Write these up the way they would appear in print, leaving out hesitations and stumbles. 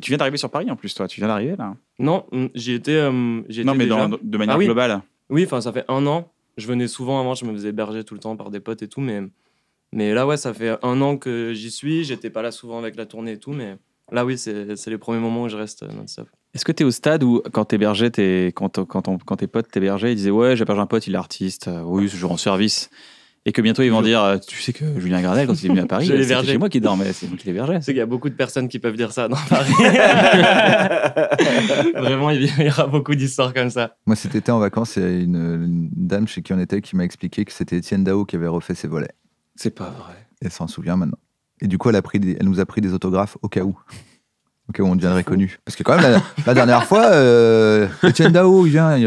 Tu viens d'arriver sur Paris en plus, toi. Tu viens d'arriver là. Non, j'y étais. Non, mais déjà... de manière globale. Oui, enfin, ça fait un an. Je venais souvent avant, je me faisais héberger tout le temps par des potes et tout, mais là, ouais, ça fait un an que j'y suis. J'étais pas là souvent avec la tournée et tout, mais là, oui, c'est les premiers moments où je reste non-stop. Est-ce que tu es au stade où, quand t'hébergeais, quand tes potes t'hébergeaient, ils disaient « Ouais, j'héberge un pote, il est artiste, oui, je rends service », et que bientôt, ils vont dire « Tu sais que Julien Granel, quand il est venu à Paris, c'était chez moi qui dormait, c'est moi qui l'hébergeais ». C'est qu'il y a beaucoup de personnes qui peuvent dire ça dans Paris. Vraiment, il y aura beaucoup d'histoires comme ça. Moi, cet été, en vacances, il y a une dame chez qui on était qui m'a expliqué que c'était Étienne Daho qui avait refait ses volets. C'est pas vrai. Elle s'en souvient maintenant. Et du coup, elle nous a pris des autographes au cas où. Ok, on deviendrait connu. Parce que quand même, la dernière fois, Étienne Daho, il vient, il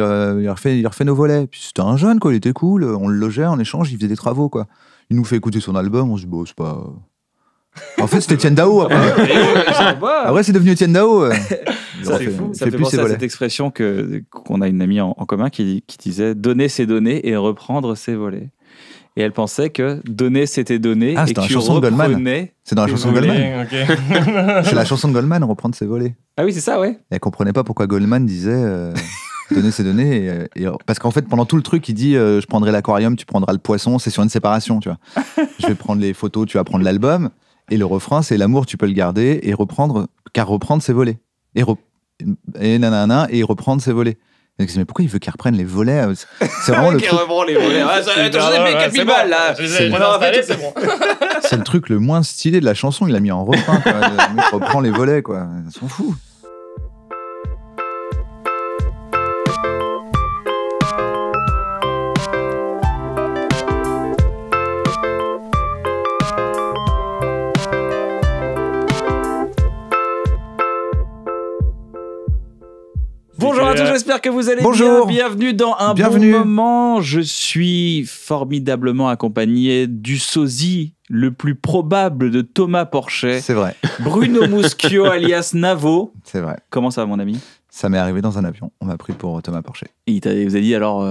refait nos volets. Puis c'était un jeune, quoi, il était cool, on le logeait, en échange, il faisait des travaux, quoi. Il nous fait écouter son album, on se dit, bon, c'est pas... En fait, c'était Étienne Daho. Après, c'est devenu Étienne Daho. Ça fait penser à cette expression qu'on a une amie en commun qui disait « Donner, c'est donner et reprendre, c'est voler ». Et elle pensait que donner, c'était donner. Ah, et que tu reprenais. C'est dans la chanson de Goldman. Okay. C'est la chanson de Goldman, reprendre ses volets. Ah oui, c'est ça, ouais. Et elle comprenait pas pourquoi Goldman disait donner, c'est donner. Parce qu'en fait, pendant tout le truc, il dit je prendrai l'aquarium, tu prendras le poisson. C'est sur une séparation, tu vois. Je vais prendre les photos, tu vas prendre l'album. Et le refrain, c'est l'amour, tu peux le garder et reprendre, car reprendre, c'est voler. Et nanana, et reprendre, c'est voler. Mais pourquoi il veut qu'elle reprenne les volets? C'est vraiment le truc. Reprend les volets. Attention, j'ai payé 4000 balles là. C'est bon. C'est le truc le moins stylé de la chanson. Il l'a mis en refrain. Le mec reprend les volets, quoi. Ils s'en foutent. Bonjour à tous, j'espère que vous allez bien. Bienvenue dans Bon Moment. Je suis formidablement accompagné du sosie le plus probable de Thomas Porchez. C'est vrai. Bruno Muschio alias Navo. C'est vrai. Comment ça va, mon ami? Ça m'est arrivé dans un avion. On m'a pris pour Thomas Porchez. Il vous a dit alors,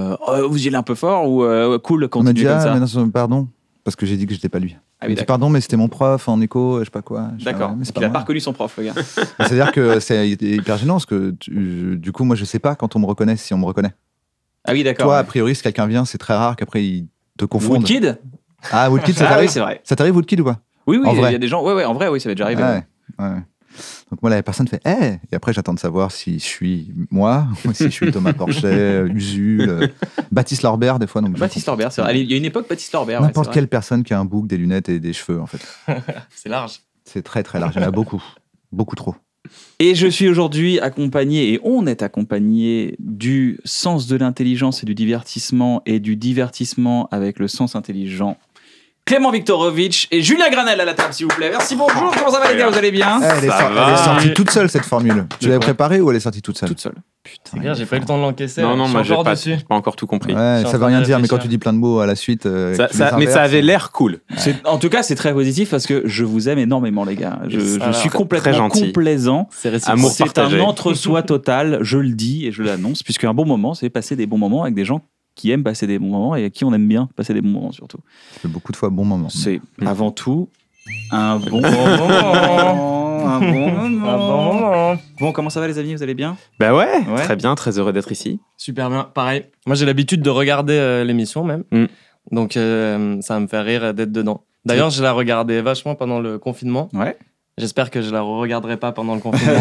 vous y allez un peu fort ou cool, continuez comme ça? On a dit, pardon, parce que j'ai dit que j'étais pas lui. Ah oui, pardon, mais c'était mon prof en écho, je sais pas quoi. D'accord, il a pas reconnu son prof, le gars. C'est-à-dire que c'est hyper gênant, parce que du coup, moi, je sais pas quand on me reconnaît, si on me reconnaît. Ah oui, d'accord. Toi, ouais. A priori, si quelqu'un vient, c'est très rare qu'après, il te confonde. Woodkid? Ah, Woodkid, ça t'arrive? Ah oui, c'est vrai. Ça t'arrive, Woodkid, ou quoi? Oui, oui, il y a des gens... Ouais, en vrai, oui, ça m'est déjà arrivé. Ouais. Donc moi, la personne fait « Hey !» Et après, j'attends de savoir si je suis moi, si je suis Thomas Porchez, Usul, Baptiste Lorber, des fois. Donc Baptiste Lorber, c'est vrai. Il y a une époque, Baptiste Lorber. N'importe quelle personne qui a un bouc, des lunettes et des cheveux, en fait. C'est large. C'est très, très large. Il y en a beaucoup. Beaucoup trop. Et je suis aujourd'hui accompagné, et on est accompagné du sens de l'intelligence et du divertissement avec le sens intelligent. Clément Viktorovitch et Julien Granel à la table, s'il vous plaît. Merci, bonjour, comment ça va les gars, vous allez bien? Elle est sortie toute seule, cette formule. Tu l'avais préparée ou elle est sortie toute seule? Toute seule. Putain, c'est clair, j'ai pas eu le temps de l'encaisser. Non, moi j'ai pas encore tout compris. Ouais, ça veut rien dire, mais quand tu dis plein de mots à la suite... mais ça avait l'air cool. Ouais. En tout cas, c'est très positif parce que je vous aime énormément, les gars. Je suis complètement complaisant. C'est un entre-soi total, je le dis et je l'annonce, puisque un bon moment, c'est passer des bons moments avec des gens qui aiment passer des bons moments et à qui on aime bien passer des bons moments, surtout. C'est beaucoup de fois bon moment. C'est avant tout un bon moment. Bon, comment ça va les amis, vous allez bien? Bah ouais, très bien, très heureux d'être ici. Super bien, pareil. Moi j'ai l'habitude de regarder l'émission même, donc ça me fait rire d'être dedans. D'ailleurs je la regardais vachement pendant le confinement. Ouais. J'espère que je la regarderai pas pendant le confinement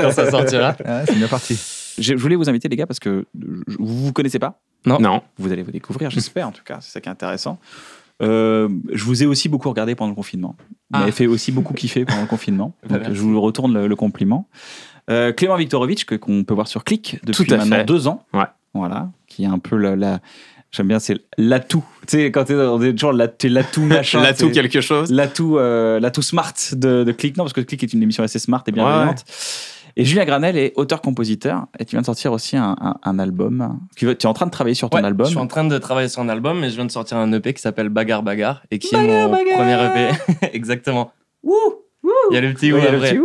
quand ça sortira. Ah, c'est bien parti. Je voulais vous inviter les gars parce que vous vous connaissez pas. Non. Vous allez vous découvrir, j'espère en tout cas, c'est ça qui est intéressant. Je vous ai aussi beaucoup regardé pendant le confinement. Vous m'avez fait aussi beaucoup kiffer pendant le confinement. Donc, je vous retourne le compliment. Clément Viktorovitch, qu'on peut voir sur Click depuis maintenant 2 ans. Ouais. Voilà, qui est un peu la j'aime bien, c'est l'atout. Tu sais, quand t'es toujours l'atout machin. L'atout quelque chose. L'atout smart de Click. Non, parce que Click est une émission assez smart et bienveillante. Ouais. Et Julien Granel est auteur-compositeur et tu viens de sortir aussi un album. Tu es en train de travailler sur ton album? Je suis en train de travailler sur un album et je viens de sortir un EP qui s'appelle Bagarre-Bagarre et qui est mon premier EP. Exactement. Wouh! Il y a le petit wouh après.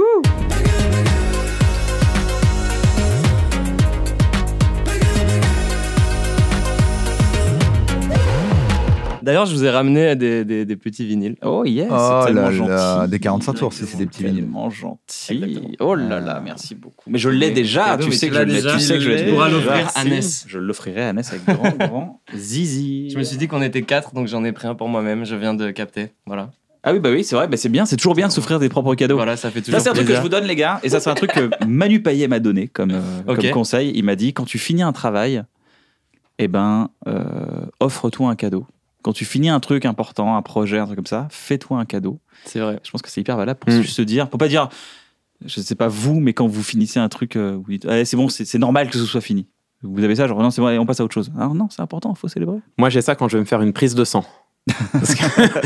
D'ailleurs, je vous ai ramené des petits vinyles. Oh yes, oh c'est tellement gentil. Des 45 tours, c'est des petits vinyles. Tellement gentil. Exactement. Oh là là, merci beaucoup. Mais je l'ai déjà, tu sais que je l'ai. Tu sais que je vais pouvoir l'offrir à Ness. Je l'offrirai à Ness avec grand zizi. Je me suis dit qu'on était 4, donc j'en ai pris un pour moi-même. Je viens de capter, voilà. Ah oui, bah oui, c'est vrai, bah c'est bien, c'est toujours bien de s'offrir des propres cadeaux. Voilà, ça fait toujours plaisir. Ça, c'est un truc que je vous donne, les gars, et ça, c'est un truc que Manu Payet m'a donné comme, comme conseil. Il m'a dit, quand tu finis un travail, eh ben, offre-toi un cadeau. Quand tu finis un truc important, un projet, un truc comme ça, fais-toi un cadeau. C'est vrai. Je pense que c'est hyper valable pour juste se dire, pour pas dire, je sais pas vous, mais quand vous finissez un truc, vous dites, allez, c'est bon, c'est normal que ce soit fini. Vous avez ça, genre, non, c'est bon, allez, on passe à autre chose. Ah non, c'est important, il faut célébrer. Moi, j'ai ça quand je vais me faire une prise de sang.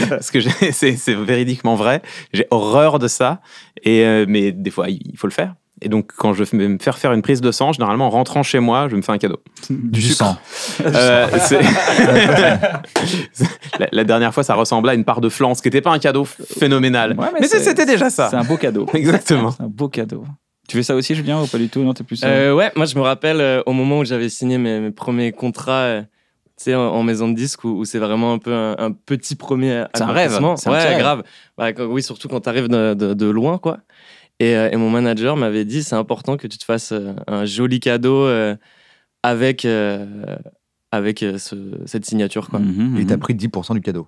Parce que c'est véridiquement vrai, j'ai horreur de ça, et, mais des fois il faut le faire. Et donc quand je vais me faire faire une prise de sang, généralement en rentrant chez moi, je me fais un cadeau. Du sang. La dernière fois, ça ressemblait à une part de flan, ce qui n'était pas un cadeau phénoménal. Ouais, mais c'était déjà ça. C'est un beau cadeau. Exactement. C'est un beau cadeau. Tu fais ça aussi, Julien, ou pas du tout? Non, t'es plus... ouais, moi je me rappelle au moment où j'avais signé mes premiers contrats... c'est en maison de disque où c'est vraiment un peu un petit premier accomplissement. C'est un rêve. Ouais, grave. Bah, oui, surtout quand t'arrives de loin, quoi. Et mon manager m'avait dit, c'est important que tu te fasses un joli cadeau avec cette signature, quoi. Et t'as pris 10% du cadeau.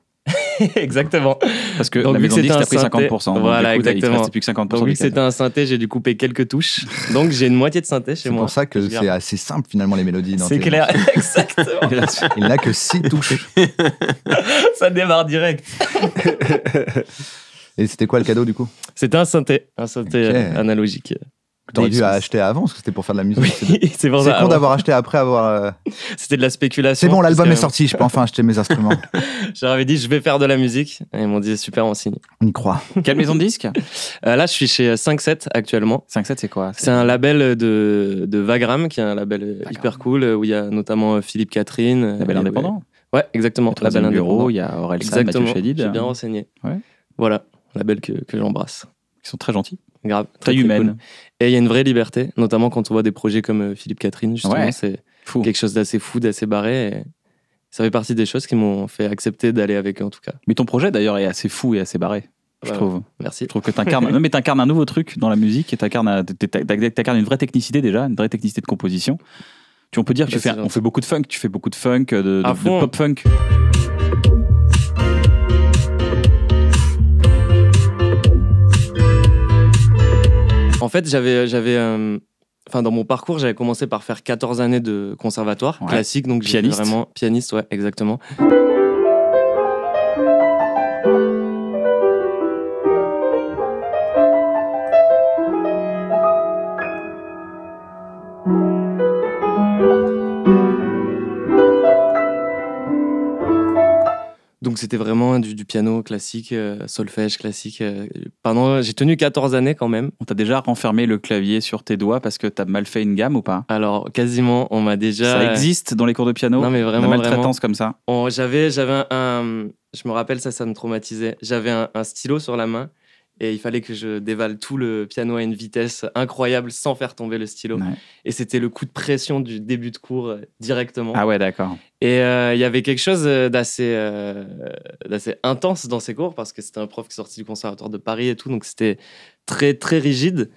Exactement. Parce que donc, la maison de disque, t'as pris 50%. Voilà, donc, du coup, exactement. Il te restait plus que 50%. Donc, vu que c'était un synthé, j'ai dû couper quelques touches. Donc, j'ai une moitié de synthé chez moi. C'est pour ça que c'est assez simple, finalement, les mélodies. C'est clair, exactement. Il n'a que 6 touches. Ça démarre direct. Et c'était quoi le cadeau, du coup? C'était un synthé analogique. T'aurais dû acheter avant, parce que c'était pour faire de la musique. Oui, c'est pour ça. C'est con d'avoir acheté après avoir... C'était de la spéculation. C'est bon, l'album est sorti, je peux enfin acheter mes instruments. J'avais dit, je vais faire de la musique. Et ils m'ont dit, super, on signe. On y croit. Quelle maison de disque? Là, je suis chez 5-7 actuellement. 5-7, c'est quoi? C'est un label de Vagram, qui est un label hyper cool, où il y a notamment Philippe Catherine. Label indépendant? Ouais, exactement. Label indépendant. Il y a Orelsan, Mathieu Chédid. J'ai bien renseigné. Voilà, label que j'embrasse. Ils sont très gentils. Grave, très humaine. Cool. Et il y a une vraie liberté, notamment quand on voit des projets comme Philippe Catherine, justement, c'est quelque chose d'assez fou, d'assez barré. Et ça fait partie des choses qui m'ont fait accepter d'aller avec eux, en tout cas. Mais ton projet, d'ailleurs, est assez fou et assez barré, je trouve. Merci. Je trouve que t'incarnes un nouveau truc dans la musique, et t'incarnes une vraie technicité déjà, une vraie technicité de composition. On peut dire que on fait beaucoup de funk, tu fais beaucoup de funk, de pop-funk. En fait, dans mon parcours, j'avais commencé par faire 14 années de conservatoire classique, donc j'étais vraiment pianiste, ouais, exactement. Donc c'était vraiment du piano classique, solfège classique. J'ai tenu 14 années quand même. On t'a déjà renfermé le clavier sur tes doigts parce que t'as mal fait une gamme ou pas? Alors quasiment, on m'a déjà... Ça existe dans les cours de piano? Non mais vraiment, la maltraitance comme ça. J'avais je me rappelle, ça me traumatisait. J'avais un stylo sur la main et il fallait que je dévale tout le piano à une vitesse incroyable sans faire tomber le stylo. Ouais. Et c'était le coup de pression du début de cours directement. Ah ouais, d'accord. Et il y avait quelque chose d'assez intense dans ces cours, parce que c'était un prof qui sortait du conservatoire de Paris et tout, donc c'était très, très rigide.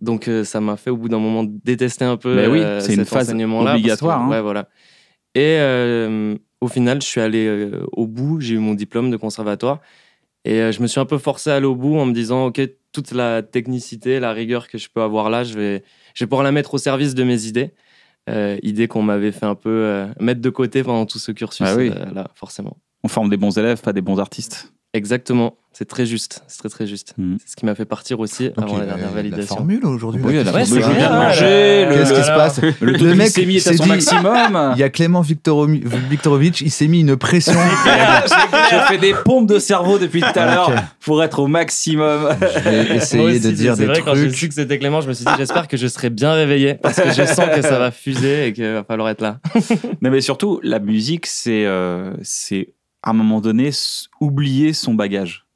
Donc ça m'a fait, au bout d'un moment, détester un peu cet enseignement-là. C'est une phase obligatoire. Parce que, hein. Ouais, voilà. Et au final, je suis allé au bout, j'ai eu mon diplôme de conservatoire. Et je me suis un peu forcé à aller au bout en me disant, OK, toute la technicité, la rigueur que je peux avoir là, je vais pouvoir la mettre au service de mes idées. Idées qu'on m'avait fait un peu mettre de côté pendant tout ce cursus, là, forcément. On forme des bons élèves, pas des bons artistes. Exactement, c'est très juste, c'est très très juste. C'est ce qui m'a fait partir aussi donc avant la dernière validation. La formule aujourd'hui. Oui, la formule. Qu'est-ce qui se passe? Le mec s'est mis à son maximum. Il y a Clément Viktorovitch, il s'est mis une pression. Je fais des pompes de cerveau depuis tout à l'heure pour être au maximum. Je vais essayer de dire des trucs. Quand j'ai su que c'était Clément, je me suis dit, j'espère que je serai bien réveillé parce que je sens que ça va fuser et qu'il va falloir être là. Non mais surtout, la musique, c'est à un moment donné, oublier son bagage.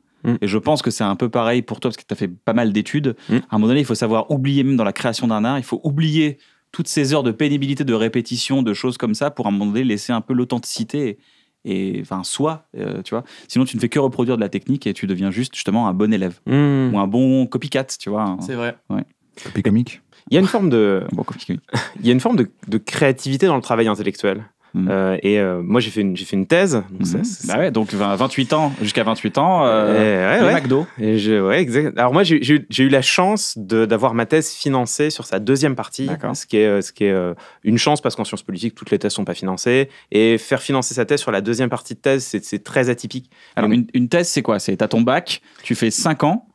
Et je pense que c'est un peu pareil pour toi, parce que tu as fait pas mal d'études. À un moment donné, il faut savoir oublier, même dans la création d'un art, il faut oublier toutes ces heures de pénibilité, de répétition, de choses comme ça, pour à un moment donné laisser un peu l'authenticité et enfin soit tu vois, sinon tu ne fais que reproduire de la technique et tu deviens juste justement un bon élève ou un bon copycat, tu vois. C'est vrai. Ouais. Copy comique. Il y a une forme de il y a une forme de créativité dans le travail intellectuel. Moi j'ai fait une thèse donc, bah ouais, donc 28 ans et McDo et exact. Alors moi j'ai eu la chance d'avoir ma thèse financée sur sa deuxième partie, ce qui est une chance parce qu'en sciences politiques toutes les thèses sont pas financées, et faire financer sa thèse sur la deuxième partie de thèse c'est très atypique. Alors donc, une thèse c'est quoi? C'est t'as ton bac, tu fais 5 ans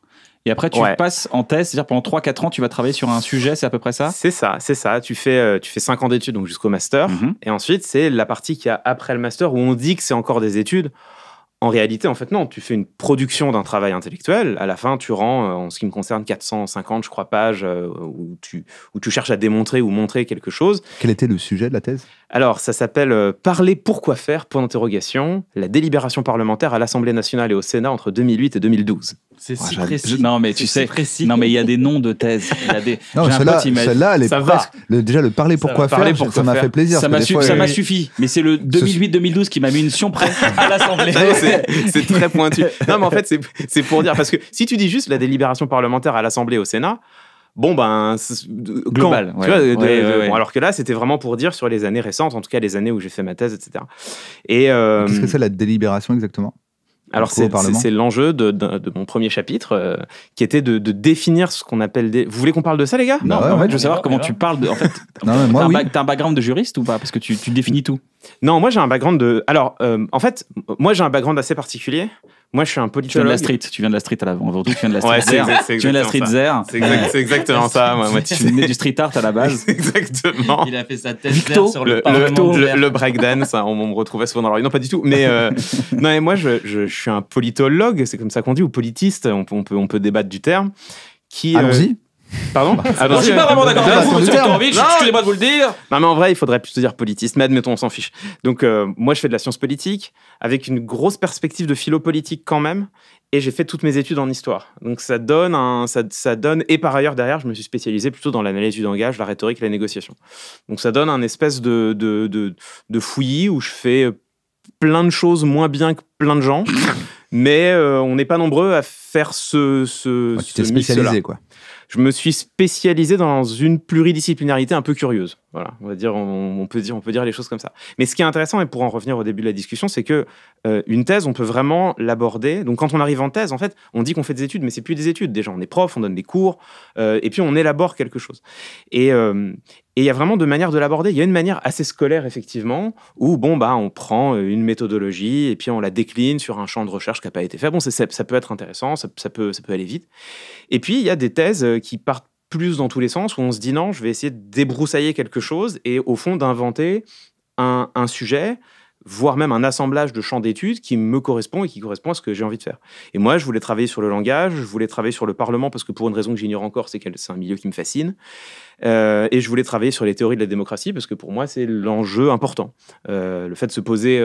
et après, tu passes en thèse, c'est-à-dire pendant 3-4 ans, tu vas travailler sur un sujet, c'est à peu près ça? C'est ça, c'est ça. Tu fais 5 ans d'études, donc jusqu'au master. Et ensuite, c'est la partie qu'il y a après le master où on dit que c'est encore des études. En réalité, en fait, non, tu fais une production d'un travail intellectuel. À la fin, tu rends, en ce qui me concerne, 450, je crois, pages où tu cherches à démontrer ou montrer quelque chose. Quel était le sujet de la thèse? Alors, ça s'appelle « Parler pour quoi faire ?» la délibération parlementaire à l'Assemblée nationale et au Sénat entre 2008 et 2012. C'est si précis. Non, mais tu sais, non, mais il y a des noms de thèses. Non, celle-là, elle est presque... Déjà, le « Parler pour quoi faire ?» ça m'a fait plaisir. Ça m'a suffi. Mais c'est le 2008-2012 qui m'a mis une sion près à l'Assemblée. C'est très pointu. Non, mais en fait, c'est pour dire... Parce que si tu dis juste la délibération parlementaire à l'Assemblée et au Sénat, bon, ben... Global. Ouais, bon, alors que là, c'était vraiment pour dire sur les années récentes, en tout cas les années où j'ai fait ma thèse, etc. Et, qu'est-ce que c'est la délibération exactement? Alors, c'est l'enjeu de mon premier chapitre, qui était de définir ce qu'on appelle des... Vous voulez qu'on parle de ça, les gars? Non, en fait, je veux savoir comment tu parles de... En fait, t'as un background de juriste ou pas? Parce que tu définis tout. Non, moi, j'ai un background de... Alors, en fait, moi, j'ai un background assez particulier. Moi, je suis un politologue. Tu viens de la street à la base. Aujourd'hui, tu viens de la street zer. Tu viens de la street zer. C'est exactement ça. Moi, tu venais du street art à la base. Exactement. Il a fait sa thèse sur le breakdance. On me retrouvait souvent dans la rue. Non, pas du tout. Mais non, et moi, je suis un politologue. C'est comme ça qu'on dit, ou politiste. On peut débattre du terme. Allons-y. Pardon? Je suis pas vraiment d'accord avec vous, monsieur Viktorovitch, excusez-moi de vous le dire. Non, mais en vrai, il faudrait plutôt dire politiste, mais admettons, on s'en fiche. Donc, moi, je fais de la science politique, avec une grosse perspective de philo-politique quand même, et j'ai fait toutes mes études en histoire. Donc, ça donne, et par ailleurs, derrière, je me suis spécialisé plutôt dans l'analyse du langage, la rhétorique, la négociation. Donc, ça donne un espèce de fouillis où je fais plein de choses moins bien que plein de gens, mais on n'est pas nombreux à faire ce tu t'es spécialisé, quoi. Je me suis spécialisé dans une pluridisciplinarité un peu curieuse. Voilà, on peut dire les choses comme ça. Mais ce qui est intéressant, et pour en revenir au début de la discussion, c'est que une thèse, on peut vraiment l'aborder. Donc, quand on arrive en thèse, en fait, on dit qu'on fait des études, mais c'est plus des études. Déjà, on est prof, on donne des cours, et puis on élabore quelque chose. Et il y a vraiment deux manières de l'aborder. Il y a une manière assez scolaire, effectivement, où on prend une méthodologie et puis on la décline sur un champ de recherche qui n'a pas été fait. Bon, ça peut être intéressant, ça peut aller vite. Et puis, il y a des thèses qui partent plus dans tous les sens, où on se dit non, je vais essayer de débroussailler quelque chose et au fond d'inventer un sujet, voire même un assemblage de champs d'études qui me correspond et qui correspond à ce que j'ai envie de faire. Et moi, je voulais travailler sur le langage, je voulais travailler sur le Parlement, parce que pour une raison que j'ignore encore, c'est que c'est un milieu qui me fascine. Et je voulais travailler sur les théories de la démocratie, parce que pour moi, c'est l'enjeu important. Le fait de se poser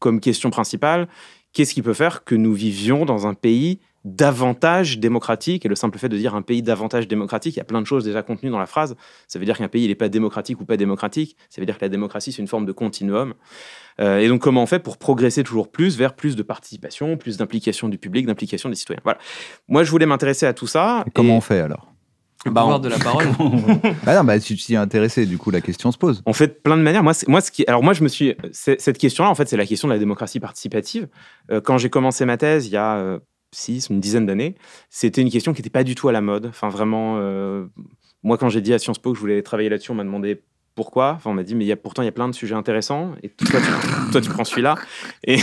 comme question principale, qu'est-ce qui peut faire que nous vivions dans un pays davantage démocratique? Et le simple fait de dire un pays davantage démocratique, il y a plein de choses déjà contenues dans la phrase. Ça veut dire qu'un pays, il n'est pas démocratique ou pas démocratique. Ça veut dire que la démocratie, c'est une forme de continuum. Et donc, comment on fait pour progresser toujours plus vers plus de participation, plus d'implication du public, d'implication des citoyens? Voilà. Moi, je voulais m'intéresser à tout ça. Comment on fait alors? Le pouvoir de la parole. Si tu t'y es intéressé, du coup, la question se pose. On fait plein de manières. Cette question-là, en fait, c'est la question de la démocratie participative. Quand j'ai commencé ma thèse, il y a... une dizaine d'années, c'était une question qui n'était pas du tout à la mode. Enfin, vraiment, moi, quand j'ai dit à Sciences Po que je voulais travailler là-dessus, on m'a demandé pourquoi. Enfin, on m'a dit, mais pourtant, il y a plein de sujets intéressants, et toi, tu prends celui-là. Et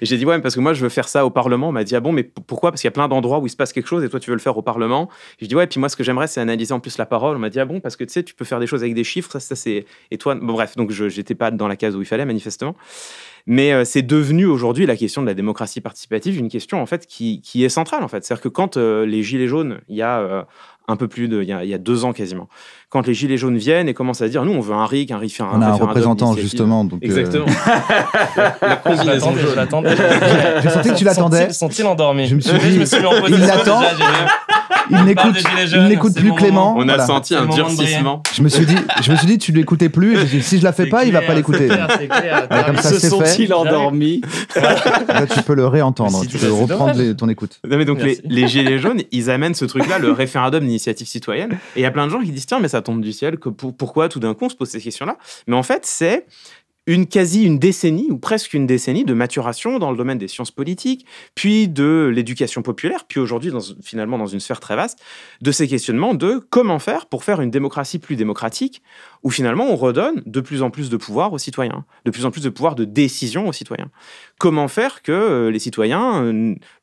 j'ai dit, ouais, parce que moi, je veux faire ça au Parlement. On m'a dit, ah bon, mais pourquoi? Parce qu'il y a plein d'endroits où il se passe quelque chose, et toi, tu veux le faire au Parlement. J'ai dit, ouais, et puis moi, ce que j'aimerais, c'est analyser en plus la parole. On m'a dit, ah bon, parce que tu sais, tu peux faire des choses avec des chiffres, ça c'est... Et toi, bref, donc j'étais pas dans la case où il fallait, manifestement. Mais c'est devenu aujourd'hui la question de la démocratie participative, une question en fait qui est centrale en fait. C'est-à-dire que quand les Gilets jaunes, il y a 2 ans quasiment, quand les Gilets jaunes viennent et commencent à dire nous on veut un RIC, on a un représentant justement. Donc exactement. La combinaison. Je l'attendais. J'ai senti que tu l'attendais. Sont-ils endormis? Je me suis dit, il l'attend. Il n'écoute plus Clément. On a senti un durcissement. Je me suis dit, tu l'écoutais plus. Si je la fais pas, il va pas l'écouter. Comme ça, c'est fait. Sont-ils endormis ? Là, tu peux le réentendre. Tu peux reprendre ton écoute. Non, mais donc les Gilets jaunes, ils amènent ce truc-là, le référendum d'initiative citoyenne. Et il y a plein de gens qui disent tiens, mais ça tombe du ciel. Pourquoi tout d'un coup on se pose ces questions-là ? Mais en fait, c'est une décennie ou presque une décennie de maturation dans le domaine des sciences politiques, puis de l'éducation populaire, puis aujourd'hui finalement dans une sphère très vaste, de ces questionnements de comment faire pour faire une démocratie plus démocratique, où finalement on redonne de plus en plus de pouvoir aux citoyens, de plus en plus de pouvoir de décision aux citoyens. Comment faire que les citoyens,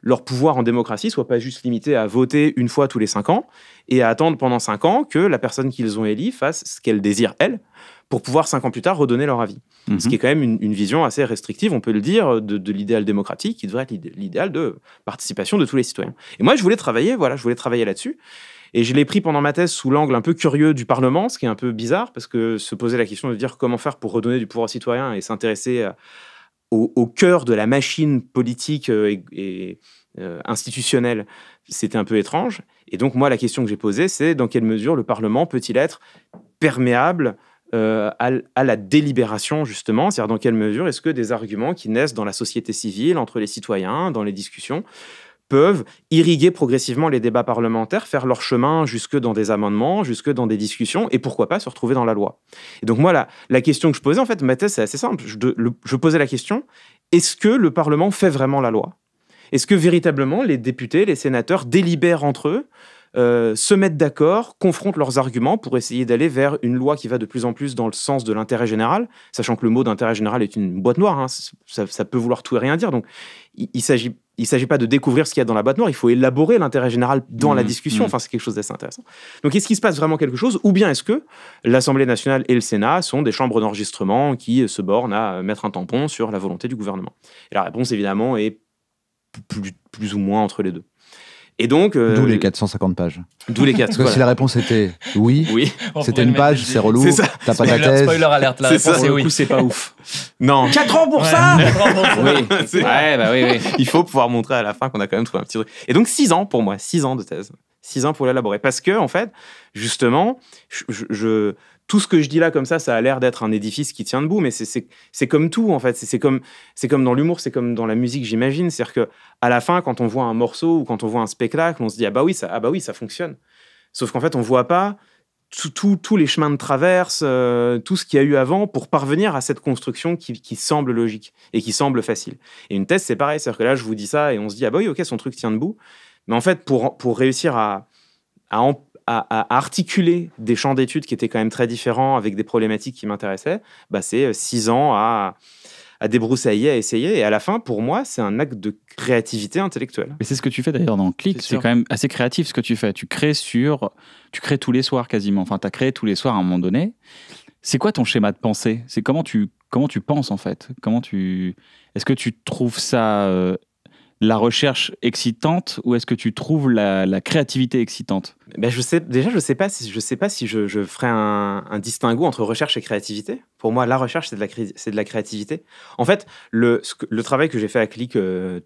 leur pouvoir en démocratie soit pas juste limité à voter une fois tous les 5 ans et à attendre pendant 5 ans que la personne qu'ils ont élue fasse ce qu'elle désire elle, pour pouvoir 5 ans plus tard redonner leur avis. Mmh. Ce qui est quand même une vision assez restrictive, on peut le dire, de l'idéal démocratique, qui devrait être l'idéal de participation de tous les citoyens. Et moi, je voulais travailler là-dessus. Et je l'ai pris pendant ma thèse sous l'angle un peu curieux du Parlement, ce qui est un peu bizarre, parce que se poser la question de dire comment faire pour redonner du pouvoir aux citoyens et s'intéresser au cœur de la machine politique et institutionnelle, c'était un peu étrange. Et donc, moi, la question que j'ai posée, c'est dans quelle mesure le Parlement peut-il être perméable à la délibération, justement, c'est-à-dire dans quelle mesure est-ce que des arguments qui naissent dans la société civile, entre les citoyens, dans les discussions, peuvent irriguer progressivement les débats parlementaires, faire leur chemin jusque dans des amendements, jusque dans des discussions, et pourquoi pas se retrouver dans la loi. Et donc moi, la question que je posais, en fait, ma thèse, c'est assez simple. Je posais la question, est-ce que le Parlement fait vraiment la loi ? Est-ce que véritablement les députés, les sénateurs délibèrent entre eux, se mettent d'accord, confrontent leurs arguments pour essayer d'aller vers une loi qui va de plus en plus dans le sens de l'intérêt général, sachant que le mot d'intérêt général est une boîte noire, hein, ça peut vouloir tout et rien dire, donc il ne s'agit pas de découvrir ce qu'il y a dans la boîte noire, il faut élaborer l'intérêt général dans la discussion, enfin c'est quelque chose d'assez intéressant. Donc est-ce qu'il se passe vraiment quelque chose, ou bien est-ce que l'Assemblée nationale et le Sénat sont des chambres d'enregistrement qui se bornent à mettre un tampon sur la volonté du gouvernement? Et la réponse évidemment est plus ou moins entre les deux. Et donc, d'où les 450 pages. D'où les 4. Parce que voilà. Si la réponse était oui c'était une page, c'est relou, t'as pas ta thèse. Spoiler alerte, la réponse est oui. C'est pas ouf. Non. 4 ans pour ça. Oui. Ouais, bah oui. Il faut pouvoir montrer à la fin qu'on a quand même trouvé un petit truc. Et donc 6 ans pour moi, 6 ans de thèse. 6 ans pour l'élaborer. Parce que, en fait, justement, tout ce que je dis là comme ça, ça a l'air d'être un édifice qui tient debout, mais c'est comme tout, en fait. C'est comme dans l'humour, c'est comme dans la musique, j'imagine. C'est-à-dire qu'à la fin, quand on voit un morceau ou quand on voit un spectacle, on se dit « Ah bah oui, ça fonctionne ». Sauf qu'en fait, on ne voit pas tous les chemins de traverse, tout ce qu'il y a eu avant pour parvenir à cette construction qui semble logique et qui semble facile. Et une thèse, c'est pareil. C'est-à-dire que là, je vous dis ça et on se dit « Ah bah oui, ok, son truc tient debout ». Mais en fait, pour réussir à articuler des champs d'études qui étaient quand même très différents avec des problématiques qui m'intéressaient, bah c'est 6 ans à débroussailler, à essayer. Et à la fin, pour moi, c'est un acte de créativité intellectuelle. Mais c'est ce que tu fais d'ailleurs dans Click. C'est quand même assez créatif ce que tu fais. Tu crées tous les soirs quasiment. Enfin, tu as créé tous les soirs à un moment donné. C'est quoi ton schéma de pensée ? C'est comment tu penses en fait ? Est-ce que tu trouves ça... la recherche excitante, ou est-ce que tu trouves la créativité excitante? Ben je sais pas si je ferais un distinguo entre recherche et créativité. Pour moi, la recherche, c'est de la créativité. En fait, le travail que j'ai fait à Click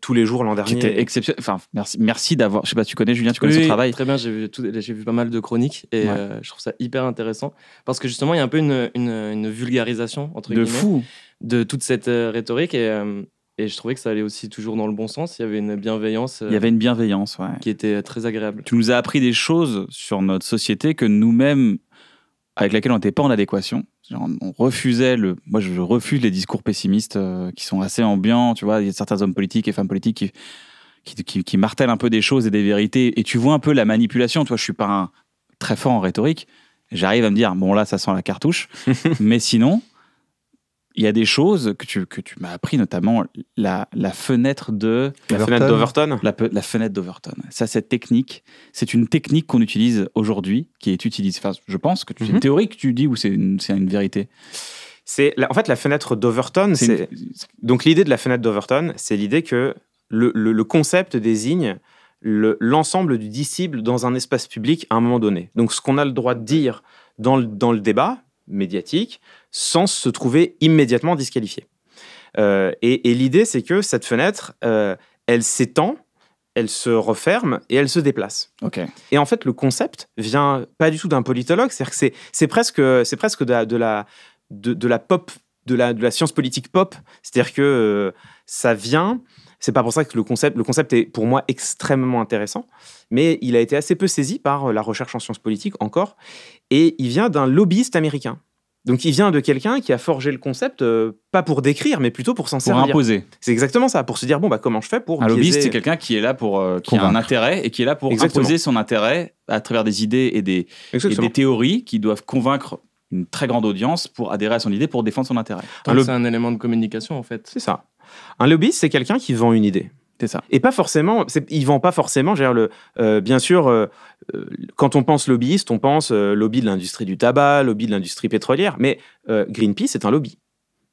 tous les jours l'an dernier... C'était exceptionnel. Enfin, merci d'avoir... Je sais pas, tu connais Julien, tu connais ce travail? Très bien, j'ai vu pas mal de chroniques et je trouve ça hyper intéressant. Parce que justement, il y a un peu une vulgarisation, entre guillemets, fou. De toute cette rhétorique et je trouvais que ça allait aussi toujours dans le bon sens. Il y avait une bienveillance. Il y avait une bienveillance, ouais. Qui était très agréable. Tu nous as appris des choses sur notre société que nous-mêmes, avec laquelle on n'était pas en adéquation. Genre, on refusait moi, je refuse les discours pessimistes qui sont assez ambiants. Tu vois, il y a certains hommes politiques et femmes politiques qui martèlent un peu des choses et des vérités. Et tu vois un peu la manipulation. Tu vois, je suis pas très fort en rhétorique. J'arrive à me dire, bon là, ça sent la cartouche. Mais sinon... Il y a des choses que tu m'as appris, notamment la fenêtre d'Overton. La fenêtre d'Overton. Ça, c'est une technique qu'on utilise aujourd'hui, qui est utilisée. Enfin, je pense que c'est une théorie que tu dis ou c'est une vérité. En fait, la fenêtre d'Overton. Donc, l'idée de la fenêtre d'Overton, c'est l'idée que le concept désigne l'ensemble du disciple dans un espace public à un moment donné. Donc, ce qu'on a le droit de dire dans le débat médiatique, sans se trouver immédiatement disqualifié. Et l'idée, c'est que cette fenêtre, elle s'étend elle se referme et elle se déplace. Okay. Et en fait, le concept vient pas du tout d'un politologue, c'est-à-dire que c'est presque de la pop, de la science politique pop, c'est-à-dire que ça vient. C'est pas pour ça que le concept est pour moi extrêmement intéressant, mais il a été assez peu saisi par la recherche en sciences politiques encore, et il vient d'un lobbyiste américain. Donc, il vient de quelqu'un qui a forgé le concept, pas pour décrire, mais plutôt pour s'en servir. Pour imposer. C'est exactement ça, pour se dire, bon, bah, comment je fais pour... Un lobbyiste, c'est quelqu'un qui est là pour... qui a un intérêt et qui est là pour imposer son intérêt à travers des idées et des théories qui doivent convaincre une très grande audience pour adhérer à son idée, pour défendre son intérêt. C'est un élément de communication, en fait. C'est ça. Un lobbyiste, c'est quelqu'un qui vend une idée. C'est ça. Et pas forcément, ils vendent pas forcément, bien sûr, quand on pense lobbyiste, on pense lobby de l'industrie du tabac, lobby de l'industrie pétrolière, mais Greenpeace, c'est un lobby.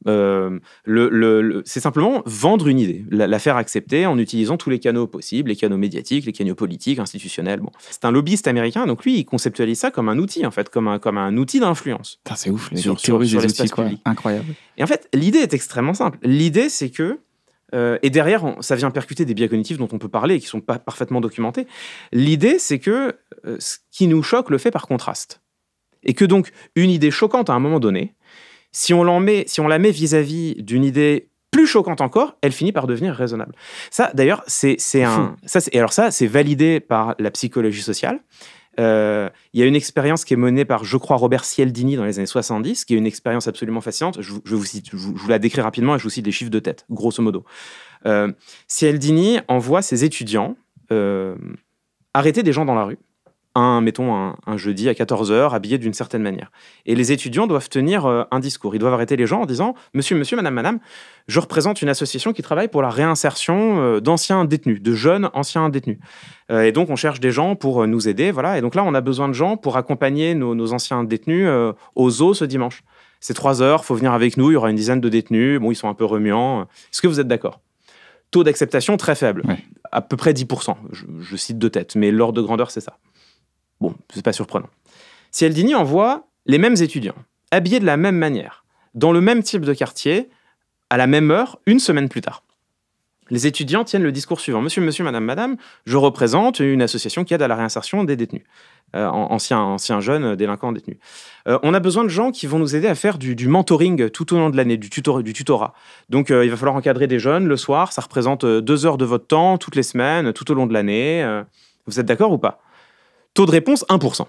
C'est simplement vendre une idée, la faire accepter en utilisant tous les canaux possibles, les canaux médiatiques, les canaux politiques, institutionnels. Bon. C'est un lobbyiste américain, donc lui, il conceptualise ça comme un outil, en fait, comme un outil d'influence. Putain, c'est ouf, sur l'espace public. Incroyable. Et en fait, l'idée est extrêmement simple. L'idée, c'est que et derrière, ça vient percuter des biais cognitifs dont on peut parler et qui ne sont pas parfaitement documentés. L'idée, c'est que ce qui nous choque le fait par contraste. Et que donc, une idée choquante à un moment donné, si on la met vis-à-vis d'une idée plus choquante encore, elle finit par devenir raisonnable. Ça, d'ailleurs, c'est validé par la psychologie sociale. Il y a une expérience qui est menée par, je crois, Robert Cialdini dans les années 70, qui est une expérience absolument fascinante. Je vous la décris rapidement et je vous cite des chiffres de tête, grosso modo. Cialdini envoie ses étudiants arrêter des gens dans la rue, mettons un jeudi à 14h, habillés d'une certaine manière. Et les étudiants doivent tenir un discours. Ils doivent arrêter les gens en disant « Monsieur, monsieur, madame, madame, je représente une association qui travaille pour la réinsertion d'anciens détenus, de jeunes anciens détenus. Et donc, on cherche des gens pour nous aider. Voilà. Et donc là, on a besoin de gens pour accompagner nos anciens détenus aux eaux ce dimanche. C'est 3 heures, il faut venir avec nous, il y aura une dizaine de détenus. Bon, ils sont un peu remuants. Est-ce que vous êtes d'accord ?» Taux d'acceptation très faible, oui. À peu près 10%. Je cite de tête, mais l'ordre de grandeur, c'est ça. Bon, c'est pas surprenant. Cialdini envoie les mêmes étudiants, habillés de la même manière, dans le même type de quartier, à la même heure, une semaine plus tard. Les étudiants tiennent le discours suivant. « Monsieur, monsieur, madame, madame, je représente une association qui aide à la réinsertion des détenus, anciens jeunes délinquants détenus. On a besoin de gens qui vont nous aider à faire du mentoring tout au long de l'année, du tutorat. Donc, il va falloir encadrer des jeunes le soir. Ça représente 2 heures de votre temps, toutes les semaines, tout au long de l'année. Vous êtes d'accord ou pas ? » Taux de réponse, 1%.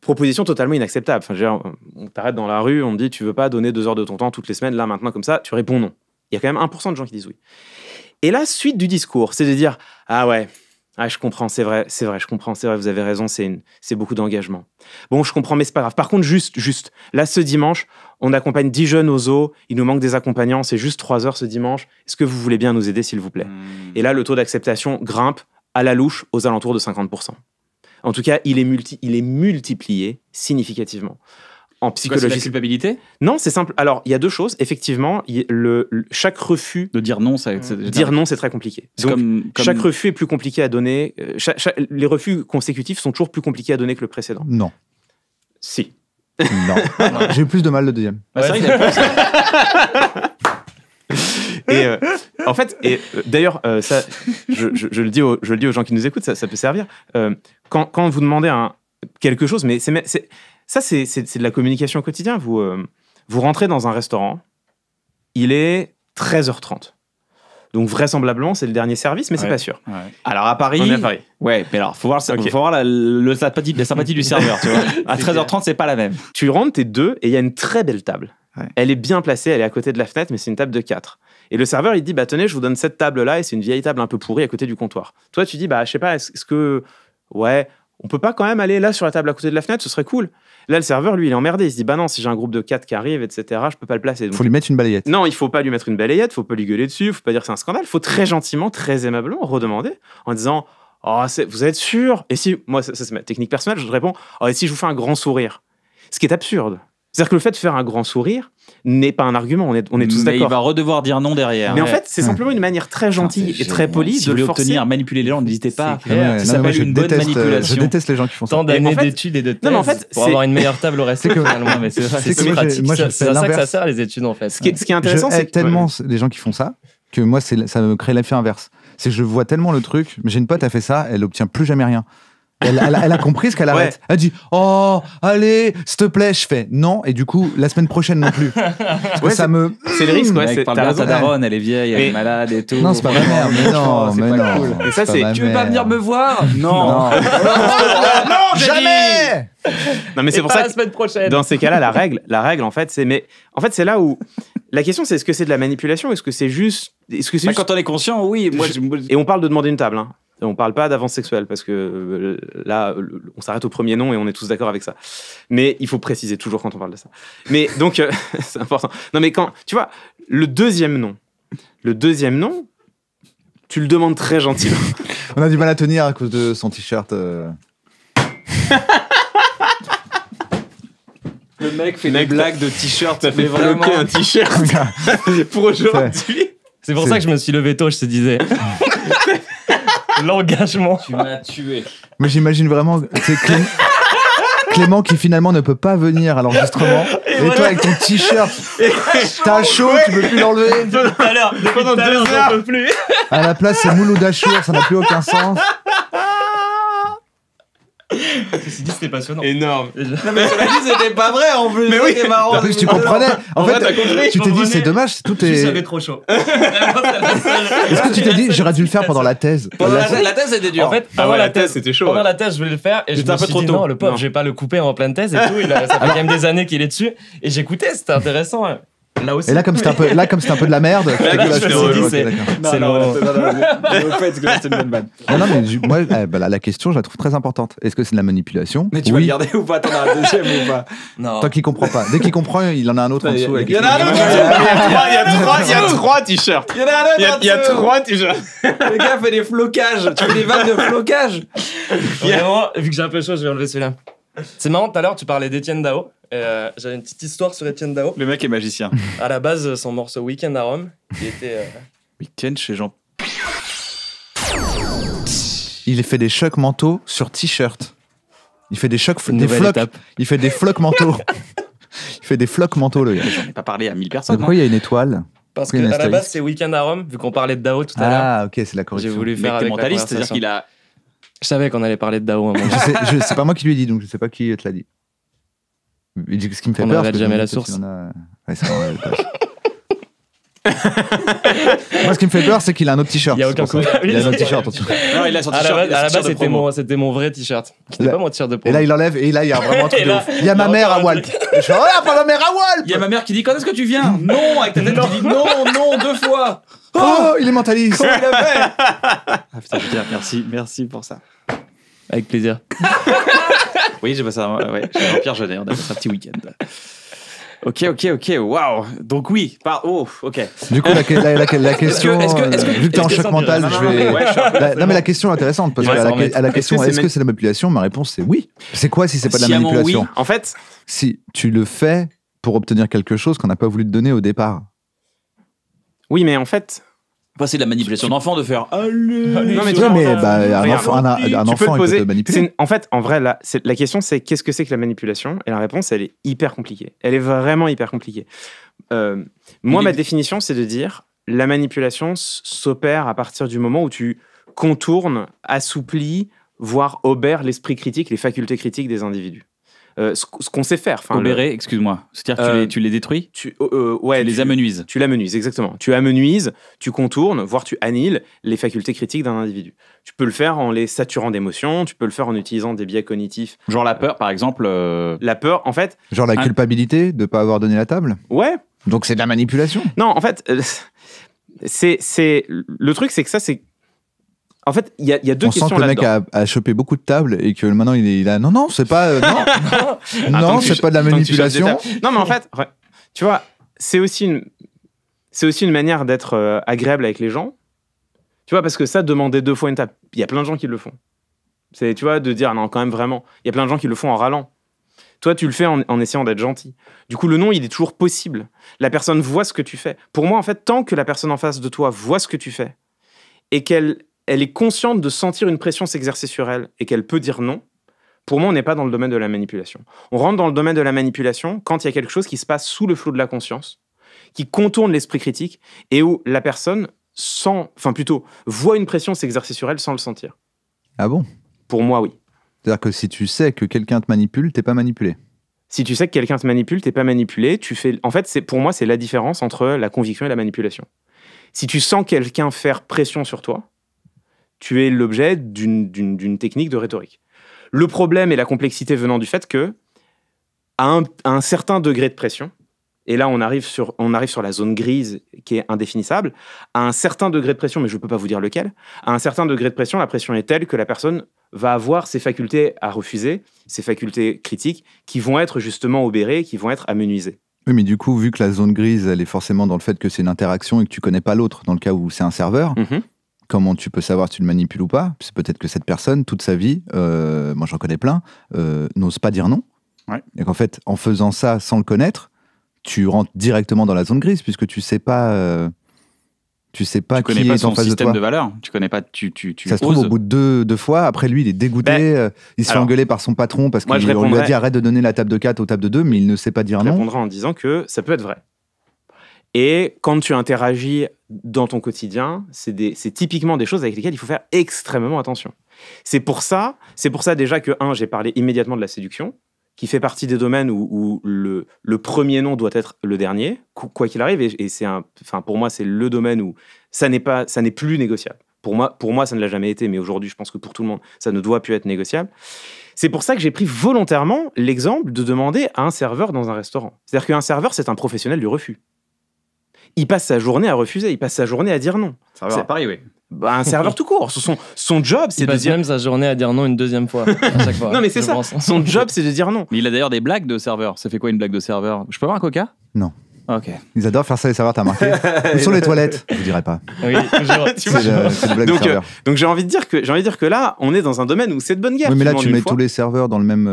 Proposition totalement inacceptable. Enfin, on t'arrête dans la rue, on te dit « tu veux pas donner 2 heures de ton temps toutes les semaines, là, maintenant, comme ça », tu réponds non. Il y a quand même 1% de gens qui disent oui. Et la suite du discours, c'est de dire « ah ouais, ah, je comprends, c'est vrai, vous avez raison, c'est beaucoup d'engagement. Bon, je comprends, mais c'est pas grave. Par contre, juste, là, ce dimanche, on accompagne 10 jeunes aux eaux, il nous manque des accompagnants, c'est juste 3 heures ce dimanche. Est-ce que vous voulez bien nous aider, s'il vous plaît ?» Et là, le taux d'acceptation grimpe à la louche, aux alentours de 50%. En tout cas, il est multiplié significativement. En psychologie, c'est la culpabilité ? Non, c'est simple. Alors, il y a 2 choses. Effectivement, chaque refus... De dire non, c'est très compliqué. Donc, chaque refus est plus compliqué à donner. Les refus consécutifs sont toujours plus compliqués à donner que le précédent. Non. Si. Non. J'ai eu plus de mal le deuxième. Bah, ouais, c'est vrai, et en fait, d'ailleurs, ça, je le dis aux gens qui nous écoutent, ça peut servir. Quand vous demandez quelque chose, mais c'est de la communication au quotidien. Vous rentrez dans un restaurant, il est 13h30. Donc vraisemblablement, c'est le dernier service, mais c'est pas sûr. Ouais. Alors à Paris, on est à Paris. Ouais, mais alors faut voir la sympathie du serveur. Tu vois. À 13h30, c'est pas la même. Tu rentres, t'es 2 et il y a une très belle table. Ouais. Elle est bien placée, elle est à côté de la fenêtre, mais c'est une table de 4. Et le serveur, il dit, bah tenez, je vous donne cette table-là, et c'est une vieille table un peu pourrie à côté du comptoir. Toi, tu dis, bah je sais pas, est-ce que... Ouais, on peut pas quand même aller là sur la table à côté de la fenêtre, ce serait cool. Là, le serveur, lui, il est emmerdé. Il se dit, bah non, si j'ai un groupe de 4 qui arrive, etc., je peux pas le placer. Donc, faut lui mettre une balayette. Non, il faut pas lui mettre une balayette, faut pas lui gueuler dessus, faut pas dire que c'est un scandale. Faut très gentiment, très aimablement redemander en disant, oh, vous êtes sûr? Et si... Moi, ça c'est ma technique personnelle, je réponds, oh, et si je vous fais un grand sourire? Ce qui est absurde. C'est-à-dire que le fait de faire un grand sourire n'est pas un argument, on est tous d'accord. Mais il va redevoir dire non derrière. Mais en fait, c'est simplement une manière très gentille et très polie si de le forcer. Obtenir, manipuler les gens, n'hésitez pas. Ça s'appelle une bonne manipulation. Je déteste les gens qui font ça. Tant d'années d'études et de thèses pour avoir une meilleure table au reste. C'est pratique. C'est à ça que ça sert les études en fait. Ce qui est intéressant, c'est tellement les gens qui font ça que moi, ça me crée l'effet inverse. C'est que je vois tellement le truc, mais j'ai une pote, elle fait ça, elle obtient plus jamais rien. Elle a compris ce qu'elle arrête. Elle dit « Oh, allez, s'il te plaît !» Je fais « Non !» Et du coup, la semaine prochaine non plus. Parce que ça me... C'est le risque, ouais. Ta daronne, elle est vieille, elle est malade et tout. Non, c'est pas ma mère, mais non, mais non. Et ça, c'est « Tu veux pas venir me voir ?» Non. Non, jamais. Non, mais c'est pour ça que la semaine prochaine. Dans ces cas-là, la règle, en fait, c'est... Mais en fait, c'est là où... La question, c'est est-ce que c'est de la manipulation? Est-ce que c'est juste... Quand on est conscient, oui. Et on parle de demander une table, hein. On parle pas d'avance sexuelle parce que là, on s'arrête au premier nom et on est tous d'accord avec ça. Mais il faut préciser toujours quand on parle de ça. Mais donc, c'est important. Non, mais quand, tu vois, le deuxième nom, tu le demandes très gentiment. On a du mal à tenir à cause de son t-shirt. Le mec fait des blagues de t-shirt, ça fait vraiment un t-shirt pour aujourd'hui. C'est pour ça que je me suis levé tôt, je te disais. L'engagement. Tu m'as tué. Mais j'imagine vraiment, c'est Clément qui finalement ne peut pas venir à l'enregistrement. Et toi avec ton t-shirt, t'as chaud, ouais. Tu peux plus l'enlever. Pendant 2 heures, je peux plus. À la place, c'est Mouloud Achour, ça n'a plus aucun sens. Ceci dit, c'était passionnant. Énorme. Non, mais cela dit, c'était pas vrai en plus. Mais oui, c'était marrant. En plus, tu comprenais. En fait, tu t'es dit, c'est dommage, tout est. Je savais trop chaud. Est-ce que tu t'es dit, j'aurais dû le faire pendant la thèse? Pendant la thèse, c'était dur. En fait, avant la thèse, c'était chaud. Pendant la thèse, je voulais le faire et je me suis dit, non, le pauvre, je vais pas le couper en pleine thèse et tout. Ça fait quand même des années qu'il est dessus. Et j'écoutais, c'était intéressant. Là aussi. Et là, comme c'était un peu de la merde, c'est l'horreur. Non, mais moi, la question, je la trouve très importante. Est-ce que c'est de la manipulation? Mais tu vas garder ou pas? T'en as un deuxième ou pas? Non. Tant qu'il comprend pas. Dès qu'il comprend, il en a un autre en dessous. Il y en a un autre. Il y a trois t-shirts. Il y a trois t-shirts. Le gars fait des flocages. Tu fais des vannes de flocage. Vraiment, vu que j'ai un peu chaud, je vais enlever celui-là. C'est marrant, tout à l'heure, tu parlais d'Étienne Daho. J'avais une petite histoire sur Étienne Daho. Le mec est magicien. À la base, son morceau Weekend à Rome, il était. Weekend chez Jean. Il fait des chocs mentaux sur t-shirt. Il fait des chocs. Il fait des flocs mentaux. Il fait des flocs mentaux, le gars. J'en ai pas parlé à 1000 personnes. Pourquoi il y a une étoile? Parce qu'à la base, c'est Weekend à Rome, vu qu'on parlait de Daho tout à l'heure. Ah, ok, c'est la correction. J'ai voulu faire avec mentaliste, c'est-à-dire qu'il a. Je savais qu'on allait parler de Daho un moment. C'est pas moi qui lui ai dit, donc je sais pas qui te l'a dit. Il dit que ce qui me fait peur, on n'arrête jamais la source. Ouais, ça, moi, ce qui me fait peur, c'est qu'il a un autre t-shirt. Il y a aucun coup. Il a un autre t-shirt. Non, il a son t-shirt. À la base, c'était mon vrai t-shirt. C'était pas mon t-shirt de promo. Et là, il l'enlève. Et là, il y a vraiment un truc de ouf. Il y a ma mère à Walp. Je fais, oh là, pas ma mère à Walp. Il y a ma mère qui dit, quand est-ce que tu viens? Non, avec ta tête qui dit non, 2 fois. Oh, il est mentaliste. Comment il a fait? Ah putain, je veux dire, merci pour ça. Avec plaisir. Oui, j'ai passé un Pierre Jeunet, on a passé un petit week-end. Ok, waouh. Donc oui, ok. Du coup, la question, vu que t'es en choc mental, je vais... Non, mais la question est intéressante, parce que à la question, est-ce que c'est la manipulation? Ma réponse, c'est oui. C'est quoi si c'est pas de la manipulation? En fait... Si tu le fais pour obtenir quelque chose qu'on n'a pas voulu te donner au départ. Oui, mais en fait... C'est de la manipulation d'enfant de faire allez, non, mais un enfant il peut te manipuler. En fait, en vrai, là, la question c'est qu'est-ce que c'est que la manipulation? Et la réponse, elle est hyper compliquée. Elle est vraiment hyper compliquée. Ma définition, c'est de dire la manipulation s'opère à partir du moment où tu contournes, assouplis, voire obères l'esprit critique, les facultés critiques des individus. Ce qu'on sait faire. Obérer, excuse-moi. C'est-à-dire que tu les détruis? Tu les amenuises. Tu l'amenuises, exactement. Tu amenuises, tu contournes, voire tu annihiles les facultés critiques d'un individu. Tu peux le faire en les saturant d'émotions, tu peux le faire en utilisant des biais cognitifs. Genre la peur, par exemple. La peur, en fait. Genre la culpabilité de ne pas avoir donné la table? Ouais. Donc c'est de la manipulation? Non, en fait, le truc, c'est que ça, c'est... En fait, il y a deux questions là-dedans. On sent que le mec a chopé beaucoup de tables et que maintenant il est là. Non, c'est pas c'est pas de la manipulation. Non, mais en fait, tu vois, c'est aussi une manière d'être agréable avec les gens. Tu vois, parce que ça, demander 2 fois une table, il y a plein de gens qui le font. C'est, tu vois, de dire non, quand même vraiment. Il y a plein de gens qui le font en râlant. Toi, tu le fais en essayant d'être gentil. Du coup, le non, il est toujours possible. La personne voit ce que tu fais. Pour moi, en fait, tant que la personne en face de toi voit ce que tu fais et qu'elle est consciente de sentir une pression s'exercer sur elle et qu'elle peut dire non, pour moi, on n'est pas dans le domaine de la manipulation. On rentre dans le domaine de la manipulation quand il y a quelque chose qui se passe sous le flot de la conscience, qui contourne l'esprit critique et où la personne voit une pression s'exercer sur elle sans le sentir. Ah bon? Pour moi, oui. C'est-à-dire que si tu sais que quelqu'un te manipule, t'es pas manipulé. Si tu sais que quelqu'un te manipule, t'es pas manipulé. Tu fais... En fait, pour moi, c'est la différence entre la conviction et la manipulation. Si tu sens quelqu'un faire pression sur toi, tu es l'objet d'une technique de rhétorique. Le problème et la complexité venant du fait que, à un certain degré de pression, et là on arrive sur la zone grise qui est indéfinissable, à un certain degré de pression, mais je ne peux pas vous dire lequel, à un certain degré de pression, la pression est telle que la personne va avoir ses facultés à refuser, ses facultés critiques, qui vont être justement obérées, qui vont être amenuisées. Oui, mais du coup, vu que la zone grise, elle est forcément dans le fait que c'est une interaction et que tu connais pas l'autre, dans le cas où c'est un serveur, comment tu peux savoir si tu le manipules ou pas? C'est peut-être que cette personne, toute sa vie, moi j'en connais plein, n'ose pas dire non. Ouais. Et qu'en fait, en faisant ça sans le connaître, tu rentres directement dans la zone grise, puisque tu sais pas qui est en face de toi. Tu connais pas son système de valeur. Tu connais pas, tu ça se trouve, au bout de deux fois, après lui, il est dégoûté, il se fait engueuler par son patron parce qu'on lui a dit arrête de donner la table de 4 aux tables de 2, mais il ne sait pas dire non. Je répondrai en disant que ça peut être vrai. Et quand tu interagis dans ton quotidien, c'est typiquement des choses avec lesquelles il faut faire extrêmement attention. C'est pour ça déjà que, un, j'ai parlé immédiatement de la séduction, qui fait partie des domaines où le premier nom doit être le dernier, quoi qu'il arrive. Et pour moi, c'est le domaine où ça n'est plus négociable. Pour moi, ça ne l'a jamais été, mais aujourd'hui, je pense que pour tout le monde, ça ne doit plus être négociable. C'est pour ça que j'ai pris volontairement l'exemple de demander à un serveur dans un restaurant. C'est-à-dire qu'un serveur, c'est un professionnel du refus. Il passe sa journée à refuser, il passe sa journée à dire non. Serveur à Paris, oui. Bah, un serveur tout court. Son job, c'est de dire... Il passe même sa journée à dire non une deuxième fois, à chaque fois. Non, mais c'est ça. Son job, c'est de dire non. Mais il a d'ailleurs des blagues de serveur. Ça fait quoi une blague de serveur? Je peux avoir un coca? Non. Ok. Ils adorent faire ça, les serveurs, t'as remarqué. Ou sur les toilettes, je dirais pas. Oui, toujours. Donc j'ai envie de dire que là, on est dans un domaine où c'est de bonne guerre. Oui, mais là, tu mets tous les serveurs dans le même...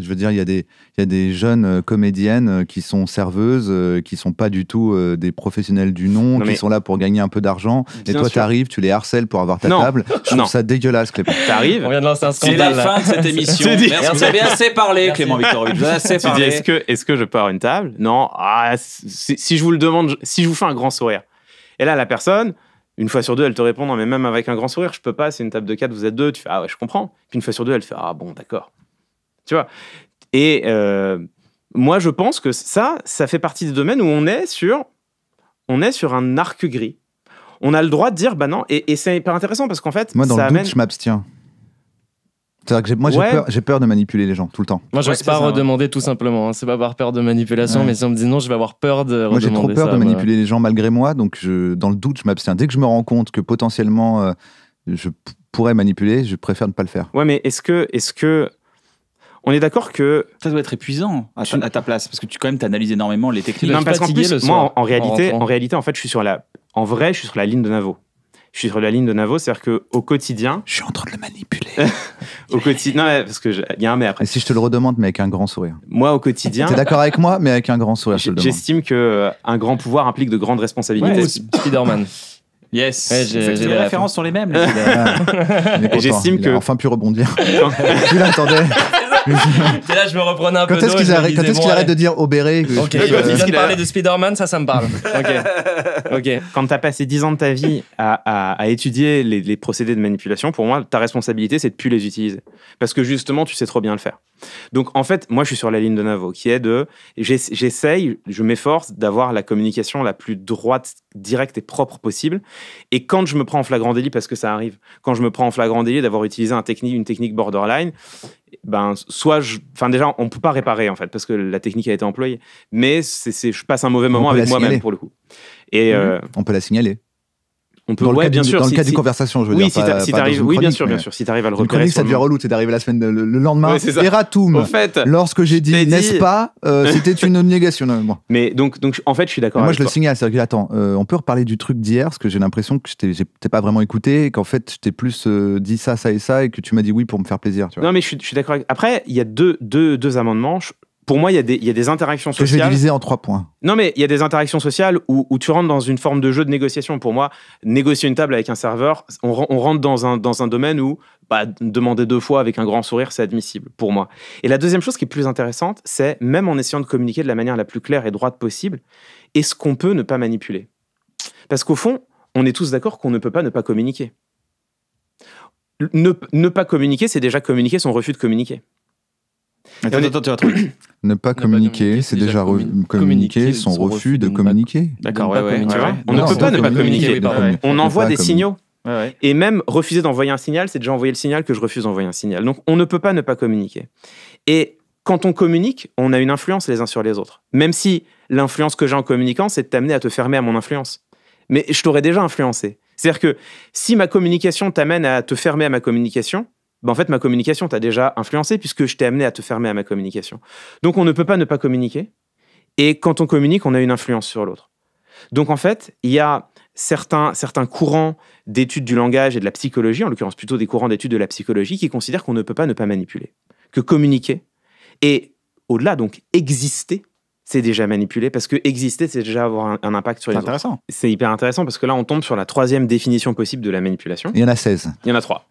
je veux dire, il y a des jeunes comédiennes qui sont serveuses, qui sont pas du tout des professionnels du nom, qui sont là pour gagner un peu d'argent. Et toi, t'arrives, tu les harcèles pour avoir ta table. Je trouve ça dégueulasse, Clément. T'arrives. On vient de lancer un scandale. C'est la fin de cette émission. Vous avez assez parlé, Clément Viktorovitch. Tu dis, est-ce que je pars une table? Non. Si je vous le demande, si je vous fais un grand sourire. Et là, la personne, une fois sur deux, elle te répond « Non, mais même avec un grand sourire, je peux pas, c'est une table de 4, vous êtes deux. » Tu fais « Ah ouais, je comprends. » Puis une fois sur deux, elle fait « Ah bon, d'accord. » Tu vois. Et moi, je pense que ça fait partie des domaines où on est sur un arc gris. On a le droit de dire « Bah non. » Et c'est hyper intéressant parce qu'en fait, moi, dans ça le amène... doute, je m'abstiens. Que moi, j'ai peur de manipuler les gens tout le temps. Moi, je n'ose pas redemander tout simplement. Hein. C'est pas par peur de manipulation, mais si on me dit non, je vais avoir peur de redemander. Moi, j'ai trop peur de manipuler les gens malgré moi, donc dans le doute, je m'abstiens. Dès que je me rends compte que potentiellement je pourrais manipuler, je préfère ne pas le faire. Ouais, mais est-ce que on est d'accord que ça doit être épuisant à ta place, parce que tu quand même t'analyses énormément les techniques. Non, parce qu'en plus, moi, en réalité, en fait, je suis sur la ligne de Navo. Je suis sur la ligne de Navo, c'est-à-dire qu'au quotidien... Je suis en train de le manipuler. Au quotidien... Non, parce qu'il y a un mais après. Et si je te le redemande, mais avec un grand sourire. Moi, au quotidien... T'es d'accord avec moi, mais avec un grand sourire, je te le demande. J'estime qu'un grand pouvoir implique de grandes responsabilités. Ouais, Spider-Man. Yes. Ouais, les références sont les mêmes. J'estime que... enfin pu rebondir. Tu l'attendais. Et là, je me reprenais un peu. Quand est-ce qu'il arrête de dire obéré? Ok, il vient de parler de Spider-Man, ça me parle. Ok. Quand t'as passé 10 ans de ta vie à étudier les procédés de manipulation, pour moi, ta responsabilité, c'est de ne plus les utiliser. Parce que justement, tu sais trop bien le faire. Donc, en fait, moi, je suis sur la ligne de Navo, qui est de... J'essaye, je m'efforce d'avoir la communication la plus droite, directe et propre possible. Et quand je me prends en flagrant délit, parce que ça arrive, quand je me prends en flagrant délit d'avoir utilisé une technique borderline, ben, déjà, on ne peut pas réparer, en fait, parce que la technique a été employée. Mais je passe un mauvais moment avec moi-même, pour le coup. Et, on peut la signaler. On peut, dans le cas d'une conversation, je veux dire. Oui, bien sûr. Si tu arrives à le repérer. Une chronique, ça devient relou, c'est d'arriver la semaine, le lendemain. Oui, Eratum. En fait, lorsque j'ai dit, n'est-ce pas, c'était une négation. Non, mais donc, en fait, je suis d'accord avec toi. Moi, je le signale, c'est-à-dire que, attends, on peut reparler du truc d'hier, parce que j'ai l'impression que je t'ai pas vraiment écouté, et qu'en fait, je t'ai plus dit ça, ça et ça, et que tu m'as dit oui pour me faire plaisir. Tu vois. Non, mais je suis d'accord avec... Après, il y a deux amendements. Pour moi, il y a des interactions sociales... Que je vais diviser en 3 points. Non, mais il y a des interactions sociales où tu rentres dans une forme de jeu de négociation. Pour moi, négocier une table avec un serveur, on rentre dans un domaine où demander 2 fois avec un grand sourire, c'est admissible, pour moi. Et la deuxième chose qui est plus intéressante, c'est, même en essayant de communiquer de la manière la plus claire et droite possible, est-ce qu'on peut ne pas manipuler? Parce qu'au fond, on est tous d'accord qu'on ne peut pas ne pas communiquer. Ne pas communiquer, c'est déjà communiquer son refus de communiquer. Attends, ne pas communiquer, c'est déjà communiquer son refus de communiquer. D'accord, ouais. On ne peut pas ne pas communiquer. On envoie des signaux. Ouais. Et même refuser d'envoyer un signal, c'est déjà envoyer le signal que je refuse d'envoyer un signal. Donc on ne peut pas ne pas communiquer. Et quand on communique, on a une influence les uns sur les autres. Même si l'influence que j'ai en communiquant, c'est de t'amener à te fermer à mon influence. Mais je t'aurais déjà influencé. C'est-à-dire que si ma communication t'amène à te fermer à ma communication, ben en fait ma communication t'a déjà influencé puisque je t'ai amené à te fermer à ma communication. Donc on ne peut pas ne pas communiquer. Et quand on communique, on a une influence sur l'autre. Donc en fait, il y a certains courants d'études du langage et de la psychologie, en l'occurrence plutôt des courants d'études de la psychologie, qui considèrent qu'on ne peut pas ne pas manipuler, que communiquer et au-delà donc exister, c'est déjà manipuler, parce que exister, c'est déjà avoir un impact sur les autres. C'est intéressant. C'est hyper intéressant parce que là, on tombe sur la troisième définition possible de la manipulation. Il y en a 16. Il y en a 3.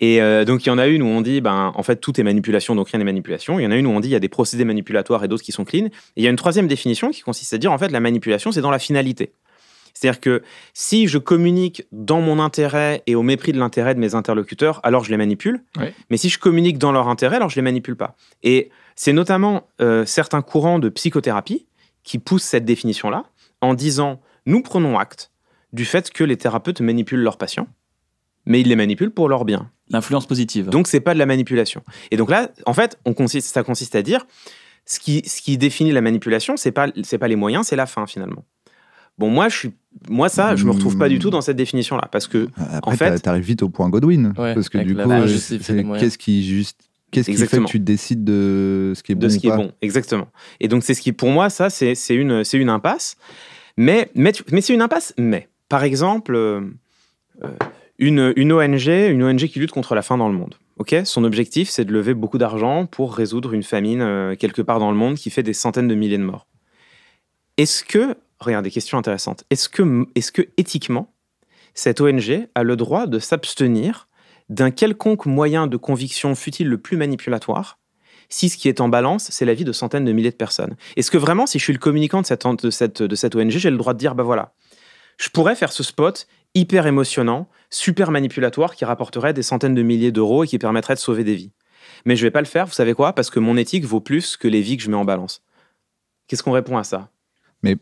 Et donc, il y en a une où on dit, ben, en fait, tout est manipulation, donc rien n'est manipulation. Il y en a une où on dit, il y a des procédés manipulatoires et d'autres qui sont clean. Et il y a une troisième définition qui consiste à dire, en fait, la manipulation, c'est dans la finalité. C'est-à-dire que si je communique dans mon intérêt et au mépris de l'intérêt de mes interlocuteurs, alors je les manipule. Oui. Mais si je communique dans leur intérêt, alors je les manipule pas. Et c'est notamment certains courants de psychothérapie qui poussent cette définition-là en disant « nous prenons acte du fait que les thérapeutes manipulent leurs patients, mais ils les manipulent pour leur bien. » L'influence positive. Donc, c'est pas de la manipulation. Et donc là, en fait, ça consiste à dire ce qui définit la manipulation, c'est pas les moyens, c'est la fin finalement. Bon, moi ça, je me retrouve pas du tout dans cette définition-là, parce que après, en fait, t'arrives vite au point Godwin, ouais, parce que du coup, qu'est-ce qui fait que tu décides de ce qui est bon, exactement. Et donc c'est ce qui, pour moi, ça, c'est une impasse. Mais c'est une impasse. Mais par exemple, une ONG qui lutte contre la faim dans le monde. Ok, son objectif, c'est de lever beaucoup d'argent pour résoudre une famine quelque part dans le monde qui fait des centaines de milliers de morts. Regarde, des questions intéressantes. Est-ce que éthiquement, cette ONG a le droit de s'abstenir d'un quelconque moyen de conviction, fût-il le plus manipulatoire, si ce qui est en balance, c'est la vie de centaines de milliers de personnes? Est-ce que vraiment, si je suis le communicant de cette ONG, j'ai le droit de dire, bah voilà, je pourrais faire ce spot hyper émotionnant, super manipulatoire, qui rapporterait des centaines de milliers d'euros et qui permettrait de sauver des vies. Mais je ne vais pas le faire, vous savez quoi? Parce que mon éthique vaut plus que les vies que je mets en balance. Qu'est-ce qu'on répond à ça? Mais...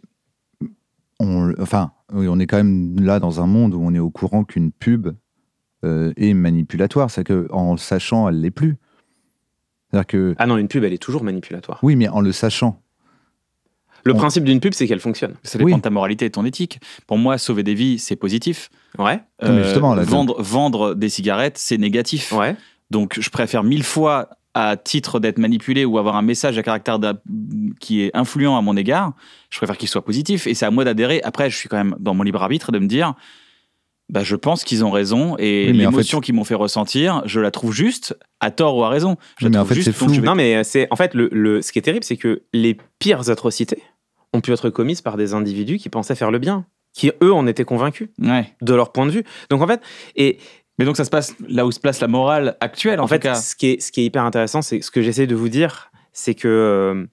on est quand même là dans un monde où on est au courant qu'une pub est manipulatoire. C'est-à-dire qu'en le sachant, elle ne l'est plus. C'est-à-dire que... Ah non, une pub, elle est toujours manipulatoire. Oui, mais en le sachant. Le principe d'une pub, c'est qu'elle fonctionne. Ça dépend de ta moralité et de ton éthique. Pour moi, sauver des vies, c'est positif. Ouais. Mais justement, là, vendre des cigarettes, c'est négatif. Ouais. Donc, je préfère 1000 fois... à titre d'être manipulé ou avoir un message à caractère qui est influent à mon égard, je préfère qu'il soit positif et c'est à moi d'adhérer. Après, je suis quand même dans mon libre arbitre de me dire, bah, je pense qu'ils ont raison et l'émotion qu'ils m'ont fait ressentir, je la trouve juste, à tort ou à raison. C'est flou. Non, mais en fait, ce qui est terrible, c'est que les pires atrocités ont pu être commises par des individus qui pensaient faire le bien, qui eux en étaient convaincus de leur point de vue. Donc en fait, mais donc ça se passe là où se place la morale actuelle, en fait. Ce qui est hyper intéressant, c'est ce que j'essaie de vous dire, c'est que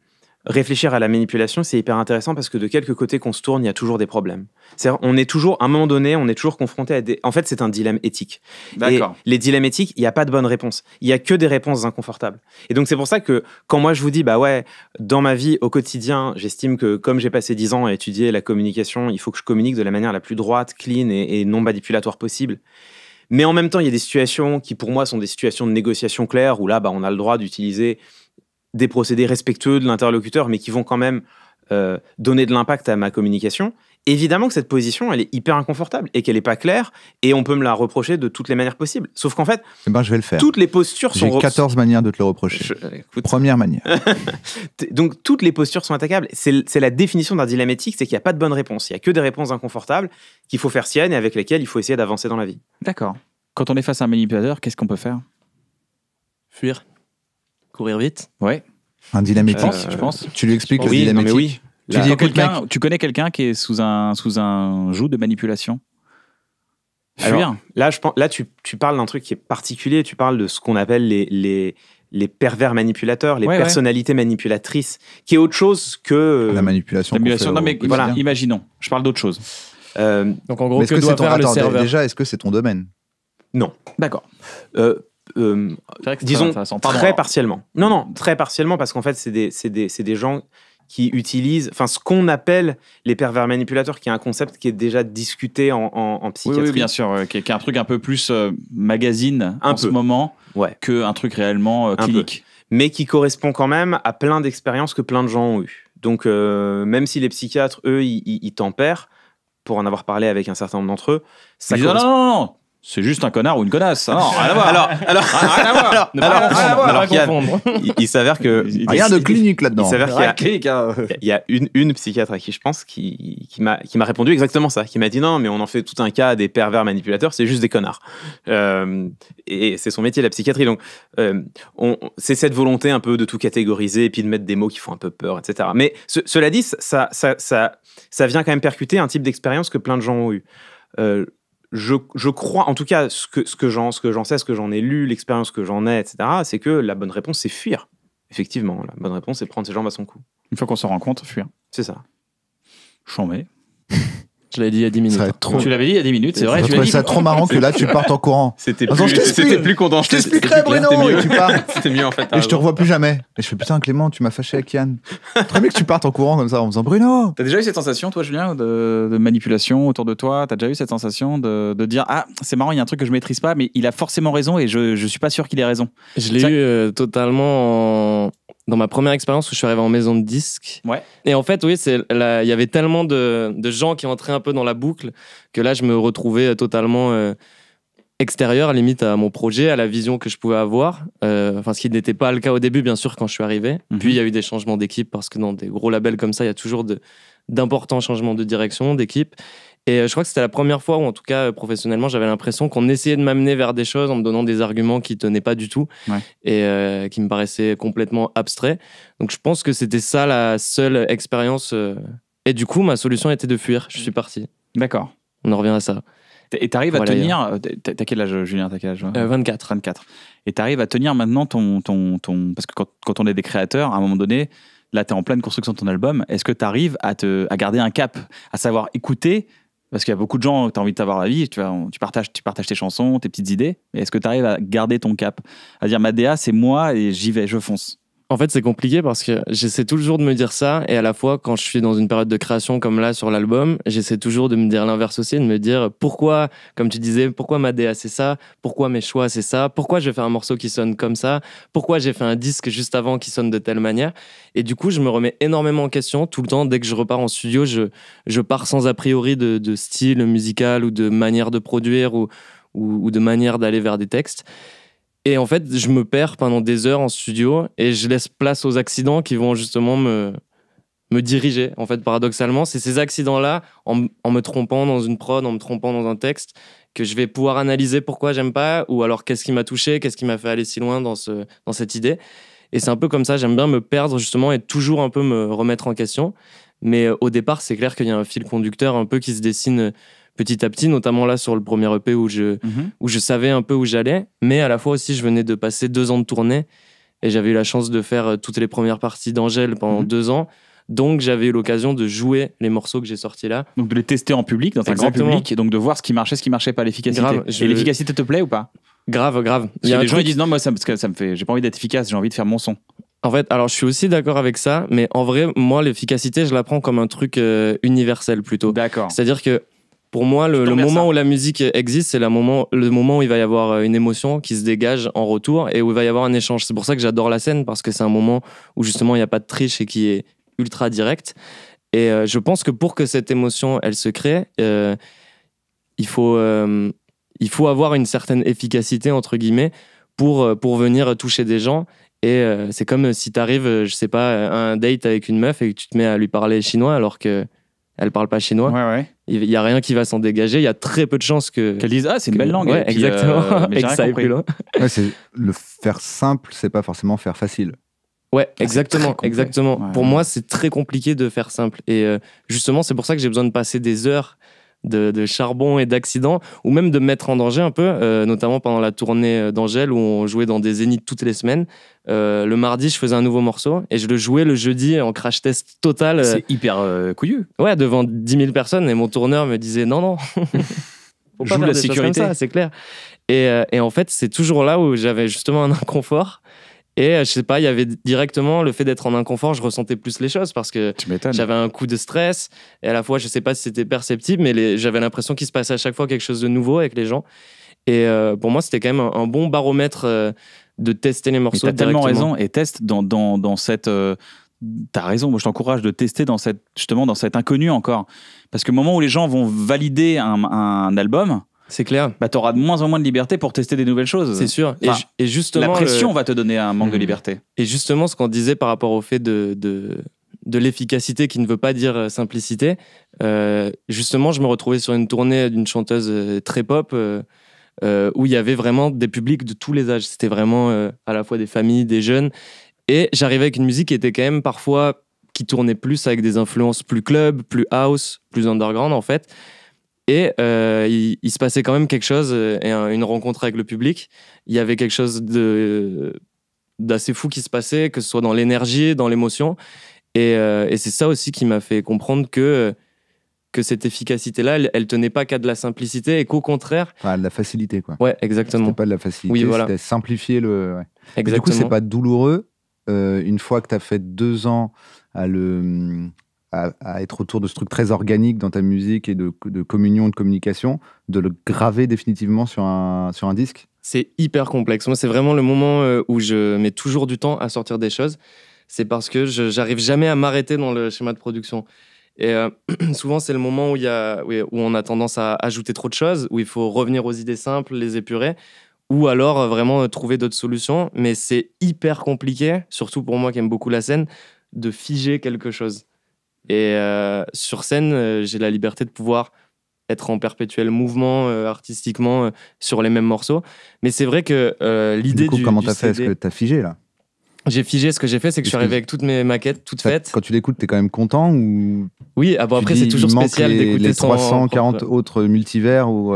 réfléchir à la manipulation, c'est hyper intéressant parce que de quelque côté qu'on se tourne, il y a toujours des problèmes. C'est-à-dire, on est toujours, à un moment donné, on est toujours confronté à des... En fait, c'est un dilemme éthique. D'accord. Et les dilemmes éthiques, il n'y a pas de bonne réponse. Il n'y a que des réponses inconfortables. Et donc, c'est pour ça que quand moi, je vous dis, bah ouais, dans ma vie, au quotidien, j'estime que comme j'ai passé 10 ans à étudier la communication, il faut que je communique de la manière la plus droite, clean et non manipulatoire possible. Mais en même temps, il y a des situations qui, pour moi, sont des situations de négociation claire, où là, bah, on a le droit d'utiliser des procédés respectueux de l'interlocuteur, mais qui vont quand même donner de l'impact à ma communication. Évidemment que cette position, elle est hyper inconfortable et qu'elle n'est pas claire, et on peut me la reprocher de toutes les manières possibles. Sauf qu'en fait, je vais le faire. Toutes les postures sont... J'ai 14 manières de te le reprocher. Première manière. Donc, toutes les postures sont attaquables. C'est la définition d'un dilemme éthique, c'est qu'il n'y a pas de bonne réponse. Il n'y a que des réponses inconfortables qu'il faut faire siennes et avec lesquelles il faut essayer d'avancer dans la vie. D'accord. Quand on est face à un manipulateur, qu'est-ce qu'on peut faire? Fuir. Courir vite. Ouais. Un dilemme éthique, je pense. Tu lui expliques le dilemme éthique. Oui. Tu connais quelqu'un qui est sous un joug de manipulation? Alors, là, tu parles d'un truc qui est particulier. Tu parles de ce qu'on appelle les pervers manipulateurs, les personnalités manipulatrices, qui est autre chose que... La manipulation. Non, mais voilà. Imaginons. Je parle d'autre chose. Donc en gros, que doit faire le serveur? Déjà, est-ce que c'est ton domaine? Non. D'accord. Disons très partiellement. Non, non, très partiellement, parce qu'en fait, c'est des gens qui utilisent, enfin, ce qu'on appelle les pervers manipulateurs, qui est un concept qui est déjà discuté en psychiatrie. Oui, oui, bien sûr, qui est un truc un peu plus magazine en ce moment, ouais, qu'un truc réellement clinique. Mais qui correspond quand même à plein d'expériences que plein de gens ont eues. Donc, même si les psychiatres, eux, ils tempèrent, pour en avoir parlé avec un certain nombre d'entre eux, ça correspond... Non. C'est juste un connard ou une connasse. Non, rien à voir. Il s'avère que... Rien de clinique là-dedans. Il s'avère qu'il y a une psychiatre à qui je pense qui m'a répondu exactement ça, qui m'a dit non, mais on en fait tout un cas des pervers manipulateurs, c'est juste des connards. Et c'est son métier, la psychiatrie. Donc, c'est cette volonté un peu de tout catégoriser et puis de mettre des mots qui font un peu peur, etc. Mais cela dit, ça vient quand même percuter un type d'expérience que plein de gens ont eu. Je crois, en tout cas, ce que j'en sais, ce que j'en ai lu, l'expérience que j'en ai, etc., c'est que la bonne réponse, c'est fuir. Effectivement, la bonne réponse, c'est prendre ses jambes à son cou. Une fois qu'on s'en rend compte, fuir. C'est ça. Chambé. Je l'avais dit il y a 10 minutes. Trop... Tu l'avais dit il y a 10 minutes, c'est vrai. Je trouvais ça trop marrant que là, tu partes en courant. C'était plus condensé. Je t'expliquerai, Bruno, et tu pars. C'était mieux, en fait. Et je te revois plus jamais. Et je fais, putain, Clément, tu m'as fâché avec Yann. Très bien que tu partes en courant comme ça, en me disant, Bruno. T'as déjà eu cette sensation, toi, Julien, de manipulation autour de toi? T'as déjà eu cette sensation de dire, ah, c'est marrant, il y a un truc que je maîtrise pas, mais il a forcément raison et je suis pas sûr qu'il ait raison? Je l'ai eu totalement dans ma première expérience où je suis arrivé en maison de disques. Ouais. Et en fait, oui, il y avait tellement de gens qui entraient un peu dans la boucle que là, je me retrouvais totalement extérieur, limite à mon projet, à la vision que je pouvais avoir. Enfin, ce qui n'était pas le cas au début, bien sûr, quand je suis arrivé. Mm-hmm. Puis, il y a eu des changements d'équipe parce que dans des gros labels comme ça, il y a toujours d'importants changements de direction, d'équipe. Et je crois que c'était la première fois où, en tout cas, professionnellement, j'avais l'impression qu'on essayait de m'amener vers des choses en me donnant des arguments qui ne tenaient pas du tout, ouais, et qui me paraissaient complètement abstraits. Donc, je pense que c'était ça la seule expérience. Et du coup, ma solution était de fuir. Je suis parti. D'accord. On en revient à ça. Et t'arrives à tenir... T'as quel âge, Julien? T'as quel âge? 24. 24. Et t'arrives à tenir maintenant ton... Parce que quand on est des créateurs, à un moment donné... Là, tu es en pleine construction de ton album. Est-ce que tu arrives à garder un cap, à savoir écouter? Parce qu'il y a beaucoup de gens, tu as envie de t'avoir la vie, tu partages tes chansons, tes petites idées. Mais est-ce que tu arrives à garder ton cap? À dire, ma DA, c'est moi et j'y vais, je fonce. En fait, c'est compliqué parce que j'essaie toujours de me dire ça. Et à la fois, quand je suis dans une période de création comme là sur l'album, j'essaie toujours de me dire l'inverse aussi, de me dire pourquoi, comme tu disais, pourquoi ma DA c'est ça, pourquoi mes choix c'est ça, pourquoi je vais faire un morceau qui sonne comme ça, pourquoi j'ai fait un disque juste avant qui sonne de telle manière. Et du coup, je me remets énormément en question tout le temps. Dès que je repars en studio, je pars sans a priori de style musical ou de manière de produire ou de manière d'aller vers des textes. Et en fait, je me perds pendant des heures en studio et je laisse place aux accidents qui vont justement me diriger. En fait, paradoxalement, c'est ces accidents-là, en me trompant dans une prod, en me trompant dans un texte, que je vais pouvoir analyser pourquoi j'aime pas, ou alors qu'est-ce qui m'a touché, qu'est-ce qui m'a fait aller si loin dans cette idée. Et c'est un peu comme ça, j'aime bien me perdre justement et toujours un peu me remettre en question. Mais au départ, c'est clair qu'il y a un fil conducteur un peu qui se dessine petit à petit, notamment là sur le premier EP où je savais un peu où j'allais, mais à la fois aussi je venais de passer 2 ans de tournée et j'avais eu la chance de faire toutes les premières parties d'Angèle pendant 2 ans, donc j'avais eu l'occasion de jouer les morceaux que j'ai sortis là. Donc de les tester en public, dans un grand public, et donc de voir ce qui marchait pas, l'efficacité. Grave, et l'efficacité te plaît ou pas? Grave, grave. Il y a des gens qui disent non, moi ça me fait, j'ai pas envie d'être efficace, j'ai envie de faire mon son. En fait, alors je suis aussi d'accord avec ça, mais en vrai, moi l'efficacité je la prends comme un truc universel plutôt. D'accord. C'est-à-dire que pour moi, le moment où la musique existe, c'est le moment où il va y avoir une émotion qui se dégage en retour et où il va y avoir un échange. C'est pour ça que j'adore la scène, parce que c'est un moment où justement il n'y a pas de triche et qui est ultra direct. Et je pense que pour que cette émotion, elle se crée, il faut avoir une certaine efficacité, entre guillemets, pour venir toucher des gens. Et c'est comme si tu arrives, je sais pas, à un date avec une meuf et que tu te mets à lui parler chinois alors que... Elle parle pas chinois. Ouais, ouais. Il y a rien qui va s'en dégager. Il y a très peu de chances qu'elle dise ah c'est une belle langue. Ouais, exactement. Mais et que ça aille plus loin. Ouais, le faire simple, c'est pas forcément faire facile. Ouais, exactement, exactement. Ouais, pour moi, c'est très compliqué de faire simple. Et justement, c'est pour ça que j'ai besoin de passer des heures de charbon et d'accidents, ou même de mettre en danger un peu, notamment pendant la tournée d'Angèle où on jouait dans des zéniths toutes les semaines. Le mardi, je faisais un nouveau morceau et je le jouais le jeudi en crash test total. C'est hyper couillu. Ouais, devant 10 000 personnes, et mon tourneur me disait non, non. Faut pas faire la sécurité, comme ça, c'est clair. Et en fait, c'est toujours là où j'avais justement un inconfort. Et je sais pas, il y avait directement le fait d'être en inconfort, je ressentais plus les choses parce que j'avais un coup de stress et à la fois, je sais pas si c'était perceptible, mais j'avais l'impression qu'il se passait à chaque fois quelque chose de nouveau avec les gens. Et pour moi, c'était quand même un bon baromètre de tester les morceaux. Mais t'as tellement raison, et teste dans cette... T'as raison, moi je t'encourage de tester dans cette inconnue encore. Parce que le moment où les gens vont valider un album... C'est clair. Bah, t'auras de moins en moins de liberté pour tester des nouvelles choses. C'est sûr. Enfin, et justement, la pression va te donner un manque de liberté. Et justement, ce qu'on disait par rapport au fait de l'efficacité qui ne veut pas dire simplicité, justement, je me retrouvais sur une tournée d'une chanteuse très pop où il y avait vraiment des publics de tous les âges. C'était vraiment à la fois des familles, des jeunes. Et j'arrivais avec une musique qui était quand même parfois... qui tournait plus avec des influences plus club, plus house, plus underground en fait. Et il se passait quand même quelque chose, et une rencontre avec le public. Il y avait quelque chose d'assez fou qui se passait, que ce soit dans l'énergie, dans l'émotion. Et c'est ça aussi qui m'a fait comprendre que cette efficacité-là, elle tenait pas qu'à de la simplicité, et qu'au contraire... Ah, de la facilité, quoi. Ouais, exactement. C'était pas de la facilité, oui, voilà. C'était simplifier le... Ouais. Exactement. Mais du coup, c'est pas douloureux. Une fois que t'as fait 2 ans à être autour de ce truc très organique dans ta musique et de communion, de communication, de le graver définitivement sur un disque? C'est hyper complexe. Moi, c'est vraiment le moment où je mets toujours du temps à sortir des choses. C'est parce que j'arrive jamais à m'arrêter dans le schéma de production. Et souvent, c'est le moment où on a tendance à ajouter trop de choses, où il faut revenir aux idées simples, les épurer, ou alors vraiment trouver d'autres solutions. Mais c'est hyper compliqué, surtout pour moi qui aime beaucoup la scène, de figer quelque chose. Et sur scène, j'ai la liberté de pouvoir être en perpétuel mouvement artistiquement sur les mêmes morceaux. Mais c'est vrai que l'idée du... Du coup, comment t'as fait? Est-ce que t'as figé, là? J'ai figé. Ce que j'ai fait, c'est que je suis arrivé avec toutes mes maquettes, toutes faites. Quand tu l'écoutes, t'es quand même content ou... Oui, ah bon, après, c'est toujours spécial d'écouter les 340 autres multivers ou...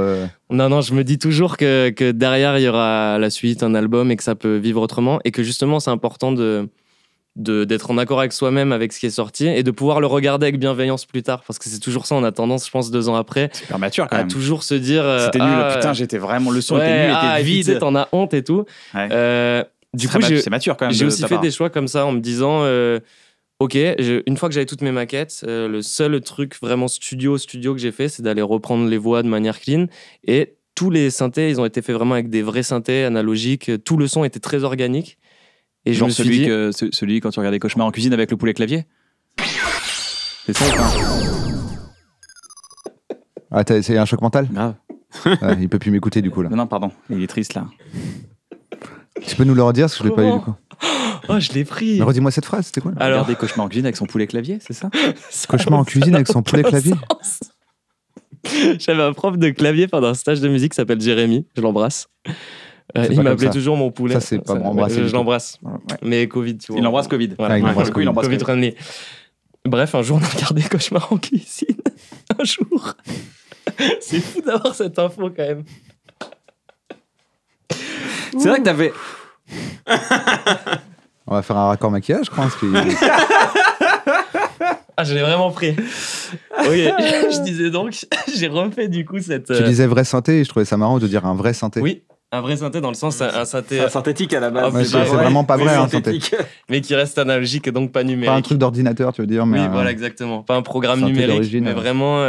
Non, non, je me dis toujours que derrière, il y aura la suite, un album, et que ça peut vivre autrement. Et que justement, c'est important d'être en accord avec soi-même, avec ce qui est sorti, et de pouvoir le regarder avec bienveillance plus tard, parce que c'est toujours ça, on a tendance, je pense, 2 ans après, super mature, quand même, toujours se dire c'était nul, putain, j'étais vraiment, le son était nul, était vide, tu sais, t'en as honte et tout. Ouais. Du coup, c'est mature quand même. J'ai aussi fait des choix comme ça en me disant ok, une fois que j'avais toutes mes maquettes, le seul truc vraiment studio que j'ai fait, c'est d'aller reprendre les voix de manière clean, et tous les synthés, ils ont été faits vraiment avec des vrais synthés analogiques, tout le son était très organique. Et genre celui quand tu regardais Cauchemar en cuisine avec le poulet clavier. C'est ça, hein. Ah, c'est un choc mental. Grave. Il peut plus m'écouter du coup là. Non, pardon, il est triste là. Tu peux nous le redire parce que je l'ai pas eu du coup. Oh, je l'ai pris. Mais redis-moi cette phrase, c'était quoi? Alors, regarder Cauchemar en cuisine avec son poulet clavier, c'est ça? Cauchemar en cuisine avec son poulet clavier. J'avais un prof de clavier pendant un stage de musique qui s'appelle Jérémy, je l'embrasse. Il m'appelait toujours mon poulet. Ça, c'est pas bon, embrasser. Je l'embrasse. Ouais. Mais Covid, tu vois. Il l'embrasse Covid. Voilà. Ouais, il l'embrasse Covid. Bref, un jour, on a regardé Cauchemar en cuisine. Un jour. C'est fou d'avoir cette info, quand même. C'est vrai que t'avais... On va faire un raccord maquillage, je crois. Ah, je l'ai vraiment pris. Ok, je disais donc... J'ai refait, du coup, cette... Tu disais vrai synthé, et je trouvais ça marrant de dire un vrai synthé. Oui. Un vrai synthé dans le sens, un synthé... Un synthétique à la base. Ah, ouais, c'est vraiment pas vrai, un synthé. Mais qui reste analogique et donc pas numérique. Pas un truc d'ordinateur, tu veux dire. Mais oui, voilà, exactement. Pas un programme numérique, mais vraiment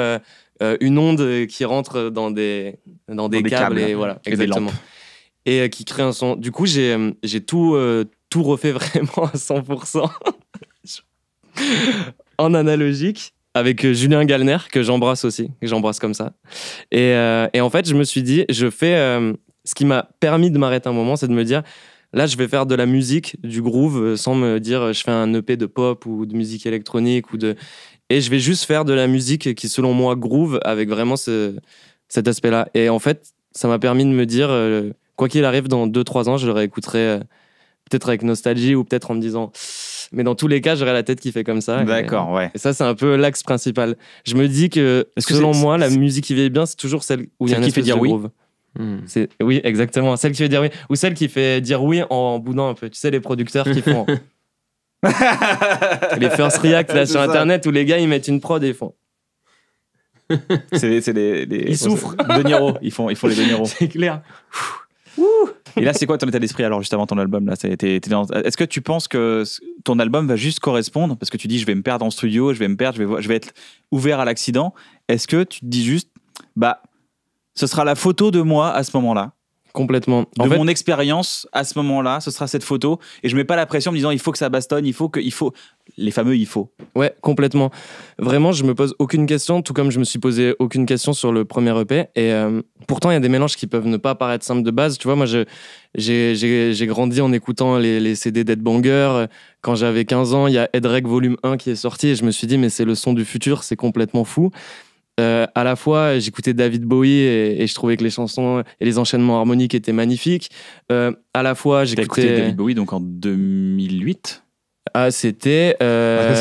une onde qui rentre dans des câbles. Et voilà, exactement. Et qui crée un son. Du coup, j'ai tout refait vraiment à 100%. En analogique. Avec Julien Granel, que j'embrasse aussi. Que j'embrasse comme ça. Et en fait, je me suis dit, je fais... Ce qui m'a permis de m'arrêter un moment, c'est de me dire, là, je vais faire de la musique, du groove, sans me dire, je fais un EP de pop ou de musique électronique. Et je vais juste faire de la musique qui, selon moi, groove, avec vraiment cet aspect-là. Et en fait, ça m'a permis de me dire, quoi qu'il arrive, dans 2-3 ans, je le réécouterai peut-être avec nostalgie, ou peut-être en me disant, Mais dans tous les cas, j'aurai la tête qui fait comme ça. D'accord, ouais. Et ça, c'est un peu l'axe principal. Je me dis que, selon moi, la musique qui vieillit bien, c'est toujours celle où il y a une espèce de groove. Oui, exactement. Celle qui fait dire oui. Ou celle qui fait dire oui en boudant un peu. Tu sais, les producteurs qui font... les first react là sur internet où les gars ils mettent une prod et ils font ils souffrent de Niro, ils font les De Niro, c'est clair. Et là c'est quoi ton état d'esprit alors juste avant ton album là, est-ce que tu penses que ton album va juste correspondre, parce que tu dis je vais me perdre en studio, je vais être ouvert à l'accident, est-ce que tu te dis juste bah ce sera la photo de moi à ce moment-là? Complètement. En fait, mon expérience à ce moment-là, ce sera cette photo, et je mets pas la pression en me disant il faut que ça bastonne, il faut les fameux il faut. Ouais, complètement. Vraiment, je me pose aucune question, tout comme je me suis posé aucune question sur le premier EP. Et pourtant, il y a des mélanges qui peuvent ne pas paraître simples de base. Tu vois, moi, j'ai grandi en écoutant les CD d'Ed Banger. Quand j'avais 15 ans, il y a Ed Rec Volume 1 qui est sorti, et je me suis dit mais c'est le son du futur, c'est complètement fou. À la fois, j'écoutais David Bowie et je trouvais que les chansons et les enchaînements harmoniques étaient magnifiques. À la fois, j'écoutais David Bowie donc en 2008. Ah, c'était... C'est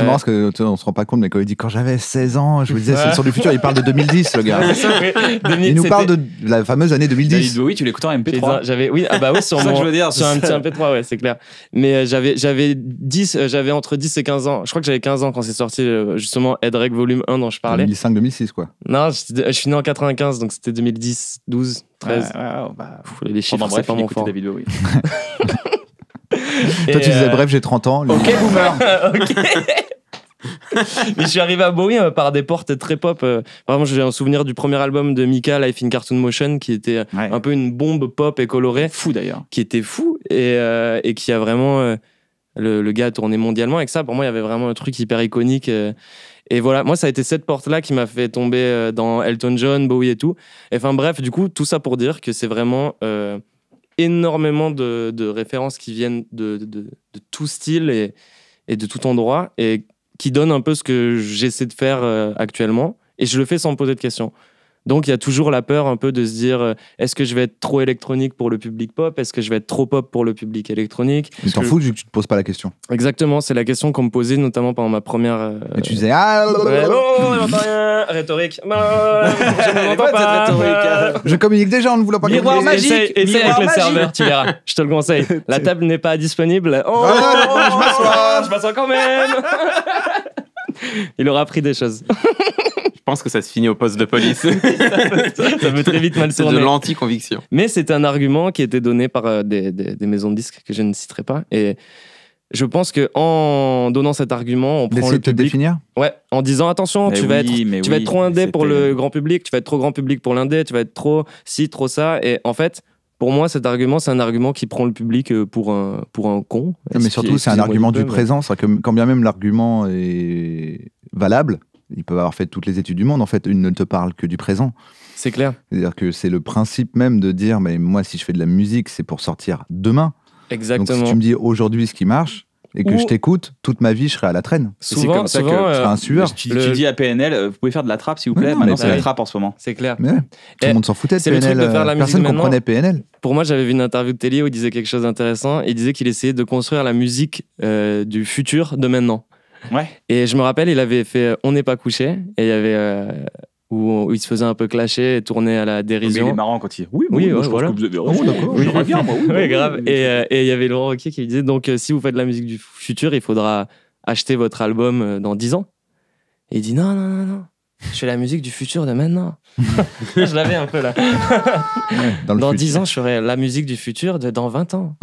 marrant parce qu'on se rend pas compte, mais quand il dit quand j'avais 16 ans, je me disais c'est le son du futur, il parle de 2010, le gars. Ça, il nous parle de la fameuse année 2010. David Bowie, tu l'écoutais en MP3. Oui, ah bah oui, sur mon... sur un petit MP3, ouais, c'est clair. Mais j'avais entre 10 et 15 ans. Je crois que j'avais 15 ans quand c'est sorti justement Ed Rec Volume 1 dont je parlais. 2005-2006, quoi. Non, je suis né en 95, donc c'était 2010, 12, 13. Les chiffres, c'est pas mon fort. David Bowie. Toi, tu disais, bref, j'ai 30 ans. Lui... Ok, boomer. Ok. Mais je suis arrivé à Bowie par des portes très pop. Vraiment, j'ai un souvenir du premier album de Mika, Life in Cartoon Motion, qui était un peu une bombe pop et colorée. Fou d'ailleurs. Qui était fou et qui a vraiment. Le gars a tourné mondialement avec ça. Pour moi, il y avait vraiment un truc hyper iconique. Et voilà, moi, ça a été cette porte-là qui m'a fait tomber dans Elton John, Bowie et tout. Et enfin, bref, du coup, tout ça pour dire que c'est vraiment. Énormément de références qui viennent de tout style et de tout endroit et qui donnent un peu ce que j'essaie de faire actuellement, et je le fais sans me poser de questions. Donc il y a toujours la peur un peu de se dire est-ce que je vais être trop électronique pour le public pop, est-ce que je vais être trop pop pour le public électronique. Mais t'en fous vu que tu te poses pas la question. Exactement, c'est la question qu'on me posait notamment pendant ma première et tu disais rhétorique. Je n'entends pas cette rhétorique. Je communique déjà en ne voulant pas miroir magique. Essaye avec le serveur, tu verras. Je te le conseille. La table n'est pas disponible. Oh, je m'assois quand même. Il aura appris des choses. Je pense que ça se finit au poste de police. Ça peut très vite mal tourner. C'est de l'anti-conviction. Mais c'est un argument qui était donné par des maisons de disques que je ne citerai pas. Et je pense qu'en donnant cet argument, on prend le public... D'essayer de te définir ? Ouais, en disant attention, tu vas être trop indé pour le grand public, tu vas être trop grand public pour l'indé, tu vas être trop ci, trop ça. Et en fait... Pour moi, cet argument, c'est un argument qui prend le public pour un con. Mais surtout, c'est un argument du présent. Quand bien même l'argument est valable, ils peuvent avoir fait toutes les études du monde. En fait, une ne te parle que du présent. C'est clair. C'est-à-dire que c'est le principe même de dire, mais moi, si je fais de la musique, c'est pour sortir demain. Exactement. Donc, si tu me dis aujourd'hui ce qui marche, et que je t'écoute, toute ma vie, je serai à la traîne. C'est comme ça que je serai un sueur. Tu dis à PNL, vous pouvez faire de la trappe, s'il vous plaît. Maintenant, c'est la trappe en ce moment. C'est clair. Mais ouais, tout le monde s'en foutait de PNL. Personne ne comprenait PNL. Pour moi, j'avais vu une interview de Tellier où il disait quelque chose d'intéressant. Il disait qu'il essayait de construire la musique du futur de maintenant. Ouais. Et je me rappelle, il avait fait « On n'est pas couché » et il y avait... où il se faisait un peu clasher et tourner à la dérision. Mais il est marrant quand il dit « Oui, oui, moi, je pense que vous avez raison, d'accord, j'irai bien, moi. » Oui, grave. Et il y avait Laurent Ruquier qui disait « Donc, si vous faites de la musique du futur, il faudra acheter votre album dans 10 ans. » Et il dit « Non, non, non, non. Je fais la musique du futur de maintenant. » Je l'avais un peu, là. Dans 10 ans, je ferai la musique du futur de dans 20 ans.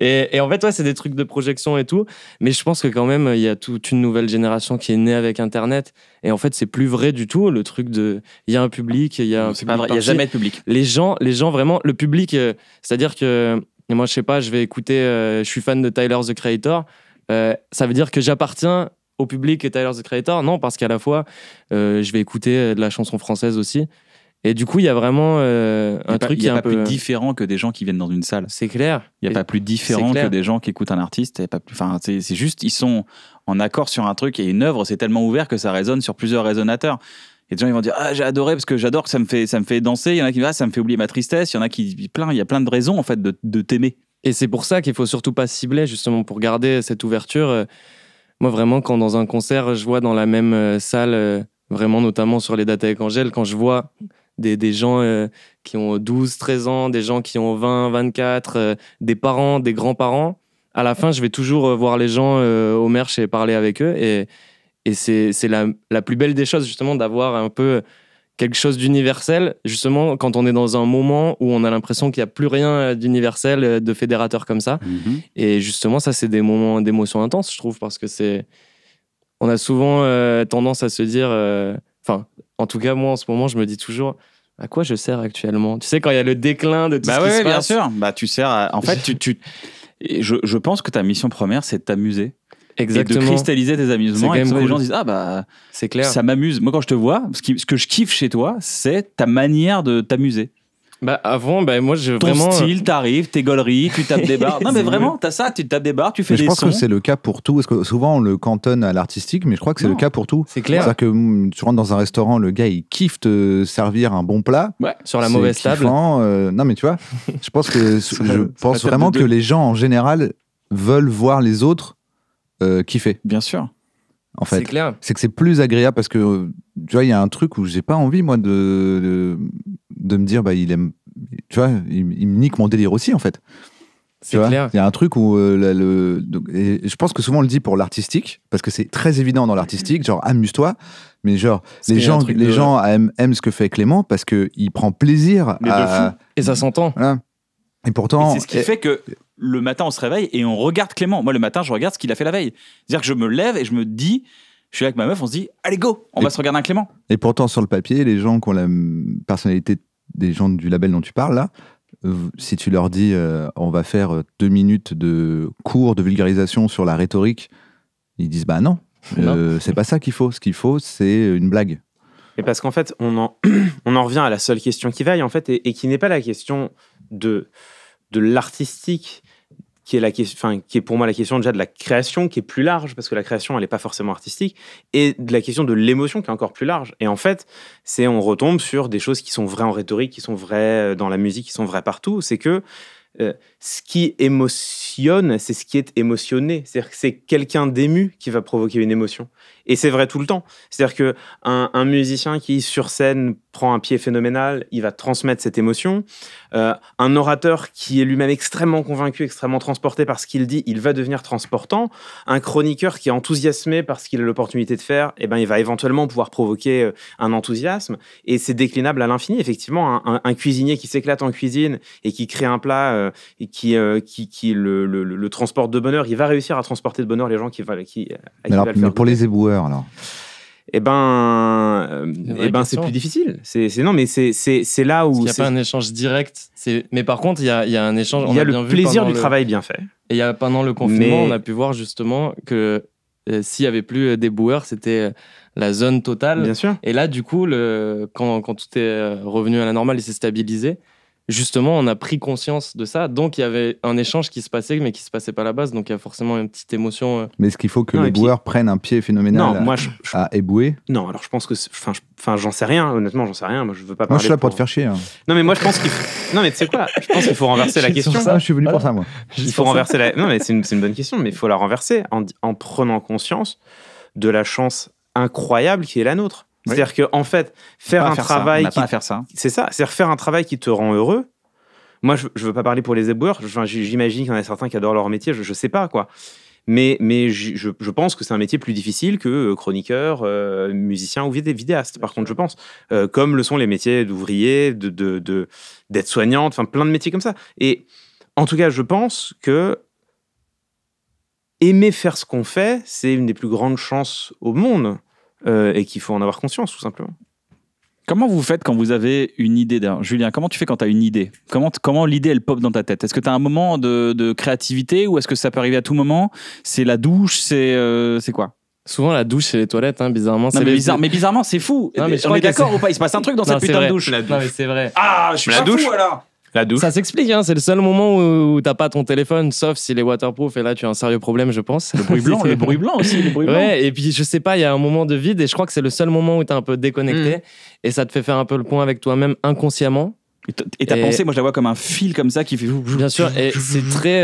Et en fait, ouais, c'est des trucs de projection et tout. Mais je pense que quand même, il y a toute une nouvelle génération qui est née avec Internet. Et en fait, c'est plus vrai du tout, le truc de... Il y a un public, il y a un public parti. Il n'y a jamais de public. Les gens vraiment... Le public, c'est-à-dire que... Moi, je sais pas, je vais écouter... je suis fan de Tyler, The Creator. Ça veut dire que j'appartiens... au public et Tyler, The Creator, non, parce qu'à la fois, je vais écouter de la chanson française aussi. Et du coup, il y a vraiment un truc qui est un peu... Il n'y a pas plus différent que des gens qui viennent dans une salle. C'est clair. Il n'y a pas plus différent que des gens qui écoutent un artiste. Et pas plus... Enfin, c'est juste, ils sont en accord sur un truc et une œuvre, c'est tellement ouvert que ça résonne sur plusieurs résonateurs. Et des gens, ils vont dire « Ah, j'ai adoré parce que j'adore, que ça me fait danser. » Il y en a qui disent « Ah, ça me fait oublier ma tristesse. » Il y en a qui disent « Il y a plein de raisons, en fait, de t'aimer. » Et c'est pour ça qu'il ne faut surtout pas cibler, justement, pour garder cette ouverture. Moi, vraiment, quand dans un concert, je vois dans la même salle, vraiment, notamment sur les dates avec Angèle, quand je vois des gens qui ont 12, 13 ans, des gens qui ont 20, 24, des parents, des grands-parents, à la fin, je vais toujours voir les gens au merch et parler avec eux. Et c'est la plus belle des choses, justement, d'avoir un peu quelque chose d'universel, justement, quand on est dans un moment où on a l'impression qu'il n'y a plus rien d'universel, de fédérateur comme ça. Mmh. Et justement, ça, c'est des moments d'émotion intense, je trouve, parce que c'est... On a souvent tendance à se dire... Enfin, en tout cas, moi, en ce moment, je me dis toujours... À quoi je sers actuellement? Tu sais, quand il y a le déclin de tout bah ce ouais, qui se passe... Bah oui, bien sûr. Bah, tu sers à... En fait, je pense que ta mission première, c'est de t'amuser. Exactement. Et de cristalliser tes amusements. Et que les gens disent, ah bah, c'est clair, ça m'amuse. Moi, quand je te vois, ce que je kiffe chez toi, c'est ta manière de t'amuser. Bah avant, bah moi, je... Ton vraiment... style, t'arrives, tes gauleries, tu tapes des barres. Non, mais vraiment, t'as ça, tu tapes des barres, tu fais des sons. Je pense que c'est le cas pour tout. Parce que souvent, on le cantonne à l'artistique, mais je crois que c'est le cas pour tout. C'est clair. C'est-à-dire que tu rentres dans un restaurant, le gars, il kiffe te servir un bon plat. Ouais, sur la mauvaise table. Non, mais tu vois, je pense que je pense vraiment que les gens, en général, veulent voir les autres kiffer. Bien sûr. En fait, c'est clair. C'est que c'est plus agréable parce que, tu vois, il y a un truc où j'ai pas envie, moi, de me dire, bah, il aime, tu vois, il me nique mon délire aussi, en fait. C'est clair. Il y a un truc où, et je pense que souvent on le dit pour l'artistique, parce que c'est très évident dans l'artistique, genre, amuse-toi, mais genre, les gens aiment ce que fait Clément parce qu'il prend plaisir à... Et ça s'entend. Voilà. Et pourtant... C'est ce qui fait que... Le matin, on se réveille et on regarde Clément. Moi, le matin, je regarde ce qu'il a fait la veille. C'est-à-dire que je me lève et je me dis, je suis avec ma meuf, on se dit, allez go, on va se regarder un Clément. Et pourtant, sur le papier, les gens qui ont la personnalité des gens du label dont tu parles, là, si tu leur dis, on va faire 2 minutes de cours de vulgarisation sur la rhétorique, ils disent, bah non, c'est pas ça qu'il faut. Ce qu'il faut, c'est une blague. Et parce qu'en fait, on en revient à la seule question qui vaille, en fait, et qui n'est pas la question de l'artistique, qui est pour moi la question déjà de la création, qui est plus large, parce que la création, elle n'est pas forcément artistique, et de la question de l'émotion, qui est encore plus large. Et en fait, on retombe sur des choses qui sont vraies en rhétorique, qui sont vraies dans la musique, qui sont vraies partout. C'est que ce qui émotionne, c'est ce qui est émotionné. C'est-à-dire que c'est quelqu'un d'ému qui va provoquer une émotion. Et c'est vrai tout le temps. C'est-à-dire qu'un musicien qui, sur scène, prend un pied phénoménal, il va transmettre cette émotion. Un orateur qui est lui-même extrêmement convaincu, extrêmement transporté par ce qu'il dit, il va devenir transportant. Un chroniqueur qui est enthousiasmé par ce qu'il a l'opportunité de faire, eh ben, il va éventuellement pouvoir provoquer un enthousiasme. Et c'est déclinable à l'infini. Effectivement, un cuisinier qui s'éclate en cuisine et qui crée un plat... et qui le transporte de bonheur, il va réussir à transporter de bonheur les gens qui vont le faire. Mais pour les éboueurs, alors eh ben c'est plus difficile. Non, mais c'est là où... Il n'y a pas un échange direct. Mais par contre, il y a un échange... Il y a le plaisir du travail bien fait. Et pendant le confinement, on a pu voir justement que s'il n'y avait plus d'éboueurs, c'était la zone totale. Bien sûr. Et là, du coup, quand tout est revenu à la normale et s'est stabilisé, justement, on a pris conscience de ça. Donc, il y avait un échange qui se passait, mais qui ne se passait pas à la base. Donc, il y a forcément une petite émotion. Mais est-ce qu'il faut que l'éboueur prenne un pied phénoménal à ébouer? Non, alors je pense que... Enfin, j'en sais rien. Honnêtement, j'en sais rien. Moi, je veux pas parler... Moi, je suis là pour te faire chier. Hein. Non, mais moi, je pense qu'il faut... Non, mais tu sais quoi? Je pense qu'il faut renverser la question. Je suis venu pour ça, moi. Il faut renverser la... Non, mais c'est une bonne question, mais il faut la renverser en prenant conscience de la chance incroyable qui est la nôtre. Oui. C'est-à-dire que, en fait, faire un travail qui te rend heureux. Moi, je veux pas parler pour les éboueurs. J'imagine qu'il y en a certains qui adorent leur métier. Je sais pas, quoi. Mais je pense que c'est un métier plus difficile que chroniqueur, musicien ou vidéaste. Par contre, je pense, comme le sont les métiers d'ouvrier, d'aide-soignante, enfin, plein de métiers comme ça. Et en tout cas, je pense que aimer faire ce qu'on fait, c'est une des plus grandes chances au monde. Et qu'il faut en avoir conscience, tout simplement. Comment vous faites quand vous avez une idée Julien, comment tu fais quand tu as une idée? Comment l'idée, elle pop dans ta tête? Est-ce que tu as un moment de créativité ou est-ce que ça peut arriver à tout moment? C'est la douche, c'est quoi? Souvent, la douche, c'est les toilettes, hein, bizarrement. Non, mais bizarrement, c'est fou. Non, mais on est d'accord ou pas? Il se passe un truc dans cette putain de douche. Non, mais c'est vrai. Ah, je suis pas fou, alors. La douche. Ça s'explique, hein, c'est le seul moment où t'as pas ton téléphone, sauf s'il est waterproof, et là tu as un sérieux problème, je pense. Le bruit blanc, le bruit blanc aussi, le bruit blanc. Ouais, et puis je sais pas, il y a un moment de vide, et je crois que c'est le seul moment où t'es un peu déconnecté, et ça te fait faire un peu le point avec toi-même inconsciemment, Et ta pensée, moi je la vois comme un fil comme ça qui fait... Bien sûr, et c'est très...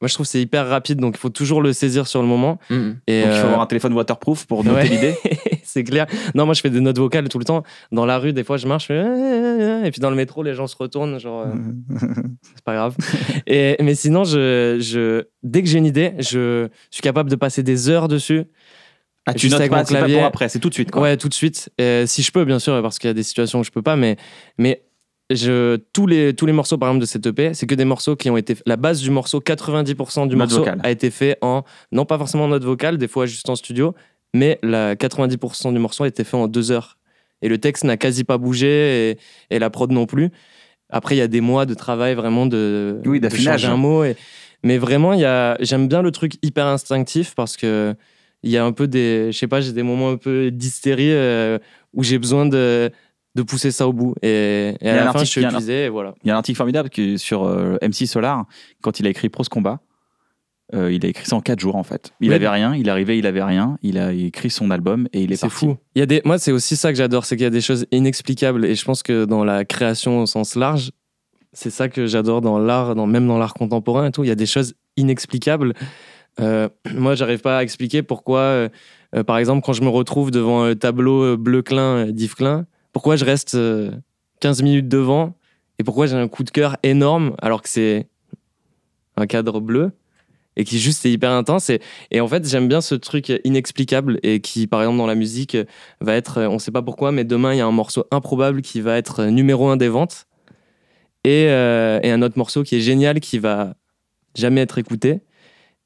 moi je trouve que c'est hyper rapide, donc il faut toujours le saisir sur le moment. Mmh. Et donc il faut avoir un téléphone waterproof pour noter l'idée. C'est clair. Non, moi je fais des notes vocales tout le temps. Dans la rue, des fois je marche, je fais... et puis dans le métro, les gens se retournent, genre... c'est pas grave. Mais sinon, dès que j'ai une idée, je suis capable de passer des heures dessus. Ah, tu notes pas, c'est pas pour après, c'est tout de suite quoi. Ouais, tout de suite. Si je peux, bien sûr, parce qu'il y a des situations où je peux pas, mais tous les morceaux par exemple de cette EP, c'est que des morceaux qui ont été... La base du morceau, 90% du morceau a été fait en... Non, pas forcément en note vocale, des fois juste en studio, mais 90% du morceau a été fait en 2 heures. Et le texte n'a quasi pas bougé, et la prod non plus. Après, il y a des mois de travail vraiment de changer un mot. Mais vraiment, j'aime bien le truc hyper instinctif parce que... Il y a un peu des... Je sais pas, j'ai des moments un peu d'hystérie où j'ai besoin de pousser ça au bout. Et à la fin, je suis épuisé, et voilà. Il y a un article formidable sur MC Solar, quand il a écrit Pro ce combat, il a écrit ça en 4 jours, en fait. Il avait rien, il arrivait, il avait rien, il a écrit son album et il est parti. C'est fou. Moi, c'est aussi ça que j'adore, c'est qu'il y a des choses inexplicables. Et je pense que dans la création au sens large, c'est ça que j'adore dans l'art, même dans l'art contemporain et tout, il y a des choses inexplicables. Moi, j'arrive pas à expliquer pourquoi, par exemple, quand je me retrouve devant un tableau bleu Klein d'Yves Klein, pourquoi je reste 15 minutes devant et pourquoi j'ai un coup de cœur énorme alors que c'est un cadre bleu et qui juste est hyper intense. Et en fait, j'aime bien ce truc inexplicable et qui, par exemple, dans la musique, va être, on sait pas pourquoi, mais demain, il y a un morceau improbable qui va être numéro 1 des ventes et un autre morceau qui est génial qui va jamais être écouté.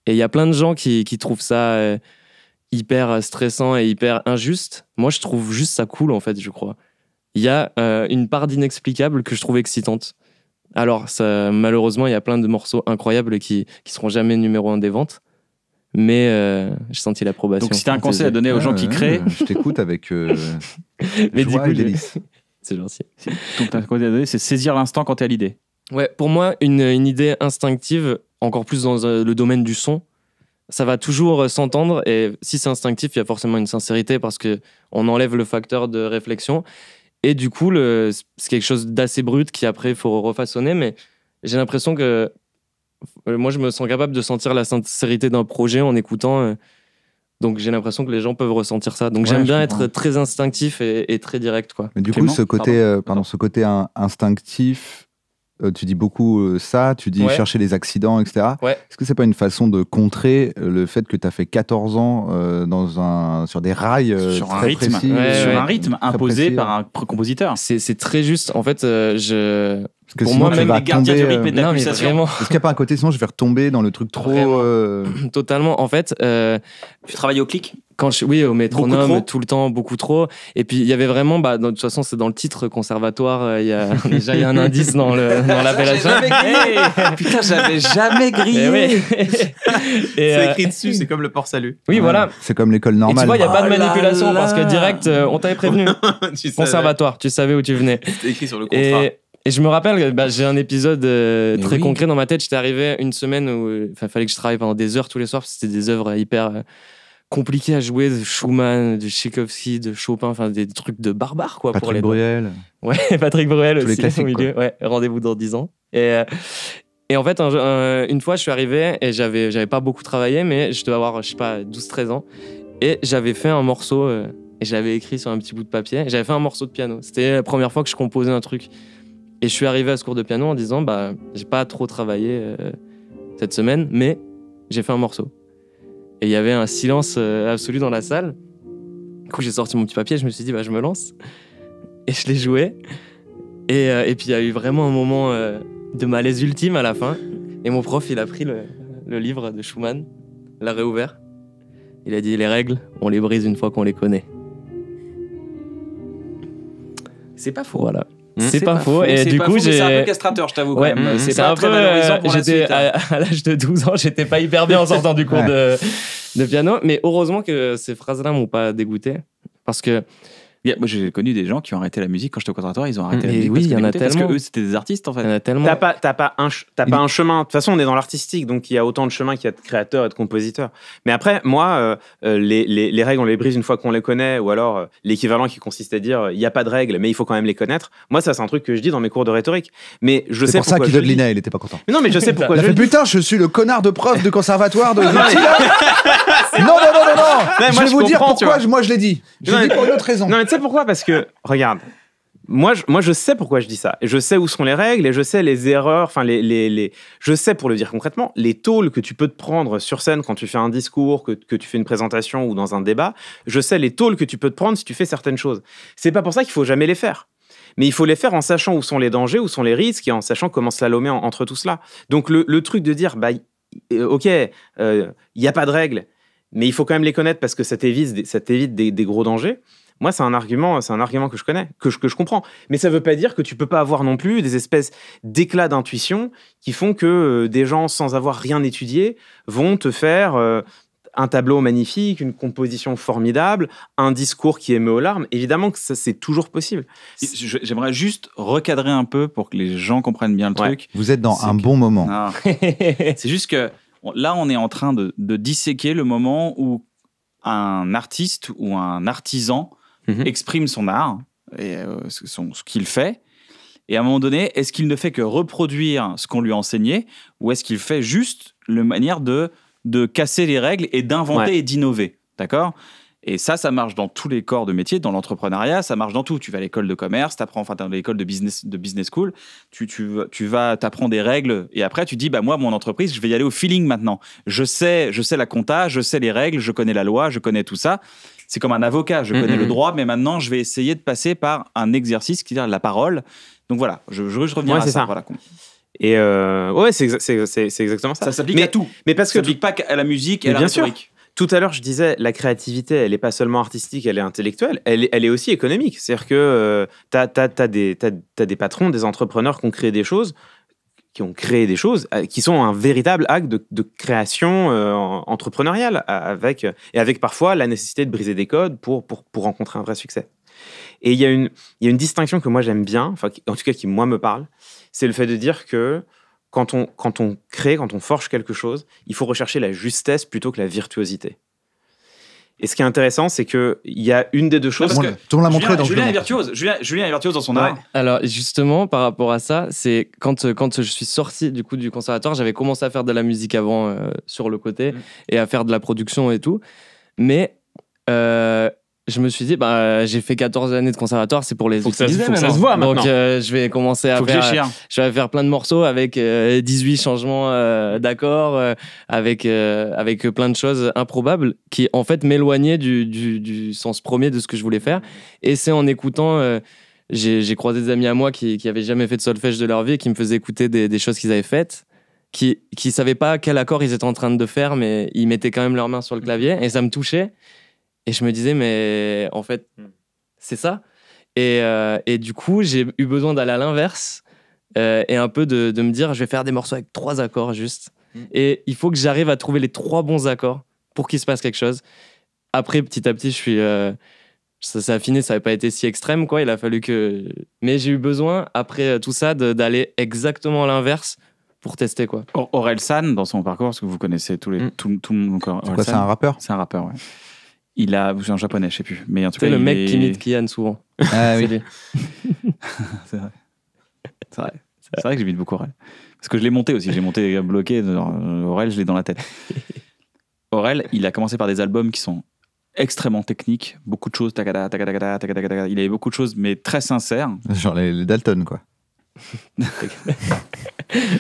Et il y a plein de gens qui trouvent ça hyper stressant et hyper injuste. Moi, je trouve juste ça cool, en fait, je crois. Il y a une part d'inexplicable que je trouve excitante. Alors, ça, malheureusement, il y a plein de morceaux incroyables qui seront jamais numéro 1 des ventes. Mais j'ai senti l'approbation. Donc, si tu as un conseil à donner aux gens qui créent... je t'écoute avec joie et délice. C'est gentil. Donc, tu as un conseil à donner, c'est saisir l'instant quand tu as l'idée. Ouais, pour moi, une idée instinctive... encore plus dans le domaine du son, ça va toujours s'entendre, et si c'est instinctif, il y a forcément une sincérité parce qu'on enlève le facteur de réflexion, et du coup, c'est quelque chose d'assez brut qui après, il faut refaçonner, mais j'ai l'impression que moi, je me sens capable de sentir la sincérité d'un projet en écoutant, donc j'ai l'impression que les gens peuvent ressentir ça. Donc j'aime bien être très instinctif et très direct. Quoi. Mais du coup, ce côté instinctif, tu dis beaucoup ça, tu dis chercher les accidents, etc. Ouais. Est-ce que c'est pas une façon de contrer le fait que tu as fait 14 ans sur des rails un rythme imposé par un compositeur. C'est très juste. En fait, pour moi, même les gardiens du rythme et de la pulsation. Est-ce qu'il n'y a pas un côté, sinon je vais retomber dans le truc trop... Totalement. En fait... tu travailles au clic ? Oui, au métronome, tout le temps, beaucoup trop. Et puis, il y avait vraiment, de toute façon, c'est dans le titre, conservatoire, déjà, il y a un indice dans l'appellation. Putain, j'avais jamais grillé. C'est écrit dessus, c'est comme le port-salut. Oui, voilà. C'est comme l'école normale. Et tu vois, il n'y a pas de manipulation, parce que direct, on t'avait prévenu. Conservatoire, tu savais où tu venais. C'était écrit sur le contrat. Et je me rappelle que j'ai un épisode très concret dans ma tête. J'étais arrivé une semaine où il fallait que je travaille pendant des heures tous les soirs, parce que c'était des œuvres hyper... compliqué à jouer, de Schumann, de Tchaïkovski, de Chopin, enfin des trucs de barbares quoi. Patrick Bruel. Ouais, Patrick Bruel aussi. Tous les classiques, au milieu. Ouais, rendez-vous dans 10 ans. Et en fait, une fois, je suis arrivé et j'avais pas beaucoup travaillé, mais je devais avoir, je sais pas, 12-13 ans. Et j'avais fait un morceau, et j'avais écrit sur un petit bout de papier, j'avais fait un morceau de piano. C'était la première fois que je composais un truc. Et je suis arrivé à ce cours de piano en disant, j'ai pas trop travaillé cette semaine, mais j'ai fait un morceau. Et il y avait un silence absolu dans la salle. Du coup, j'ai sorti mon petit papier, je me suis dit, je me lance. Et je l'ai joué. Et puis, il y a eu vraiment un moment de malaise ultime à la fin. Et mon prof, il a pris le livre de Schumann, l'a réouvert. Il a dit, les règles, on les brise une fois qu'on les connaît. C'est pas faux. Voilà. C'est pas faux. Et du coup, c'est un peu castrateur, je t'avoue. Ouais, c'est pas très valorisant pour la suite. À l'âge de 12 ans, j'étais pas hyper bien en sortant du cours de piano. Mais heureusement que ces phrases-là m'ont pas dégoûté. Parce que Moi, j'ai connu des gens qui ont arrêté la musique quand j'étais au conservatoire, ils ont arrêté la musique. Oui, il y en a tellement. Parce que eux, c'était des artistes, en fait. Il y en a tellement. T'as pas un chemin. De toute façon, on est dans l'artistique, donc il y a autant de chemins qu'il y a de créateurs et de compositeurs. Mais après, moi, les règles, on les brise une fois qu'on les connaît, ou alors l'équivalent qui consiste à dire il n'y a pas de règles, mais il faut quand même les connaître. Moi, ça, c'est un truc que je dis dans mes cours de rhétorique. Mais je sais pourquoi. C'est pour ça qu'il Lina, il était pas content. Mais non, mais je sais pourquoi. Putain, je suis le connard de prof de conservatoire de. Non. Je vais vous dire pourquoi moi je l'ai dit. Je l'ai dit pour une autre raison. Non, mais tu sais pourquoi? Parce que, regarde, moi je sais pourquoi je dis ça. Je sais où sont les règles et je sais les erreurs. Enfin, je sais, pour le dire concrètement, les tôles que tu peux te prendre sur scène quand tu fais un discours, que tu fais une présentation ou dans un débat. Je sais les tôles que tu peux te prendre si tu fais certaines choses. C'est pas pour ça qu'il faut jamais les faire. Mais il faut les faire en sachant où sont les dangers, où sont les risques et en sachant comment slalomer entre tout cela. Donc, le truc de dire, bah, ok, il n'y a pas de règles, mais il faut quand même les connaître parce que ça t'évite des gros dangers. Moi, c'est un argument que je connais, que je comprends. Mais ça ne veut pas dire que tu ne peux pas avoir non plus des espèces d'éclats d'intuition qui font que des gens, sans avoir rien étudié, vont te faire un tableau magnifique, une composition formidable, un discours qui émeut aux larmes. Évidemment que ça, c'est toujours possible. J'aimerais juste recadrer un peu pour que les gens comprennent bien le truc. Vous êtes dans un bon moment. Ah. C'est juste que... Là, on est en train de disséquer le moment où un artiste ou un artisan exprime son art et ce qu'il fait. Et à un moment donné, est-ce qu'il ne fait que reproduire ce qu'on lui a enseigné ou est-ce qu'il fait juste la manière de casser les règles et d'inventer et d'innover, d'accord ? Et ça marche dans tous les corps de métier, dans l'entrepreneuriat, ça marche dans tout. Tu vas à l'école de commerce, t'apprends l'école de business school, tu vas t'apprends des règles et après tu dis bah moi mon entreprise, je vais y aller au feeling maintenant. Je sais la compta, je sais les règles, je connais la loi, je connais tout ça. C'est comme un avocat, je connais le droit, mais maintenant je vais essayer de passer par un exercice qui est la parole. Donc voilà, je reviens à ça. Voilà. Et c'est exactement ça. Ça s'applique à tout. Mais parce que ça s'applique pas à la musique et à la rhétorique. Tout à l'heure, je disais, la créativité, elle n'est pas seulement artistique, elle est intellectuelle, elle est aussi économique. C'est-à-dire que t'as des patrons, des entrepreneurs qui ont créé des choses qui sont un véritable acte de création entrepreneuriale, avec parfois la nécessité de briser des codes pour rencontrer un vrai succès. Et il y a une distinction que moi j'aime bien, enfin, en tout cas qui, moi, me parle, c'est le fait de dire que quand on crée, quand on forge quelque chose, il faut rechercher la justesse plutôt que la virtuosité. Et ce qui est intéressant, c'est qu'il y a une des deux choses... On l'a montré dans Julien est virtuose dans son art. Alors justement, par rapport à ça, c'est quand je suis sorti du coup du conservatoire, j'avais commencé à faire de la musique avant sur le côté et à faire de la production et tout. Mais... je me suis dit, bah, j'ai fait 14 années de conservatoire, c'est pour les utiliser. Faut que ça se voit maintenant. Donc, je vais commencer à faire. Je vais faire plein de morceaux avec 18 changements d'accords, avec plein de choses improbables qui, en fait, m'éloignaient du sens premier de ce que je voulais faire. Et c'est en écoutant. J'ai croisé des amis à moi qui n'avaient jamais fait de solfège de leur vie et qui me faisaient écouter des choses qu'ils avaient faites, qui ne savaient pas quel accord ils étaient en train de faire, mais ils mettaient quand même leurs mains sur le clavier et ça me touchait. Et je me disais, mais en fait, c'est ça. Et du coup, j'ai eu besoin d'aller à l'inverse et un peu de me dire, je vais faire des morceaux avec 3 accords juste. Et il faut que j'arrive à trouver les 3 bons accords pour qu'il se passe quelque chose. Après, petit à petit, je suis... ça s'est affiné, ça n'avait pas été si extrême, quoi. Il a fallu que... Mais j'ai eu besoin, après tout ça, d'aller exactement à l'inverse pour tester, quoi. Orelsan, dans son parcours, parce que vous connaissez tout le monde encore. C'est un rappeur ? C'est un rappeur, ouais. Il a... C'est un japonais, je sais plus. Mais en tout cas, le mec qui imite Kian souvent. Ah oui. C'est vrai. C'est vrai. C'est vrai que j'imite beaucoup Aurel. Parce que je l'ai monté aussi. J'ai monté bloqué. Aurel, je l'ai dans la tête. Aurel, il a commencé par des albums qui sont extrêmement techniques. Beaucoup de choses. Il avait beaucoup de choses, mais très sincères. Genre les Dalton, quoi.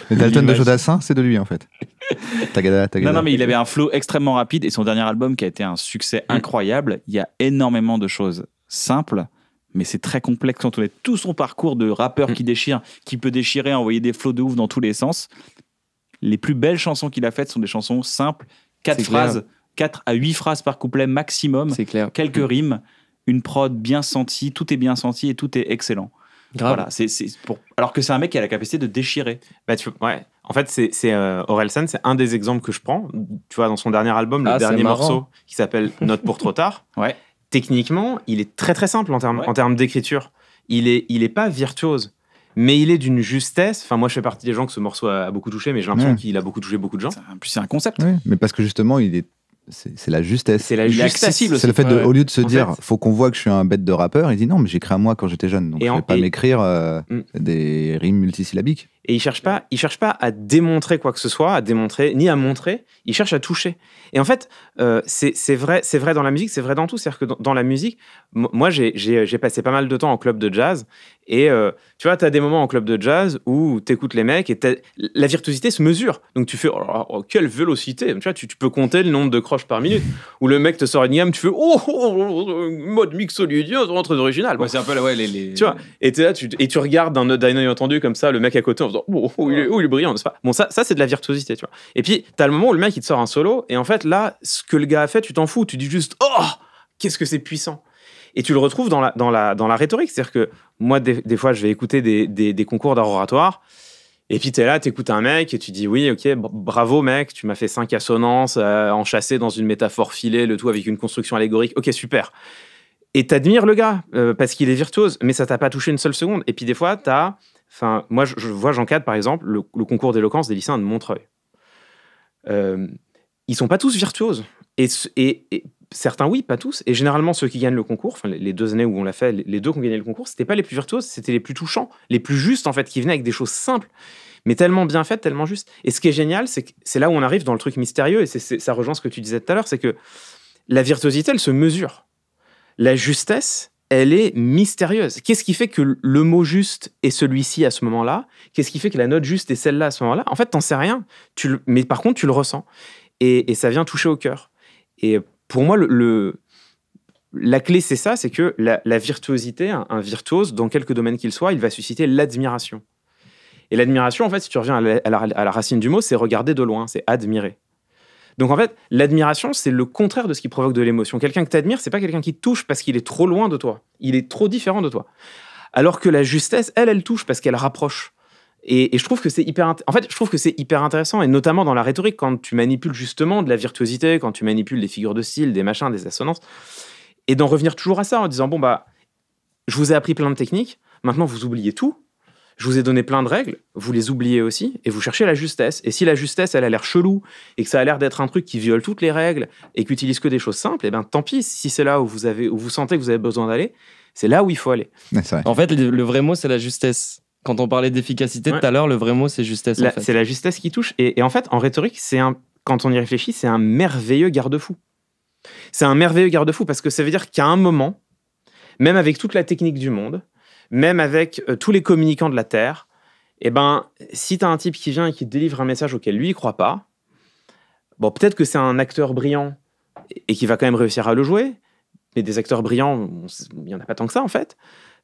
Les Dalton de Jodassin, c'est de lui, en fait. Non, mais il avait un flow extrêmement rapide et son dernier album qui a été un succès incroyable. Il y a énormément de choses simples, mais c'est très complexe quand on est tout son parcours de rappeur qui déchire, qui peut déchirer, envoyer des flows de ouf dans tous les sens. Les plus belles chansons qu'il a faites sont des chansons simples, 4 phrases, clair. 4 à 8 phrases par couplet maximum, clair. Quelques rimes, une prod bien sentie, tout est bien senti et tout est excellent. Voilà, alors que c'est un mec qui a la capacité de déchirer. Bah, en fait, Orelsan, c'est un des exemples que je prends. Tu vois, dans son dernier album, le dernier morceau qui s'appelle Note pour trop tard. techniquement, il est très très simple en termes, ouais, en termes d'écriture. Il est pas virtuose, mais il est d'une justesse. Enfin, moi, je fais partie des gens que ce morceau a beaucoup touché, mais j'ai l'impression, ouais, qu'il a beaucoup touché beaucoup de gens. En plus, c'est un concept. Oui, mais parce que justement, il est... C'est la justesse. C'est la justesse. Accessible. C'est le fait de, au lieu de se dire, faut qu'on voit que je suis un bête de rappeur, il dit non, mais j'écris à moi quand j'étais jeune, donc je vais pas m'écrire des rimes multisyllabiques. Et il cherche pas à démontrer quoi que ce soit, à démontrer ni à montrer. Il cherche à toucher. Et en fait, c'est vrai dans la musique, c'est vrai dans tout. C'est-à-dire que dans la musique, moi, j'ai passé pas mal de temps en club de jazz. Et tu vois, t'as des moments en club de jazz où t'écoutes les mecs et la virtuosité se mesure. Donc tu fais oh, quelle vélocité. Tu vois, tu peux compter le nombre de croches par minute. Où le mec te sort une gamme, tu fais oh mode mixolydien, on rentre original. Bon. Ouais, c'est un peu ouais, les. Tu vois. Et t'es là, tu regardes d'un œil entendu comme ça le mec à côté en faisant oh il est brillant, n'est-ce pas. Bon, ça c'est de la virtuosité, tu vois. Et puis t'as le moment où le mec il te sort un solo et en fait là ce que le gars a fait, tu t'en fous, tu dis juste oh qu'est-ce que c'est puissant. Et tu le retrouves dans la rhétorique. C'est-à-dire que moi, des fois, je vais écouter des concours d'art oratoire. Et puis, tu es là, tu écoutes un mec et tu dis oui, ok, bravo mec, tu m'as fait 5 assonances enchâssées dans une métaphore filée, le tout avec une construction allégorique. Ok, super. Et tu admires le gars parce qu'il est virtuose, mais ça t'a pas touché une seule seconde. Et puis, des fois, tu as. Enfin, moi, je vois, j'encadre par exemple le concours d'éloquence des lycéens de Montreuil. Ils sont pas tous virtuoses. Et certains oui, pas tous. Et généralement, ceux qui gagnent le concours, enfin les 2 années où on l'a fait, les 2 qui ont gagné le concours, c'était pas les plus virtuoses, c'était les plus touchants, les plus justes en fait, qui venaient avec des choses simples, mais tellement bien faites, tellement justes. Et ce qui est génial, c'est que c'est là où on arrive dans le truc mystérieux, et ça rejoint ce que tu disais tout à l'heure, c'est que la virtuosité, elle se mesure. La justesse, elle est mystérieuse. Qu'est-ce qui fait que le mot juste est celui-ci à ce moment-là? Qu'est-ce qui fait que la note juste est celle-là à ce moment-là? En fait, t'en sais rien, mais par contre, tu le ressens. Et ça vient toucher au cœur. Et pour moi, la clé, c'est ça, c'est que la virtuosité, un virtuose, dans quelque domaine qu'il soit, il va susciter l'admiration. Et l'admiration, en fait, si tu reviens à la racine du mot, c'est regarder de loin, c'est admirer. Donc, en fait, l'admiration, c'est le contraire de ce qui provoque de l'émotion. Quelqu'un que tu admires, c'est pas quelqu'un qui te touche parce qu'il est trop loin de toi, il est trop différent de toi. Alors que la justesse, elle touche parce qu'elle rapproche. Et je trouve que c'est hyper, en fait, je trouve que c'est hyper intéressant, et notamment dans la rhétorique, quand tu manipules justement de la virtuosité, quand tu manipules des figures de style, des machins, des assonances, et d'en revenir toujours à ça en disant bon bah, je vous ai appris plein de techniques, maintenant vous oubliez tout, je vous ai donné plein de règles, vous les oubliez aussi, et vous cherchez la justesse. Et si la justesse, elle a l'air chelou, et que ça a l'air d'être un truc qui viole toutes les règles et qu'utilise que des choses simples, et ben tant pis. Si c'est là où vous sentez que vous avez besoin d'aller, c'est là où il faut aller. Vrai. En fait, le vrai mot, c'est la justesse. Quand on parlait d'efficacité tout à l'heure, le vrai mot, c'est justesse. En fait. C'est la justesse qui touche. Et en fait, en rhétorique, quand on y réfléchit, c'est un merveilleux garde-fou. C'est un merveilleux garde-fou parce que ça veut dire qu'à un moment, même avec toute la technique du monde, même avec tous les communicants de la Terre, eh ben, si tu as un type qui vient et qui te délivre un message auquel lui, il ne croit pas, bon, peut-être que c'est un acteur brillant et qui va quand même réussir à le jouer, mais des acteurs brillants, il n'y en a pas tant que ça, en fait.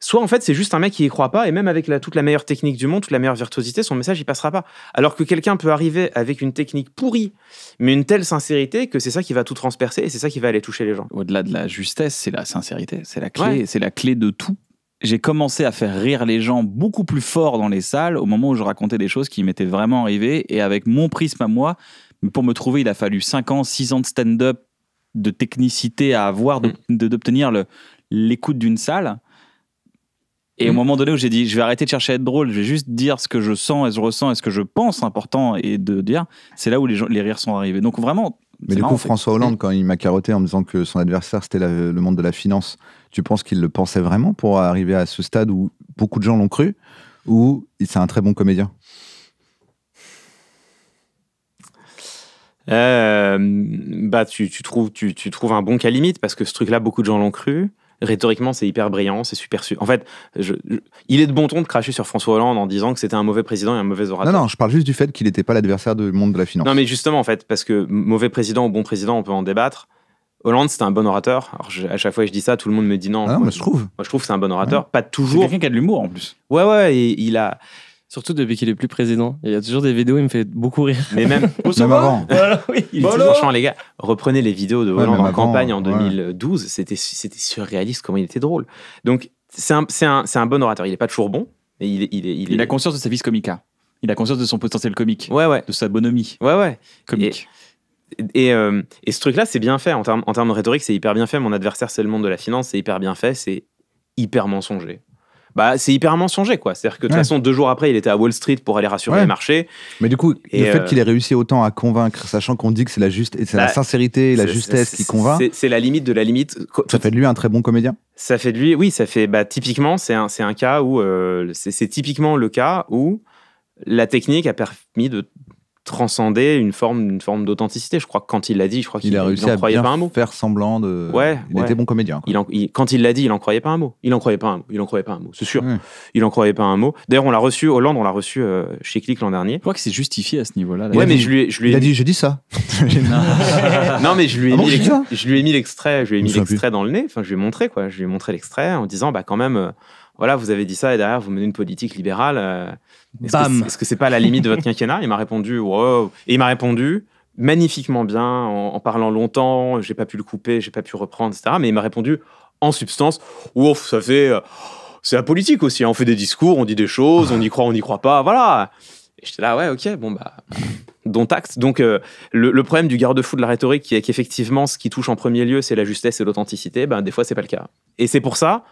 Soit, en fait, c'est juste un mec qui y croit pas, et même avec toute la meilleure technique du monde, toute la meilleure virtuosité, son message, il passera pas. Alors que quelqu'un peut arriver avec une technique pourrie, mais une telle sincérité que c'est ça qui va tout transpercer, et c'est ça qui va aller toucher les gens. Au-delà de la justesse, c'est la sincérité, c'est la clé, c'est la clé de tout. J'ai commencé à faire rire les gens beaucoup plus fort dans les salles au moment où je racontais des choses qui m'étaient vraiment arrivées, et avec mon prisme à moi, pour me trouver, il a fallu 5 ans, 6 ans de stand-up, de technicité à avoir, d'obtenir l'écoute d'une salle. Et au moment donné où j'ai dit, je vais arrêter de chercher à être drôle, je vais juste dire ce que je sens et ce que je ressens et ce que je pense important et de dire, c'est là où les rires sont arrivés. Donc vraiment. Mais du coup, François Hollande, quand il m'a carotté en me disant que son adversaire, c'était le monde de la finance, tu penses qu'il le pensait vraiment pour arriver à ce stade où beaucoup de gens l'ont cru, ou c'est un très bon comédien? Bah, tu trouves un bon cas limite parce que ce truc-là, beaucoup de gens l'ont cru. Rhétoriquement, c'est hyper brillant, c'est super sûr. En fait, il est de bon ton de cracher sur François Hollande en disant que c'était un mauvais président et un mauvais orateur. Non, je parle juste du fait qu'il n'était pas l'adversaire du monde de la finance. Non, mais justement, en fait, parce que mauvais président ou bon président, on peut en débattre. Hollande, c'était un bon orateur. Alors, à chaque fois que je dis ça, tout le monde me dit non. Ah non, moi, mais je trouve que c'est un bon orateur. Ouais. Pas toujours. C'est quelqu'un qui a de l'humour, en plus. Ouais, et il a... Surtout depuis qu'il est plus président. Il y a toujours des vidéos, il me fait beaucoup rire. Mais même... avant. Voilà, oui. Il est toujours chiant, les gars. Reprenez les vidéos de Hollande en campagne en 2012. C'était surréaliste comment il était drôle. Donc, c'est un bon orateur. Il n'est pas toujours bon. Mais il a conscience de sa vis comica. Il a conscience de son potentiel comique. De sa bonhomie. Comique. Et ce truc-là, c'est bien fait. En termes de rhétorique, c'est hyper bien fait. Mon adversaire, c'est le monde de la finance, c'est hyper bien fait, c'est hyper mensonger. Bah, c'est hyper mensonger, quoi. C'est-à-dire que de toute façon, 2 jours après, il était à Wall Street pour aller rassurer les marchés. Mais du coup, et le fait qu'il ait réussi autant à convaincre, sachant qu'on dit que c'est la sincérité et la justesse qui convainc. C'est la limite de la limite. Ça fait de lui un très bon comédien. Ça fait de lui, oui, ça fait. Bah, typiquement, c'est un cas où c'est typiquement le cas où la technique a permis de transcender une forme d'authenticité. Je crois que quand il l'a dit, je crois qu'il n'en croyait pas un mot. Il a réussi à bien faire semblant de... Il était bon comédien. Quand il l'a dit, il n'en croyait pas un mot. Il n'en croyait pas un mot. Il en croyait pas un mot, c'est sûr. Ouais. Il n'en croyait pas un mot. D'ailleurs, on l'a reçu, Hollande, on l'a reçu chez Click l'an dernier. Je crois que c'est justifié à ce niveau-là. Ouais, mais je lui ai... Il a dit, je dis ça. Non, mais je lui ai mis l'extrait dans le nez. Enfin, je lui ai montré, quoi. Je lui ai montré l'extrait en disant, bah quand même... Voilà, vous avez dit ça et derrière, vous menez une politique libérale. Est-ce que c'est pas la limite de votre quinquennat ? Il m'a répondu, wow. Et il m'a répondu magnifiquement bien, en parlant longtemps. J'ai pas pu le couper, j'ai pas pu reprendre, etc. Mais il m'a répondu en substance, ouf, ça fait. C'est la politique aussi. Hein, on fait des discours, on dit des choses, on y croit, on n'y croit pas. Voilà. Et j'étais là, ouais, ok, bon, bah. Dont acte. Donc, le problème du garde-fou de la rhétorique, qui est qu'effectivement, ce qui touche en premier lieu, c'est la justesse et l'authenticité. Ben, des fois, c'est pas le cas. Et c'est pour ça.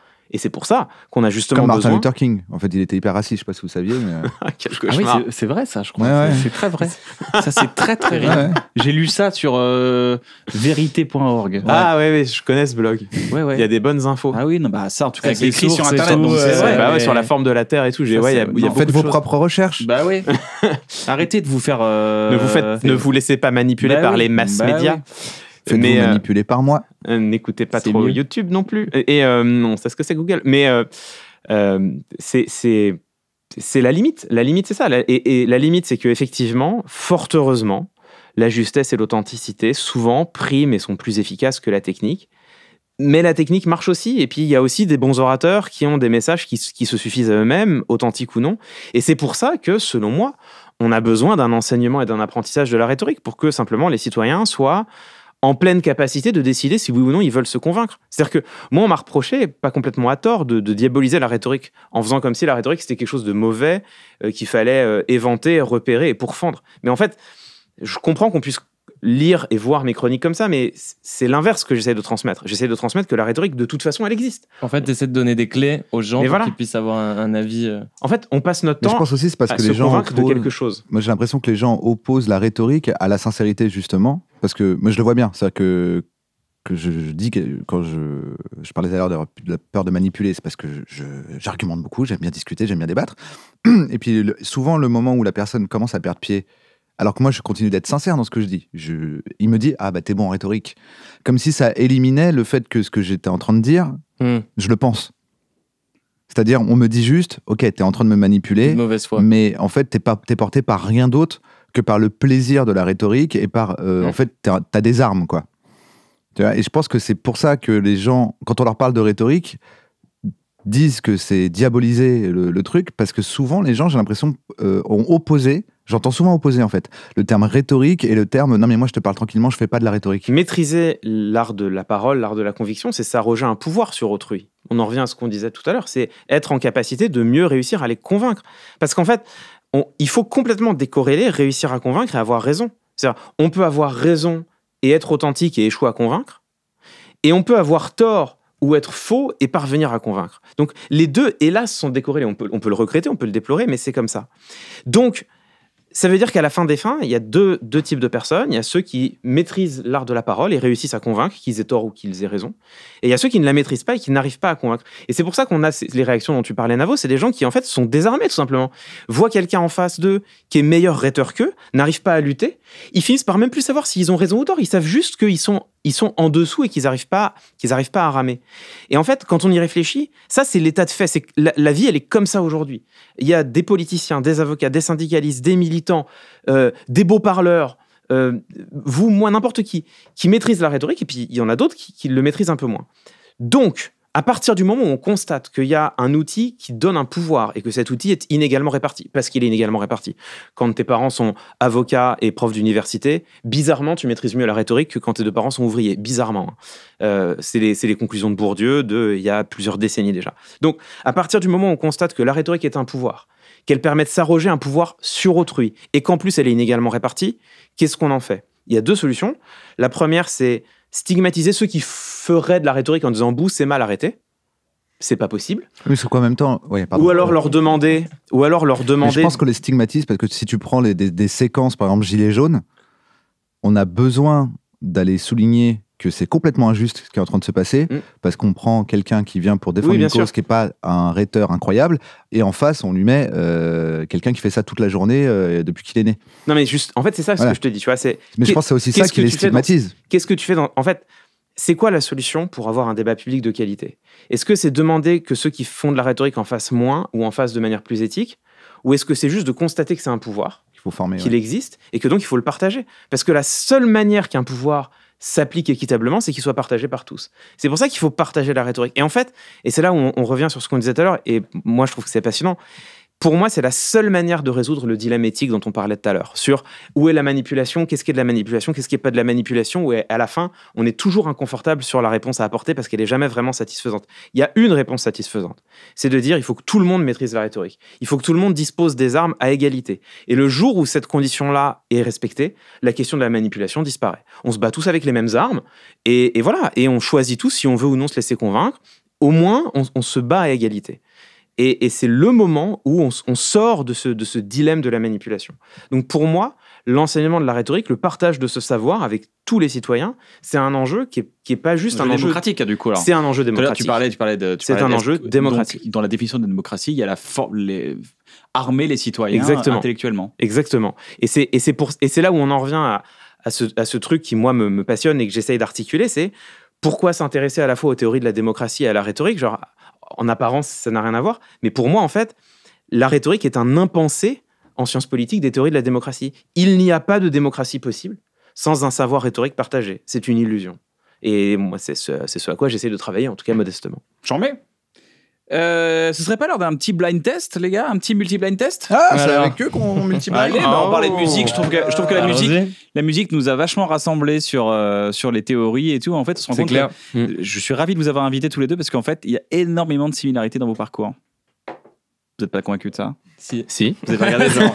Qu'on a justement besoin... Comme Martin Luther King. En fait, il était hyper raciste, je sais pas si vous saviez, mais... Quel cauchemar. Ah oui, c'est vrai, ça, je crois. Ouais, c'est très vrai. Ça, c'est très, très vrai. Ouais. J'ai lu ça sur vérité.org. Ouais. Ah ouais, je connais ce blog. Ouais. Il y a des bonnes infos. Ah oui, non, bah ça, en tout cas, c'est écrit sur Internet. C'est vrai. Bah ouais, sur la forme de la Terre et tout. Faites vos propres recherches. Bah oui. Arrêtez de vous faire... Ne vous laissez pas manipuler par les masses médias. Faites-vous manipuler par moi. N'écoutez pas trop YouTube non plus. On sait ce que c'est Google. Mais c'est la limite. La limite, c'est ça. Et la limite, c'est qu'effectivement, fort heureusement, la justesse et l'authenticité souvent priment et sont plus efficaces que la technique. Mais la technique marche aussi. Et puis, il y a aussi des bons orateurs qui ont des messages qui se suffisent à eux-mêmes, authentiques ou non. Et c'est pour ça que, selon moi, on a besoin d'un enseignement et d'un apprentissage de la rhétorique pour que, simplement, les citoyens soient... en pleine capacité de décider si oui ou non ils veulent se convaincre. C'est-à-dire que moi, on m'a reproché, pas complètement à tort, de diaboliser la rhétorique, en faisant comme si la rhétorique, c'était quelque chose de mauvais, qu'il fallait éventer, repérer et pourfendre. Mais en fait, je comprends qu'on puisse lire et voir mes chroniques comme ça, mais c'est l'inverse que j'essaie de transmettre. J'essaie de transmettre que la rhétorique, de toute façon, elle existe. En fait, t'essaies de donner des clés aux gens pour qu'ils puissent avoir un avis... En fait, on passe notre temps à se convaincre de quelque chose. Moi, j'ai l'impression que les gens opposent la rhétorique à la sincérité, justement. Parce que moi, je le vois bien, c'est-à-dire que je dis que quand je parlais tout à l'heure de la peur de manipuler, c'est parce que j'argumente beaucoup, j'aime bien discuter, j'aime bien débattre. Et puis souvent, le moment où la personne commence à perdre pied, alors que moi, je continue d'être sincère dans ce que je dis. Il me dit « Ah, bah, t'es bon en rhétorique ». Comme si ça éliminait le fait que ce que j'étais en train de dire, je le pense. C'est-à-dire, on me dit juste « Ok, t'es en train de me manipuler, mais en fait, t'es porté par rien d'autre ». Que par le plaisir de la rhétorique et par... En fait, t'as des armes, quoi. Tu vois, et je pense que c'est pour ça que les gens, quand on leur parle de rhétorique, disent que c'est diaboliser le truc, parce que souvent, les gens, j'ai l'impression, ont opposé... J'entends souvent opposer, en fait, le terme rhétorique et le terme « Non, mais moi, je te parle tranquillement, je fais pas de la rhétorique. » Maîtriser l'art de la parole, l'art de la conviction, c'est s'arroger un pouvoir sur autrui. On en revient à ce qu'on disait tout à l'heure, c'est être en capacité de mieux réussir à les convaincre. Parce qu'en fait... il faut complètement décorréler, réussir à convaincre et avoir raison. C'est-à-dire, on peut avoir raison et être authentique et échouer à convaincre, et on peut avoir tort ou être faux et parvenir à convaincre. Donc, les deux, hélas, sont décorrélés. On peut le regretter, on peut le déplorer, mais c'est comme ça. Donc, ça veut dire qu'à la fin des fins, il y a deux types de personnes. Il y a ceux qui maîtrisent l'art de la parole et réussissent à convaincre qu'ils aient tort ou qu'ils aient raison. Et il y a ceux qui ne la maîtrisent pas et qui n'arrivent pas à convaincre. Et c'est pour ça qu'on a les réactions dont tu parlais, Navo, c'est des gens qui, en fait, sont désarmés, tout simplement. Voient quelqu'un en face d'eux qui est meilleur rhéteur qu'eux, n'arrivent pas à lutter. Ils finissent par même plus savoir s'ils ont raison ou tort. Ils savent juste qu'ils sont en dessous et qu'ils n'arrivent pas à ramer. Et en fait, quand on y réfléchit, ça, c'est l'état de fait. C'est que la vie, elle est comme ça aujourd'hui. Il y a des politiciens, des avocats, des syndicalistes, des militants, des beaux parleurs, vous, moi, n'importe qui maîtrisent la rhétorique, et puis il y en a d'autres qui le maîtrisent un peu moins. Donc, à partir du moment où on constate qu'il y a un outil qui donne un pouvoir et que cet outil est inégalement réparti, parce qu'il est inégalement réparti. Quand tes parents sont avocats et profs d'université, bizarrement, tu maîtrises mieux la rhétorique que quand tes deux parents sont ouvriers. Bizarrement. C'est les conclusions de Bourdieu il y a plusieurs décennies déjà. Donc, à partir du moment où on constate que la rhétorique est un pouvoir, qu'elle permet de s'arroger un pouvoir sur autrui, et qu'en plus elle est inégalement répartie, qu'est-ce qu'on en fait ? il y a deux solutions. La première, c'est stigmatiser ceux qui feraient de la rhétorique en disant « bouh, c'est mal arrêté ». C'est pas possible. Oui, parce qu'en même temps... Ouais, pardon. Ou alors leur demander... Mais je pense qu'on les stigmatise parce que si tu prends des séquences, par exemple Gilets jaunes, on a besoin d'aller souligner que c'est complètement injuste ce qui est en train de se passer, parce qu'on prend quelqu'un qui vient pour défendre une cause qui n'est pas un rhéteur incroyable, et en face, on lui met quelqu'un qui fait ça toute la journée depuis qu'il est né. Non mais juste, en fait, c'est ça ce que je te dis, tu vois. Mais je pense que c'est aussi ça qui les stigmatise. Qu'est-ce que tu fais dans... En fait, c'est quoi la solution pour avoir un débat public de qualité? Est-ce que c'est demander que ceux qui font de la rhétorique en fassent moins, ou en fassent de manière plus éthique? Ou est-ce que c'est juste de constater que c'est un pouvoir, qu'il existe, et que donc il faut le partager? Parce que la seule manière qu'un pouvoir s'applique équitablement, c'est qu'il soit partagé par tous. C'est pour ça qu'il faut partager la rhétorique. Et en fait, et c'est là où on revient sur ce qu'on disait tout à l'heure, et moi je trouve que c'est passionnant, pour moi c'est la seule manière de résoudre le dilemme éthique dont on parlait tout à l'heure, sur où est la manipulation, qu'est-ce qui est de la manipulation, qu'est-ce qui n'est pas de la manipulation, où à la fin, on est toujours inconfortable sur la réponse à apporter parce qu'elle n'est jamais vraiment satisfaisante. Il y a une réponse satisfaisante, c'est de dire il faut que tout le monde maîtrise la rhétorique, il faut que tout le monde dispose des armes à égalité. Et le jour où cette condition-là est respectée, la question de la manipulation disparaît. On se bat tous avec les mêmes armes, et voilà, et on choisit tous si on veut ou non se laisser convaincre, au moins on se bat à égalité. Et c'est le moment où on sort de ce dilemme de la manipulation. Donc pour moi, l'enseignement de la rhétorique, le partage de ce savoir avec tous les citoyens, c'est un enjeu qui n'est pas juste un enjeu démocratique. Du coup, c'est un enjeu démocratique. C'est un enjeu démocratique. Donc, dans la définition de la démocratie, il y a armer les citoyens intellectuellement. Exactement. Et c'est là où on en revient à ce truc qui, moi, me passionne et que j'essaye d'articuler, c'est pourquoi s'intéresser à la fois aux théories de la démocratie et à la rhétorique, genre... En apparence, ça n'a rien à voir. Mais pour moi, en fait, la rhétorique est un impensé en sciences politiques des théories de la démocratie. Il n'y a pas de démocratie possible sans un savoir rhétorique partagé. C'est une illusion. Et moi, c'est ce à quoi j'essaie de travailler, en tout cas modestement. J'en mets. Ce serait pas l'heure d'un petit blind test, les gars? Un petit multi-blind test? Ah, c'est avec eux qu'on multi-blind test. On parlait de musique, je trouve que la musique nous a vachement rassemblés sur les théories et tout. En fait, on se rend compte que je suis ravi de vous avoir invités tous les deux parce qu'en fait, il y a énormément de similarités dans vos parcours. Vous n'êtes pas convaincus de ça? Si. Vous n'avez pas regardé ça?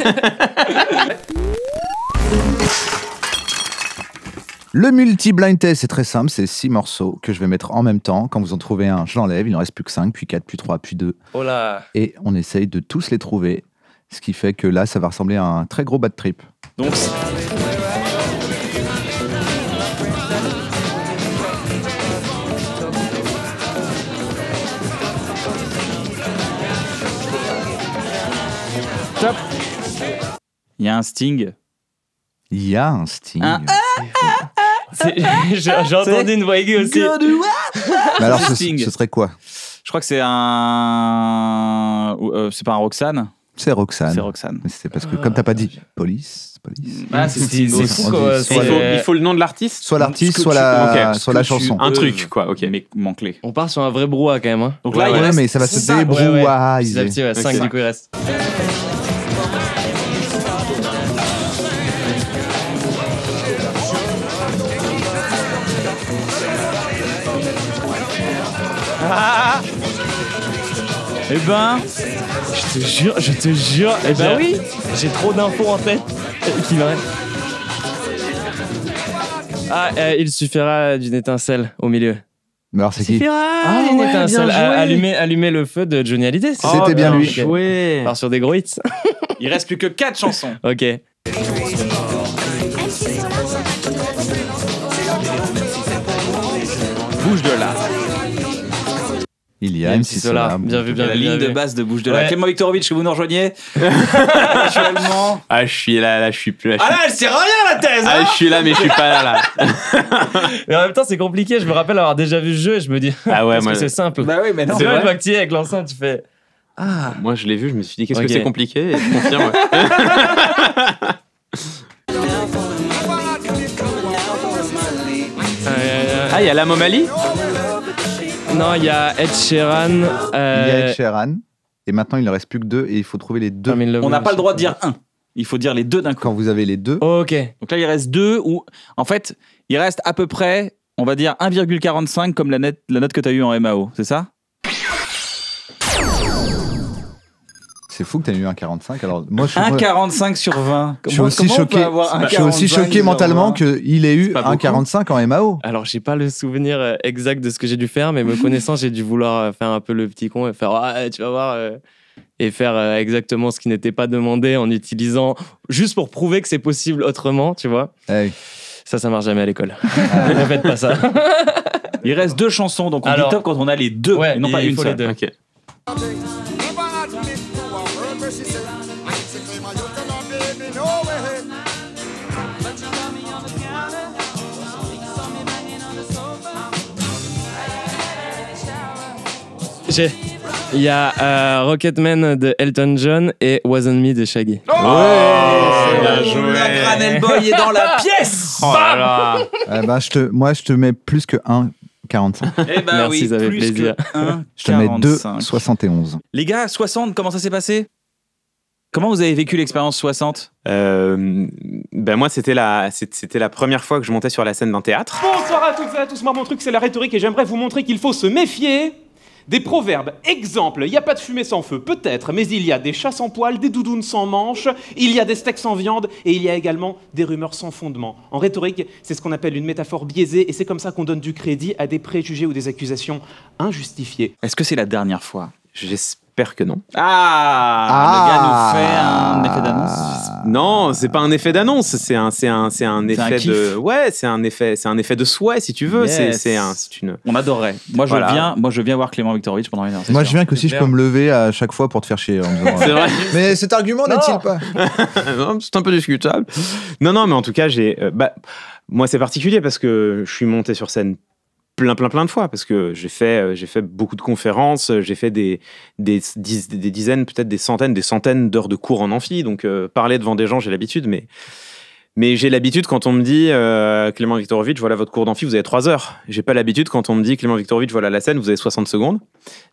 Le multi-blind test, c'est très simple, c'est 6 morceaux que je vais mettre en même temps. Quand vous en trouvez un, je l'enlève, il en reste plus que 5, puis 4, puis 3, puis 2. Oh là. Et on essaye de tous les trouver, ce qui fait que là, ça va ressembler à un très gros bad trip. Donc... Top. Il y a un sting. J'ai entendu une voix aiguë aussi. Mais alors, ce serait quoi? Je crois que c'est un... c'est pas un Roxane? C'est Roxane. Mais c'est parce que, comme t'as pas dit Police. Ah, c'est fou, quoi. Il faut le nom de l'artiste. Soit l'artiste, soit la chanson. Un truc, quoi. Ok, mais mon clé. On part sur un vrai brouhaha, quand même. Donc là, ouais, mais ça va se débrouhahaiser. C'est la 5, du coup, il reste. Eh ben, je te jure, eh ben oui, j'ai trop d'infos en tête. Il suffira d'une étincelle au milieu. Mais alors c'est qui? Allumer le feu de Johnny Hallyday. C'était bien lui. Joué. Part sur des gros hits. Il reste plus que 4 chansons. Ok. Bouge de là. Il y a MC Solar. Bien vu, bien vu. La ligne de basse de Bouche de la. Clément Viktorovitch, que vous nous rejoignez. Actuellement. Ah, je suis là, je suis plus là. Ah là, elle sert à rien, la thèse. Ah, je suis là, mais je suis pas là. Mais en même temps, c'est compliqué. Je me rappelle avoir déjà vu ce jeu et je me dis. Ah ouais, moi. C'est simple. Bah oui, mais non. C'est vrai, toi que tu es avec l'enceinte, tu fais. Ah. Moi, je l'ai vu, je me suis dit, qu'est-ce que c'est compliqué? Et je confirme. Ah, il y a la Momali? Non, il y a Ed Sheeran. Et maintenant, il ne reste plus que 2 et il faut trouver les 2. On n'a pas le droit de dire 1. Il faut dire les 2 d'un coup. Quand vous avez les 2. Oh, ok. Donc là, il reste 2 ou... En fait, il reste à peu près, on va dire 1,45 comme la note que tu as eue en MAO. C'est ça? C'est fou que tu aies eu un 45. Alors, moi, je suis... Un 45 sur 20. Je suis aussi choqué mentalement qu'il ait eu un 45 en MAO. Alors, j'ai pas le souvenir exact de ce que j'ai dû faire, mais me connaissant, j'ai dû vouloir faire un peu le petit con et faire ah, tu vas voir, et faire exactement ce qui n'était pas demandé en utilisant juste pour prouver que c'est possible autrement, tu vois. Hey. Ça marche jamais à l'école. Ne faites pas ça. Il reste deux chansons, donc on dit top quand on a les deux, ouais, non pas une seule. Okay. Il y a Rocketman de Elton John et Wasn't Me de Shaggy. Oh, ouais, bien joué. Le Granel Boy est dans la pièce. Oh là là. Moi, je te mets plus que 1. 45. Eh ben merci, oui, ça fait plaisir. Je te mets 2,71. Les gars, 60, comment ça s'est passé? Comment vous avez vécu l'expérience 60? Ben moi, c'était la première fois que je montais sur la scène d'un théâtre. Bonsoir à toutes et à tous, moi mon truc c'est la rhétorique et j'aimerais vous montrer qu'il faut se méfier des proverbes. Exemple, il n'y a pas de fumée sans feu, peut-être, mais il y a des chats sans poils, des doudounes sans manches, il y a des steaks sans viande, et il y a également des rumeurs sans fondement. En rhétorique, c'est ce qu'on appelle une métaphore biaisée, et c'est comme ça qu'on donne du crédit à des préjugés ou des accusations injustifiées. Est-ce que c'est la dernière fois? J'espère que non. Ah, le gars nous fait un effet d'annonce. Non, c'est pas un effet d'annonce, c'est un effet de... Ouais, c'est un effet de souhait, si tu veux. Yes. C'est une... On adorerait. Moi, je viens voir Clément Viktorovitch pendant une heure. Moi, je viens que si je peux me lever à chaque fois pour te faire chier. C'est vrai. Mais cet argument n'est-il pas... C'est un peu discutable. Non, mais en tout cas, j'ai... moi, c'est particulier parce que je suis monté sur scène plein de fois, parce que j'ai fait beaucoup de conférences, j'ai fait des dizaines, peut-être des centaines d'heures de cours en amphi, donc parler devant des gens, j'ai l'habitude, mais j'ai l'habitude quand on me dit Clément Viktorovitch, voilà votre cours d'amphi, vous avez 3 heures. J'ai pas l'habitude quand on me dit Clément Viktorovitch, voilà la scène, vous avez 60 secondes.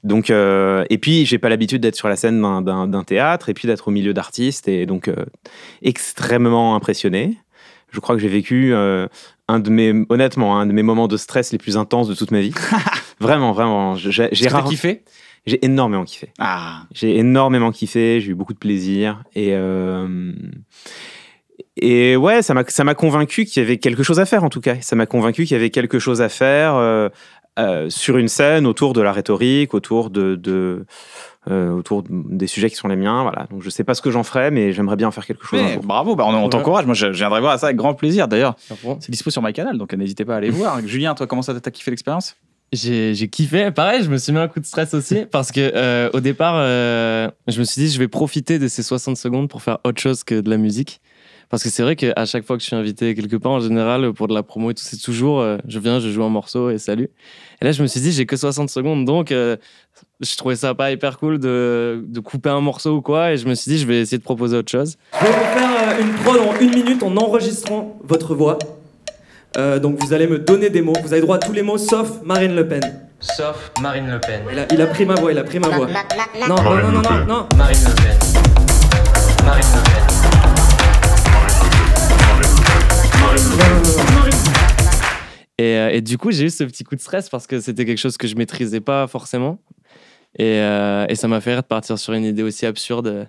Donc, et puis, j'ai pas l'habitude d'être sur la scène d'un théâtre, et puis d'être au milieu d'artistes, et donc extrêmement impressionné. Je crois que j'ai vécu... honnêtement, un de mes moments de stress les plus intenses de toute ma vie. Vraiment. J'ai kiffé. J'ai énormément kiffé. Ah. J'ai énormément kiffé. J'ai eu beaucoup de plaisir. Et ouais, ça m'a convaincu qu'il y avait quelque chose à faire, en tout cas. Ça m'a convaincu qu'il y avait quelque chose à faire sur une scène, autour de la rhétorique, autour des sujets qui sont les miens, voilà. Donc je sais pas ce que j'en ferai, mais j'aimerais bien en faire quelque chose. Bravo, on t'encourage. Moi, je viendrai voir ça avec grand plaisir. D'ailleurs, c'est dispo sur MyCanal, donc n'hésitez pas à aller voir. Julien, toi, comment ça t'a kiffé l'expérience? J'ai kiffé. Pareil, je me suis mis un coup de stress aussi parce que au départ, je me suis dit je vais profiter de ces 60 secondes pour faire autre chose que de la musique. Parce que c'est vrai qu'à chaque fois que je suis invité quelque part, en général, pour de la promo et tout, c'est toujours je viens, je joue un morceau et salut. Et là, je me suis dit, j'ai que 60 secondes. Donc, je trouvais ça pas hyper cool de couper un morceau ou quoi. Et je me suis dit, je vais essayer de proposer autre chose. Je vais vous faire une prod en 1 minute en enregistrant votre voix. Donc, vous allez me donner des mots. Vous avez droit à tous les mots sauf Marine Le Pen. Sauf Marine Le Pen. Il a pris ma voix, il a pris ma voix. Non. Marine Le Pen. Marine Le Pen. Et du coup, j'ai eu ce petit coup de stress parce que c'était quelque chose que je maîtrisais pas forcément. Et ça m'a fait rire de partir sur une idée aussi absurde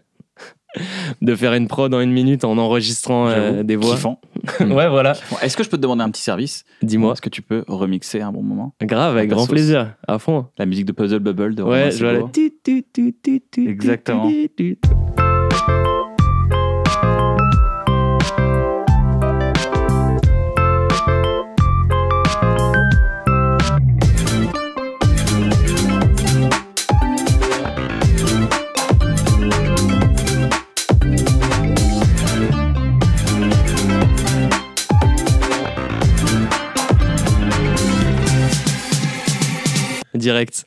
de faire une prod en 1 minute en enregistrant des voix. Kiffant. Ouais, voilà. Est-ce que je peux te demander un petit service? Dis-moi. Est-ce que tu peux remixer un bon moment? Grave, avec grand plaisir, à fond. La musique de Puzzle Bubble de Romain Sego. Ouais, exactement. Direct.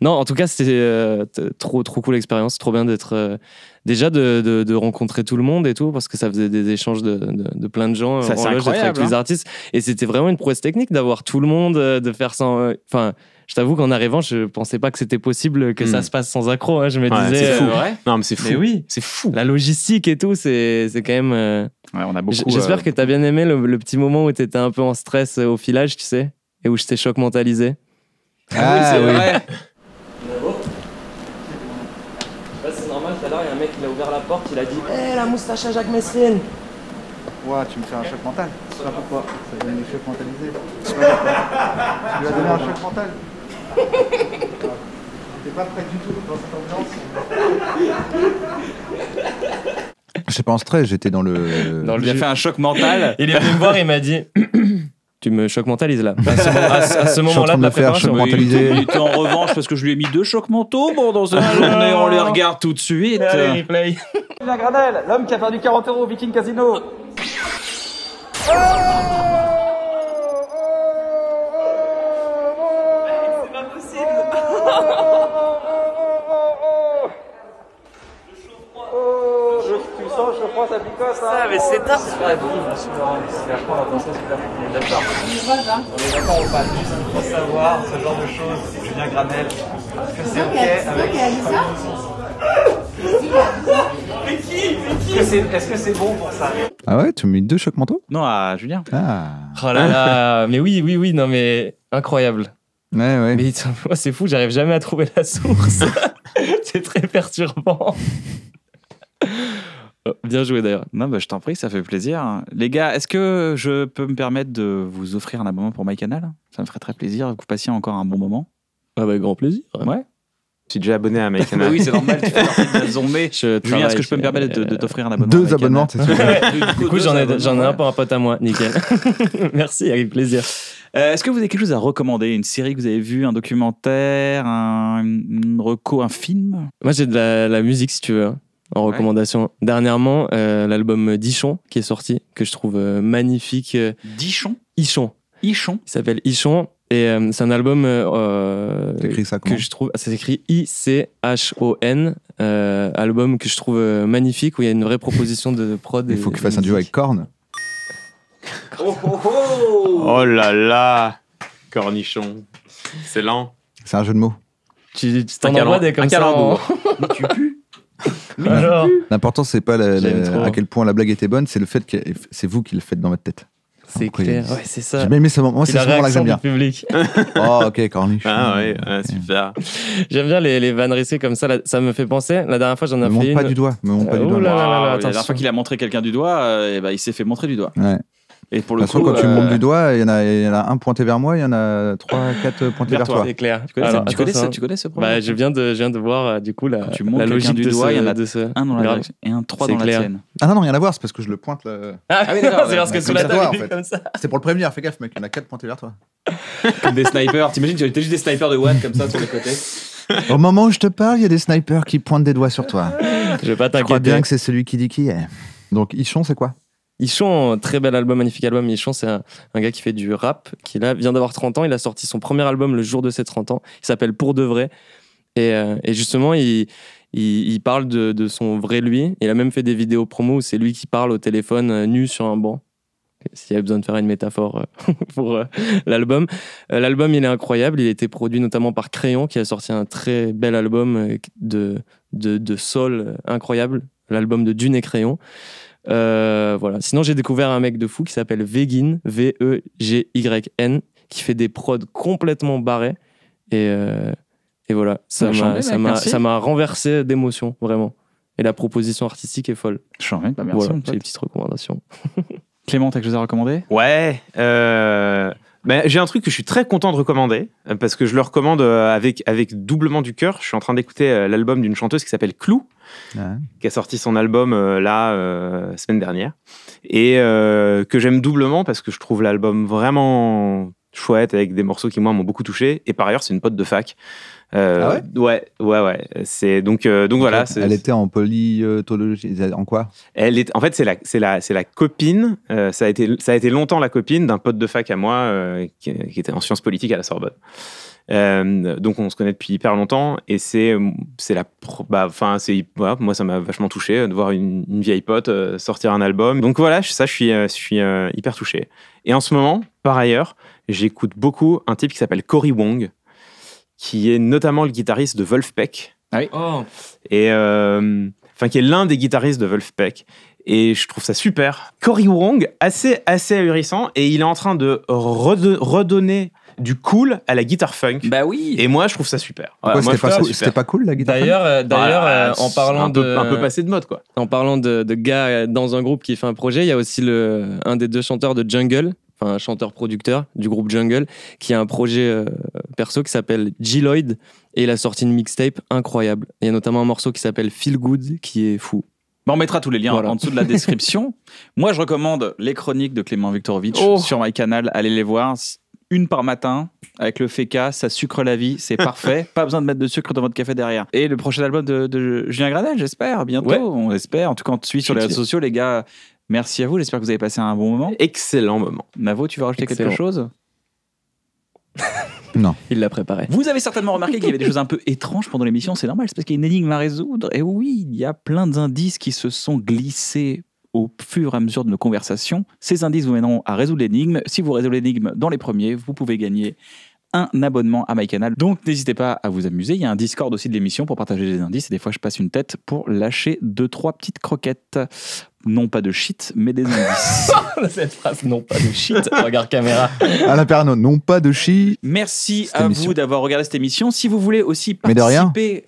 Non, en tout cas, c'était trop cool l'expérience, trop bien d'être déjà de rencontrer tout le monde et tout, parce que ça faisait des échanges de plein de gens. Ça, c'est incroyable, avec les artistes. Et c'était vraiment une prouesse technique d'avoir tout le monde, de faire sans. Enfin, je t'avoue qu'en arrivant, je pensais pas que c'était possible que ça se passe sans accro. Hein, je me disais, c'est fou, ouais. Non, mais c'est fou. Mais oui, c'est fou. La logistique et tout, c'est quand même. Ouais, on a beaucoup. J'espère que t'as bien aimé le petit moment où t'étais un peu en stress au filage, tu sais, et où j'étais choc mentalisé. Ah oui, c'est vrai. Là, c'est normal, tout à l'heure, il y a un mec qui a ouvert la porte, il a dit « Hé, la moustache à Jacques Messrine !» Ouah, tu me fais un choc mental. Je sais pas pourquoi. Ça donne des chocs mentalisés. Tu lui as donné un choc mental. T'es pas prêt du tout dans cette ambiance. Je sais pas en stress, j'étais dans le... Il a fait un choc mental. Il est venu me voir et il m'a dit... Tu me choc mentalises là. À ce moment-là, de faire choc mentalisé. Il était en revanche parce que je lui ai mis 2 chocs mentaux. Bon, dans une journée, on les regarde tout de suite. Allez, replay. Julien Granel, l'homme qui a perdu 40 € au Viking Casino. Oh, c'est pas possible. Tu sens, je crois, ça picosse. Ah, mais c'est tard. C'est pas bon, c'est la fois on a pensé que d'accord. On est d'accord ou pas, juste pour savoir ce genre de choses, Julien Granel. Est-ce que c'est ok avec ça? Mais qui? Est-ce que c'est bon pour ça? Ah ouais, tu me mets 2 chocs mentaux? Non, à Julien. Ah. Oh là là, mais oui, oui, oui, non mais incroyable. Ouais, ouais. Mais moi c'est fou, j'arrive jamais à trouver la source. C'est très perturbant. Oh, bien joué d'ailleurs. Non, bah, je t'en prie, ça fait plaisir. Les gars, est-ce que je peux me permettre de vous offrir un abonnement pour MyCanal? Ça me ferait très plaisir que vous passiez encore un bon moment. Ah bah, grand plaisir. Ouais. Je suis déjà abonné à MyCanal. Oui, c'est normal, tu fais partie de la zombée. Julien, est-ce que je peux me permettre de t'offrir un abonnement? 2 abonnements, c'est sûr. Du coup, j'en ai un pour un pote à moi, nickel. Merci, avec plaisir. Est-ce que vous avez quelque chose à recommander? Une série que vous avez vue, un documentaire, une reco, un film? Moi, j'ai de la musique, si tu veux, hein, en recommandation. Ouais. Dernièrement, l'album d'Ichon, qui est sorti, que je trouve magnifique. D'Ichon? Ichon. Ichon. Il s'appelle Ichon. Et c'est un album que je trouve, ça s'écrit I-C-H-O-N, album que je trouve magnifique, où il y a une vraie proposition de prod. Il faut qu'il fasse un duo avec Korn. Oh, oh, oh. Oh là là, Cornichon, c'est lent. C'est un jeu de mots. Tu t'en envoies des comme ça. En... Mais tu pues. L'important, c'est pas à quel point la blague était bonne, c'est le fait que c'est vous qui le faites dans votre tête. C'est clair, ouais, c'est ça. J'ai aimé ce moment. Moi, c'est ce moment-là que j'aime bien. Public. Oh, ok, Corniche. Ah, ouais, ouais, super. J'aime bien les vannes risquées comme ça. Ça me fait penser. La dernière fois, j'en ai fait une. Pas du doigt. Me montre pas du doigt. La dernière fois qu'il a montré quelqu'un du doigt, et ben, il s'est fait montrer du doigt. Ouais. Et pour le coup, quand tu me montres du doigt, il y en a un pointé vers moi, il y en a 3, 4 pointés vers toi. C'est clair. Tu connais ce problème? Je viens de voir du coup la logique du doigt. Il y en a 1 dans la direction et un 3 dans la tienne. Ah non, non, rien à voir, c'est parce que je le pointe. Ah oui, c'est parce que sous la table, comme ça. C'est pour le prévenir, fais gaffe, mec, il y en a 4 pointés vers toi. Comme des snipers. T'imagines, tu as juste des snipers de one comme ça sur les côtés. Au moment où je te parle, il y a des snipers qui pointent des doigts sur toi. Je vais pas t'inquiéter. Je crois bien que c'est celui qui dit qui est. Donc, Ichon, c'est quoi? Ichon, très bel album, magnifique album. Ichon, c'est un gars qui fait du rap, qui là, vient d'avoir 30 ans. Il a sorti son premier album le jour de ses 30 ans. Il s'appelle Pour de vrai. Et justement, il parle de son vrai lui. Il a même fait des vidéos promo où c'est lui qui parle au téléphone nu sur un banc. S'il y a besoin de faire une métaphore pour l'album. L'album, il est incroyable. Il a été produit notamment par Crayon, qui a sorti un très bel album de soul incroyable. L'album de Dune et Crayon. Voilà. Sinon, j'ai découvert un mec de fou qui s'appelle Vegin, V-E-G-Y-N, qui fait des prods complètement barrés. Et voilà, ça m'a renversé d'émotion, vraiment. Et la proposition artistique est folle. Bah, merci, voilà, c'est les petites recommandations. Clément, t'as quelque chose à recommander? Ouais. Ben, j'ai un truc que je suis très content de recommander, parce que je le recommande avec doublement du cœur. Je suis en train d'écouter l'album d'une chanteuse qui s'appelle Clou, qui a sorti son album semaine dernière, et que j'aime doublement parce que je trouve l'album vraiment chouette, avec des morceaux qui, moi, m'ont beaucoup touché. Et par ailleurs, c'est une pote de fac. Ah ouais, ouais. C'est donc voilà. Elle était en polytologie. En quoi? Elle est. En fait, c'est la copine. Ça a été longtemps la copine d'un pote de fac à moi qui était en sciences politiques à la Sorbonne. Donc on se connaît depuis hyper longtemps, et voilà, moi ça m'a vachement touché de voir une vieille pote sortir un album. Donc voilà, ça je suis hyper touché. Et en ce moment, par ailleurs, j'écoute beaucoup un type qui s'appelle Cory Wong, qui est notamment le guitariste de Vulfpeck. Ah oui. Oh. Et enfin, qui est l'un des guitaristes de Vulfpeck. Et je trouve ça super. Cory Wong, assez ahurissant, et il est en train de redonner du cool à la guitare funk. Bah oui. Et moi, je trouve ça super. Pourquoi voilà, c'était pas cool la guitare funk? D'ailleurs, en parlant de... un peu passé de mode, quoi. En parlant de gars dans un groupe qui fait un projet, il y a aussi un des deux chanteurs de Jungle, enfin un chanteur-producteur du groupe Jungle, qui a un projet perso qui s'appelle G. Lloyd, et il a sorti une mixtape incroyable. Il y a notamment un morceau qui s'appelle Feel Good, qui est fou. Bah on mettra tous les liens en dessous de la description. Moi, je recommande les chroniques de Clément Viktorovitch sur MyCanal. Allez les voir. Une par matin, avec le féca, ça sucre la vie, c'est parfait. Pas besoin de mettre de sucre dans votre café derrière. Et le prochain album de Julien Granel, j'espère, bientôt. Ouais. On espère. En tout cas, on te suit sur les réseaux sociaux, les gars. Merci à vous. J'espère que vous avez passé un bon moment. Excellent moment. Navo, tu veux rajouter quelque chose? Non. Il l'a préparé. Vous avez certainement remarqué qu'il y avait des choses un peu étranges pendant l'émission, c'est normal, c'est parce qu'il y a une énigme à résoudre. Et oui, il y a plein d'indices qui se sont glissés au fur et à mesure de nos conversations. Ces indices vous mèneront à résoudre l'énigme. Si vous résolvez l'énigme dans les premiers, vous pouvez gagner un abonnement à MyCanal. Donc n'hésitez pas à vous amuser. Il y a un Discord aussi de l'émission pour partager les indices. Et des fois, je passe une tête pour lâcher 2-3 petites croquettes. Non pas de shit, mais des indices. Cette phrase, non pas de shit. Regarde caméra. Alain Pernaut, non pas de shit. Merci à vous d'avoir regardé cette émission. Si vous voulez aussi participer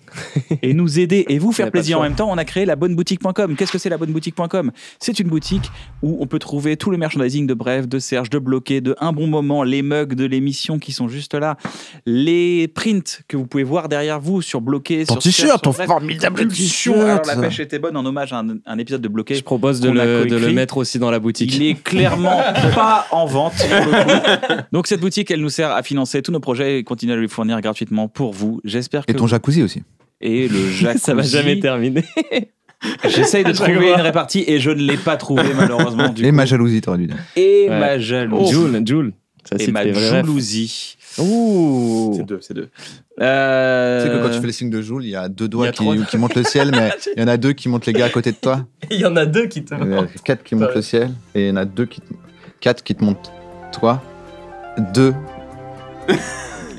et nous aider et vous faire plaisir en même temps, on a créé labonneboutique.com. Qu'est-ce que c'est labonneboutique.com? C'est une boutique où on peut trouver tout le merchandising de Bref, de Serge, de Bloqué, de Un Bon Moment, les mugs de l'émission qui sont juste là, les prints que vous pouvez voir derrière vous sur Bloqué. Ton t-shirt, ton formidable t-shirt. Alors la pêche était bonne en hommage à un épisode de Bloqué. Je propose de le mettre aussi dans la boutique. Il est clairement pas en vente. Donc cette boutique, elle nous sert à financer tous nos projets et continuer à les fournir gratuitement pour vous. J'espère que... Et ton jacuzzi aussi. Et le jacuzzi. Ça va jamais terminer. J'essaye de trouver une répartie et je ne l'ai pas trouvée malheureusement. Et ma jalousie, t'aurais dû dire. Et ma jalousie. Jules. Et ma jalousie. Ouh. C'est deux, c'est deux. Tu sais que quand tu fais les signes de Jules, il y a deux doigts qui montent le ciel, mais il y en a deux qui montent les gars à côté de toi. Il y en a deux qui te montent. Il y en a quatre qui montent le ciel, et il y en a quatre qui te montent toi. Deux.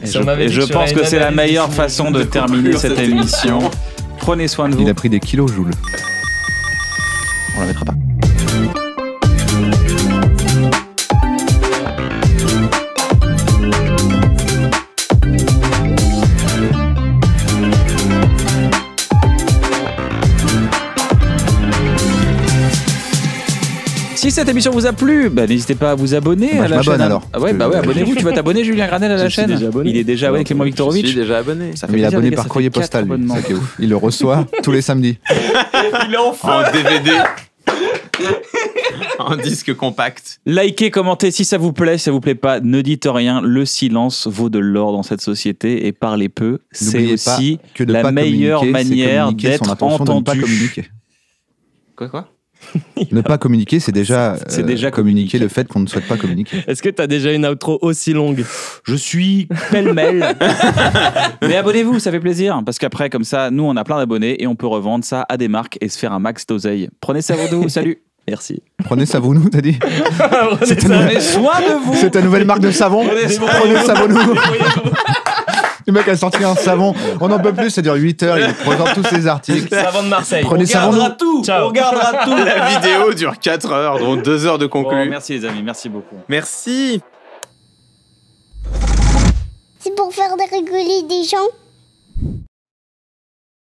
Et je pense que c'est la meilleure façon de terminer cette émission. Prenez soin de vous. Il a pris des kilos, Jules. On la mettra pas. Si cette émission vous a plu, bah, n'hésitez pas à vous abonner à la chaîne. Alors. Ah ouais, bah ouais, abonnez-vous. Tu vas t'abonner, Julien Granel, à la chaîne. Il est déjà avec Clément Viktorovitch. Il est déjà abonné. Ça fait il est abonné par courrier postal. Lui. Ça qui est ouf. Il le reçoit tous les samedis. Il est en DVD. Un disque compact. Likez, commentez si ça vous plaît. Si ça vous plaît pas, ne dites rien. Le silence vaut de l'or dans cette société et parlez peu. C'est aussi la meilleure manière d'être entendu. Quoi? Ne pas communiquer, c'est déjà communiquer le fait qu'on ne souhaite pas communiquer. Est-ce que t'as déjà une outro aussi longue? Je suis pêle-mêle. Mais abonnez-vous, ça fait plaisir. Parce qu'après, comme ça, nous, on a plein d'abonnés et on peut revendre ça à des marques et se faire un max d'oseille. Prenez ça, vous, salut. Merci. Prenez savon-nous, t'as dit. Prenez soin de vous. C'est ta nouvelle marque de savon. Prenez savon-nous. Le mec a sorti un savon. On n'en peut plus, ça dure 8 heures. Il présente tous ses articles. Savon de Marseille. Prenez savon. On regardera tout. La vidéo dure 4 heures, dont 2 heures de conclu. Bon, merci les amis, merci beaucoup. Merci. C'est pour faire rigoler des gens.